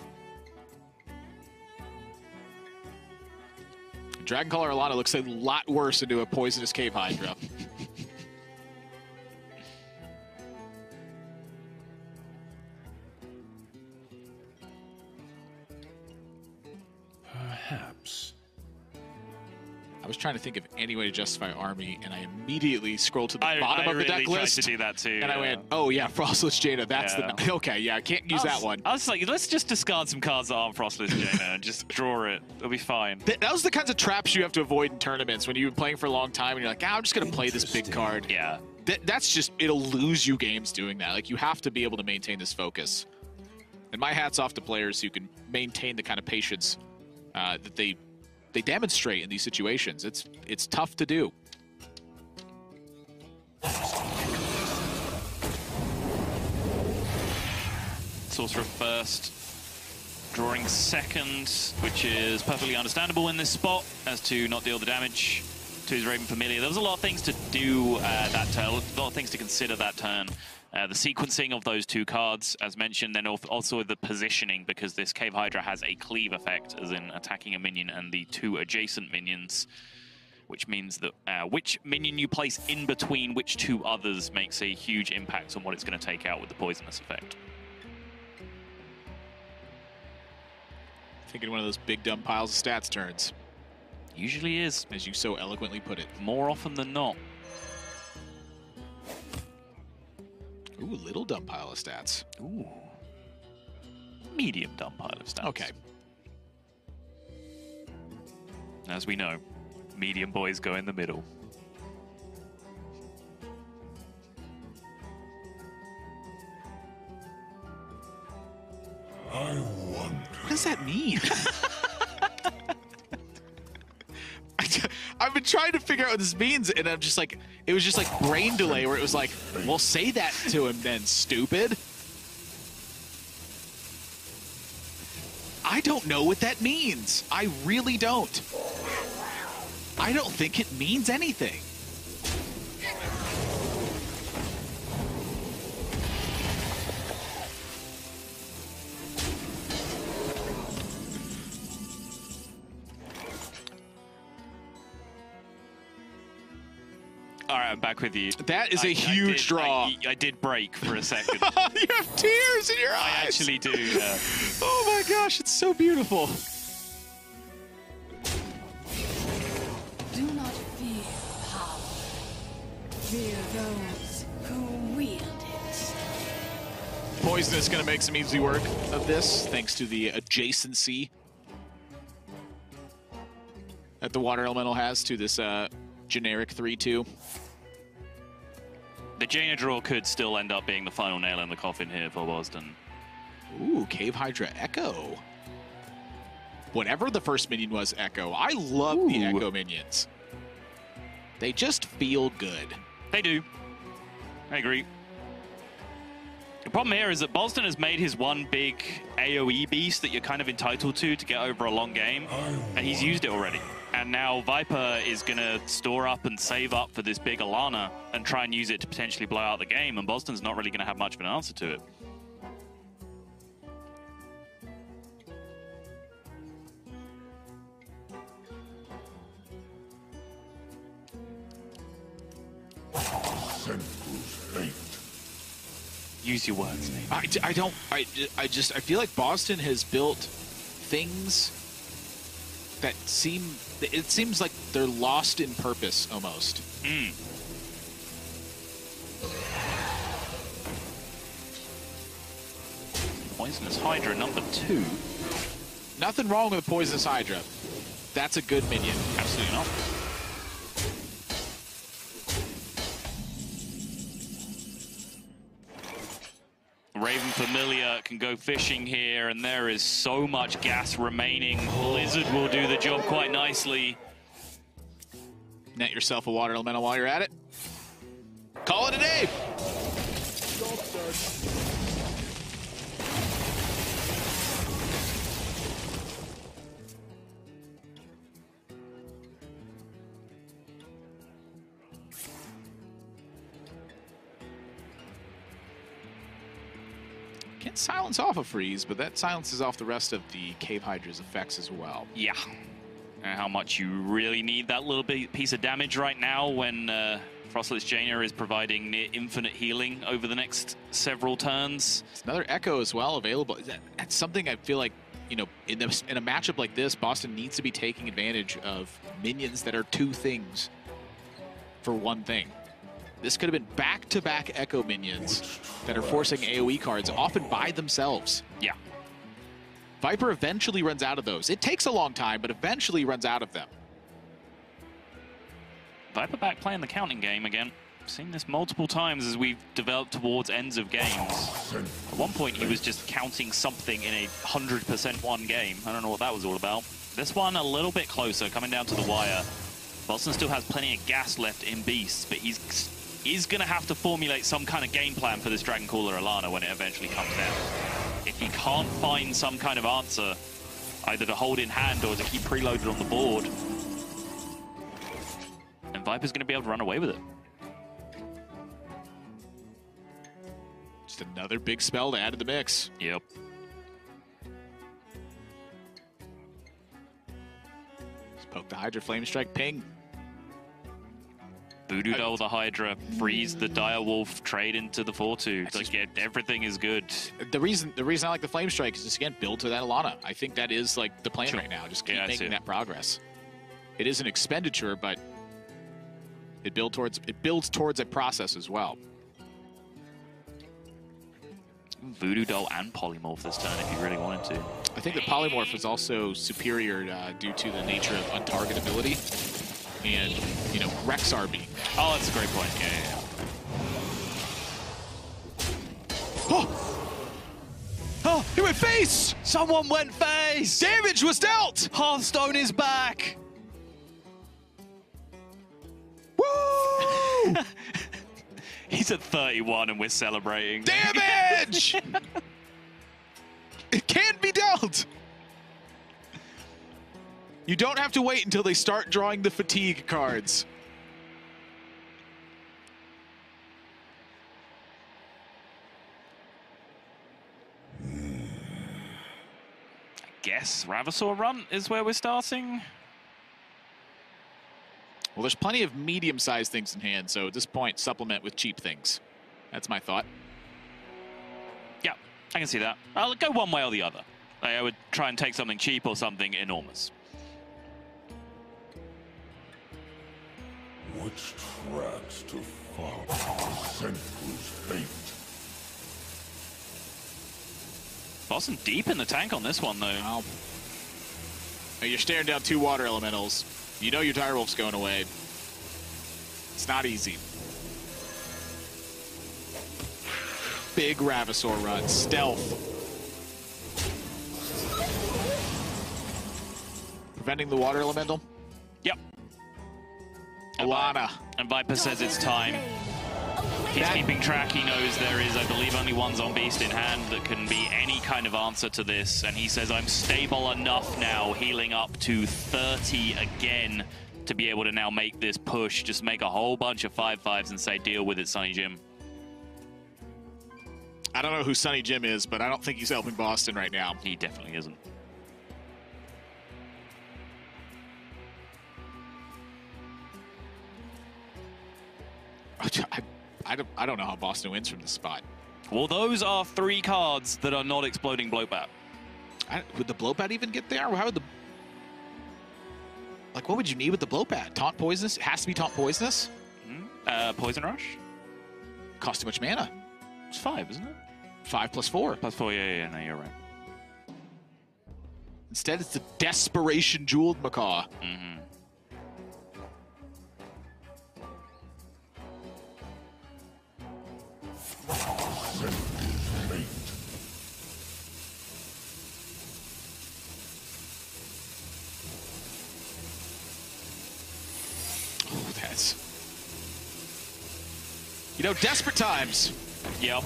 Dragoncaller Alanna looks a lot worse into a Poisonous Cave Hydra. Perhaps. I was trying to think of any way to justify army, and I immediately scrolled to the bottom of the deck list. I really tried to do that too. And I went, oh yeah, Frost Lich Jaina, that's the... Okay, yeah, I can't use that one. I was like, let's just discard some cards that aren't Frost Lich Jaina and just draw it. It'll be fine. Those are the kinds of traps you have to avoid in tournaments when you've been playing for a long time and you're like, I'm just going to play this big card. Yeah. That's just... It'll lose you games doing that. Like, you have to be able to maintain this focus. And my hat's off to players who can maintain the kind of patience that they demonstrate in these situations. It's tough to do. Sorcerer first, drawing second, which is perfectly understandable in this spot as to not deal the damage to his Raven Familiar. There was a lot of things to do that turn, a lot of things to consider that turn. The sequencing of those two cards, as mentioned, then also the positioning, because this Cave Hydra has a cleave effect, as in attacking a minion and the two adjacent minions, which means that which minion you place in between which two others makes a huge impact on what it's going to take out with the poisonous effect. Thinking one of those big dumb piles of stats turns. Usually is. As you so eloquently put it. More often than not. Ooh, little dumb pile of stats. Ooh. Medium dumb pile of stats. Okay. As we know, medium boys go in the middle. I wonder. What does that mean? I've been trying to figure out what this means, and I'm just like, it was just like brain delay where it was like, well, say that to him then, stupid. I don't know what that means. I really don't. I don't think it means anything. All right, I'm back with you. That is a huge draw. I did break for a second. You have tears in your eyes. I actually do. Yeah. Oh my gosh, it's so beautiful. Do not fear power. Fear those who wield it. Poison is going to make some easy work of this, thanks to the adjacency that the water elemental has to this generic 3/2. The Jaina draw could still end up being the final nail in the coffin here for Bozzzton. Ooh, Cave Hydra Echo. Whatever the first minion was, Echo. I love the Echo minions. They just feel good. They do. I agree. The problem here is that Bozzzton has made his one big AoE beast that you're kind of entitled to get over a long game, and he's used it already. And now Viper is going to store up and save up for this big Alanna and try and use it to potentially blow out the game, and Bozzzton's not really going to have much of an answer to it. scent grows faint. Use your words, Nate. I feel like Bozzzton has built things that seem, it seems like they're lost in purpose almost. Mm. Poisonous Hydra number 2. Nothing wrong with Poisonous Hydra. That's a good minion. Absolutely not. Raven Familiar can go fishing here, and there is so much gas remaining. Blizzard will do the job quite nicely. Net yourself a Water Elemental while you're at it. Call it a day! Can't silence off a freeze, but that silences off the rest of the Cave Hydra's effects as well. Yeah. And how much you really need that little bit piece of damage right now when Frost Lich Jaina is providing near infinite healing over the next several turns. It's another Echo as well available. That's something I feel like, you know, in a matchup like this, Bozzzton needs to be taking advantage of minions that are two things for one thing. This could have been back-to-back Echo minions that are forcing AoE cards, often by themselves. Yeah. Viper eventually runs out of those. It takes a long time, but eventually runs out of them. Viper back playing the counting game again. I've seen this multiple times as we've developed towards ends of games. At one point, he was just counting something in a 100% one game. I don't know what that was all about. This one a little bit closer, coming down to the wire. Bozzzton still has plenty of gas left in Beasts, but he's going to have to formulate some kind of game plan for this Dragoncaller Alanna when it eventually comes down. If he can't find some kind of answer, either to hold in hand or to keep preloaded on the board, and Viper's going to be able to run away with it. Just another big spell to add to the mix. Yep. Just poke the Hydra, Flame Strike, ping. Voodoo Doll the Hydra, freeze the Direwolf, trade into the 4-2. It's like, yeah, everything is good. The reason I like the Flame Strike is just, again, build to that Alanna. I think that is, like, the plan right now. Just keep making that progress. It is an expenditure, but it builds towards a process as well. Voodoo Doll and Polymorph this turn if you really wanted to. I think the Polymorph is also superior due to the nature of untargetability. And, you know, Rexxar being there. Oh, that's a great point. Yeah, yeah, yeah. Oh! Oh, he went face! Someone went face! Damage was dealt! Hearthstone is back! Woo! He's at 31 and we're celebrating. Damage! It can be dealt! You don't have to wait until they start drawing the fatigue cards. I guess Ravasaur Runt is where we're starting. Well, there's plenty of medium-sized things in hand, so at this point, supplement with cheap things. That's my thought. Yeah, I can see that. I'll go one way or the other. I would try and take something cheap or something enormous. Which tracks to follow? The scent grows faint. Bozzzton deep in the tank on this one, though. Wow. You're staring down 2 water elementals. You know your Direwolf's going away. It's not easy. Big Ravasaur Run. Stealth. Preventing the water elemental? Yep. Alanna. And Viper says it's time. He's keeping track. He knows there is, I believe, only one Zombeast in hand that can be any kind of answer to this. And he says, I'm stable enough now, healing up to 30 again to be able to now make this push. Just make a whole bunch of 5-5s and say, deal with it, Sunny Jim. I don't know who Sunny Jim is, but I don't think he's helping Bozzzton right now. He definitely isn't. I don't know how Bozzzton wins from this spot. Well, those are three cards that are not exploding Bloatbat. Would the Bloatbat even get there? How would the... Like, what would you need with the Bloatbat? Taunt Poisonous? It has to be Taunt Poisonous? Mm-hmm. Poison Rush? Cost too much mana. It's 5, isn't it? 5 + 4. +4, yeah, no, you're right. Instead, it's the Desperation Jeweled Macaw. Mm-hmm. Oh, that's... You know, desperate times. Yep.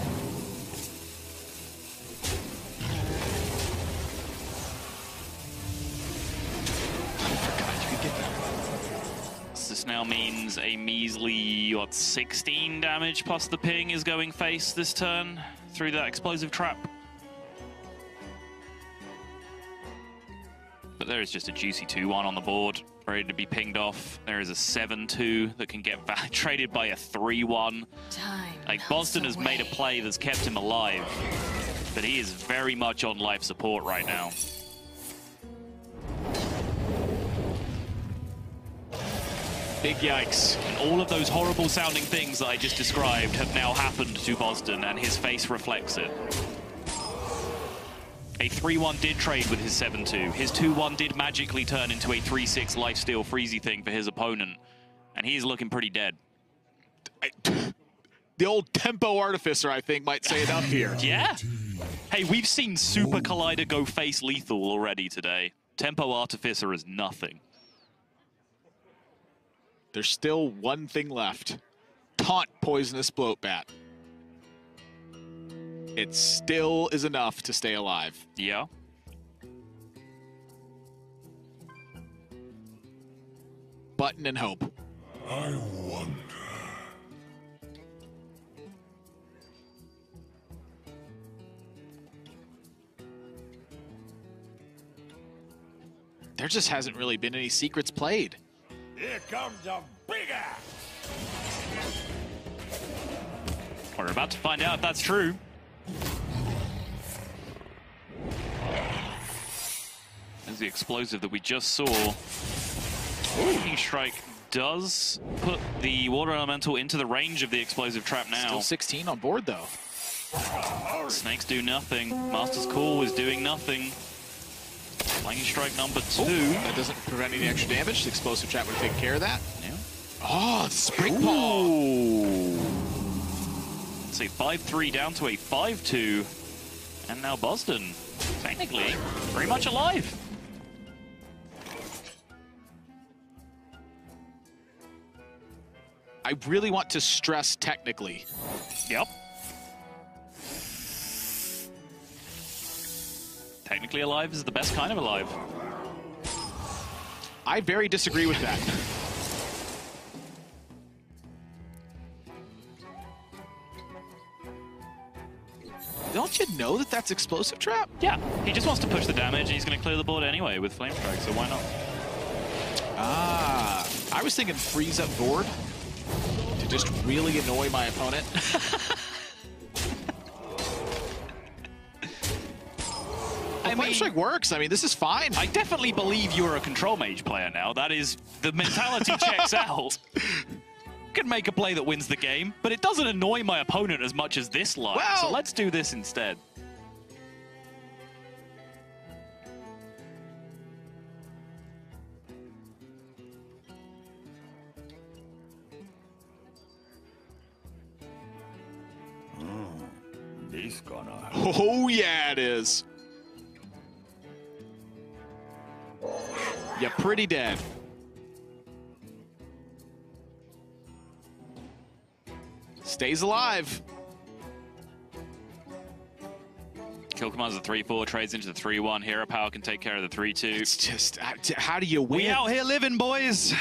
Now means a measly, what, 16 damage plus the ping is going face this turn through that explosive trap. But there is just a juicy 2-1 on the board, ready to be pinged off. There is a 7-2 that can get traded by a 3-1. Like, Bozzzton has made a play that's kept him alive, but he is very much on life support right now. Big yikes. And all of those horrible sounding things that I just described have now happened to Bozzzton, and his face reflects it. A 3-1 did trade with his 7-2. His 2-1 did magically turn into a 3-6 lifesteal freezy thing for his opponent, and he's looking pretty dead. The old tempo artificer, I think, might say it up here. Yeah. Hey, we've seen Super Collider go face lethal already today. Tempo artificer is nothing. There's still one thing left. Taunt Poisonous Bloatbat. It still is enough to stay alive. Yeah. Button and hope. I wonder. There just hasn't really been any secrets played. Here comes a big ass! We're about to find out if that's true. There's the explosive that we just saw. Flanking Strike does put the Water Elemental into the range of the explosive trap now. Still 16 on board, though. Snakes do nothing. Master's Call is doing nothing. Flanking Strike number 2. Ooh, that doesn't prevent any extra damage. The explosive trap would take care of that. Yeah. Oh, Spring Ball! It's a 5-3 down to a 5-2. And now Bozzzton, technically, very much alive. I really want to stress technically. Yep. Technically alive is the best kind of alive. I very disagree with that. Don't you know that that's explosive trap? Yeah, he just wants to push the damage, and he's going to clear the board anyway with Flame Strike, so why not? Ah, I was thinking freeze up board to just really annoy my opponent. Flame Strike works. I mean, this is fine. I definitely believe you are a Control Mage player now. That is, the mentality checks out. You can make a play that wins the game, but it doesn't annoy my opponent as much as this line. Well, so let's do this instead. This gonna... Oh, yeah, it is. You're pretty dead. Stays alive. Kill Command's a 3-4, trades into the 3-1. Hero Power can take care of the 3-2. It's just, how do you win? We out here living, boys.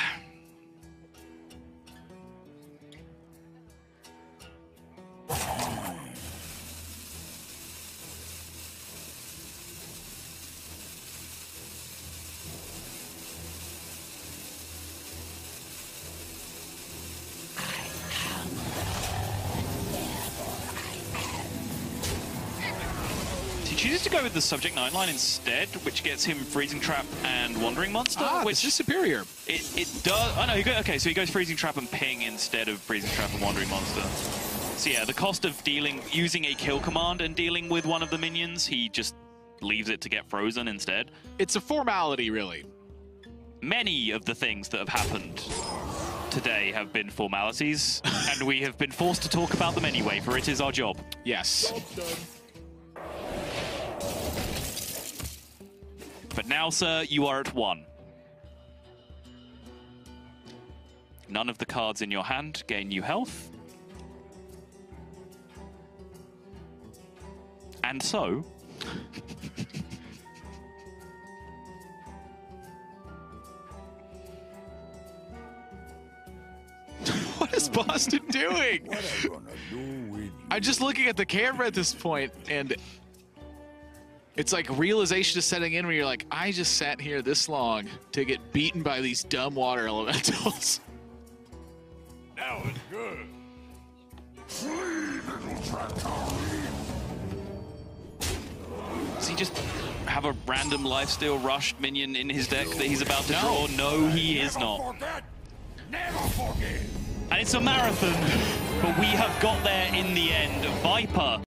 chooses to go with the Subject 9 line instead, which gets him Freezing Trap and Wandering Monster. Which is superior. It does. Oh no, okay, so he goes Freezing Trap and Ping instead of Freezing Trap and Wandering Monster. So yeah, the cost of using a kill command and dealing with one of the minions, he just leaves it to get frozen instead. It's a formality, really. Many of the things that have happened today have been formalities, and we have been forced to talk about them anyway, for it is our job. Yes. But now, sir, you are at 1. None of the cards in your hand gain you health. And so... What is Bozzzton doing? What I gonna do with you? I'm just looking at the camera at this point, and it's like realization is setting in where you're like, I just sat here this long to get beaten by these dumb water elementals. That was good. Free little Tractorian. Does he just have a random lifesteal rush minion in his deck that he's about to draw? No, he is not. Never forget. And it's a marathon, but we have got there in the end. Viper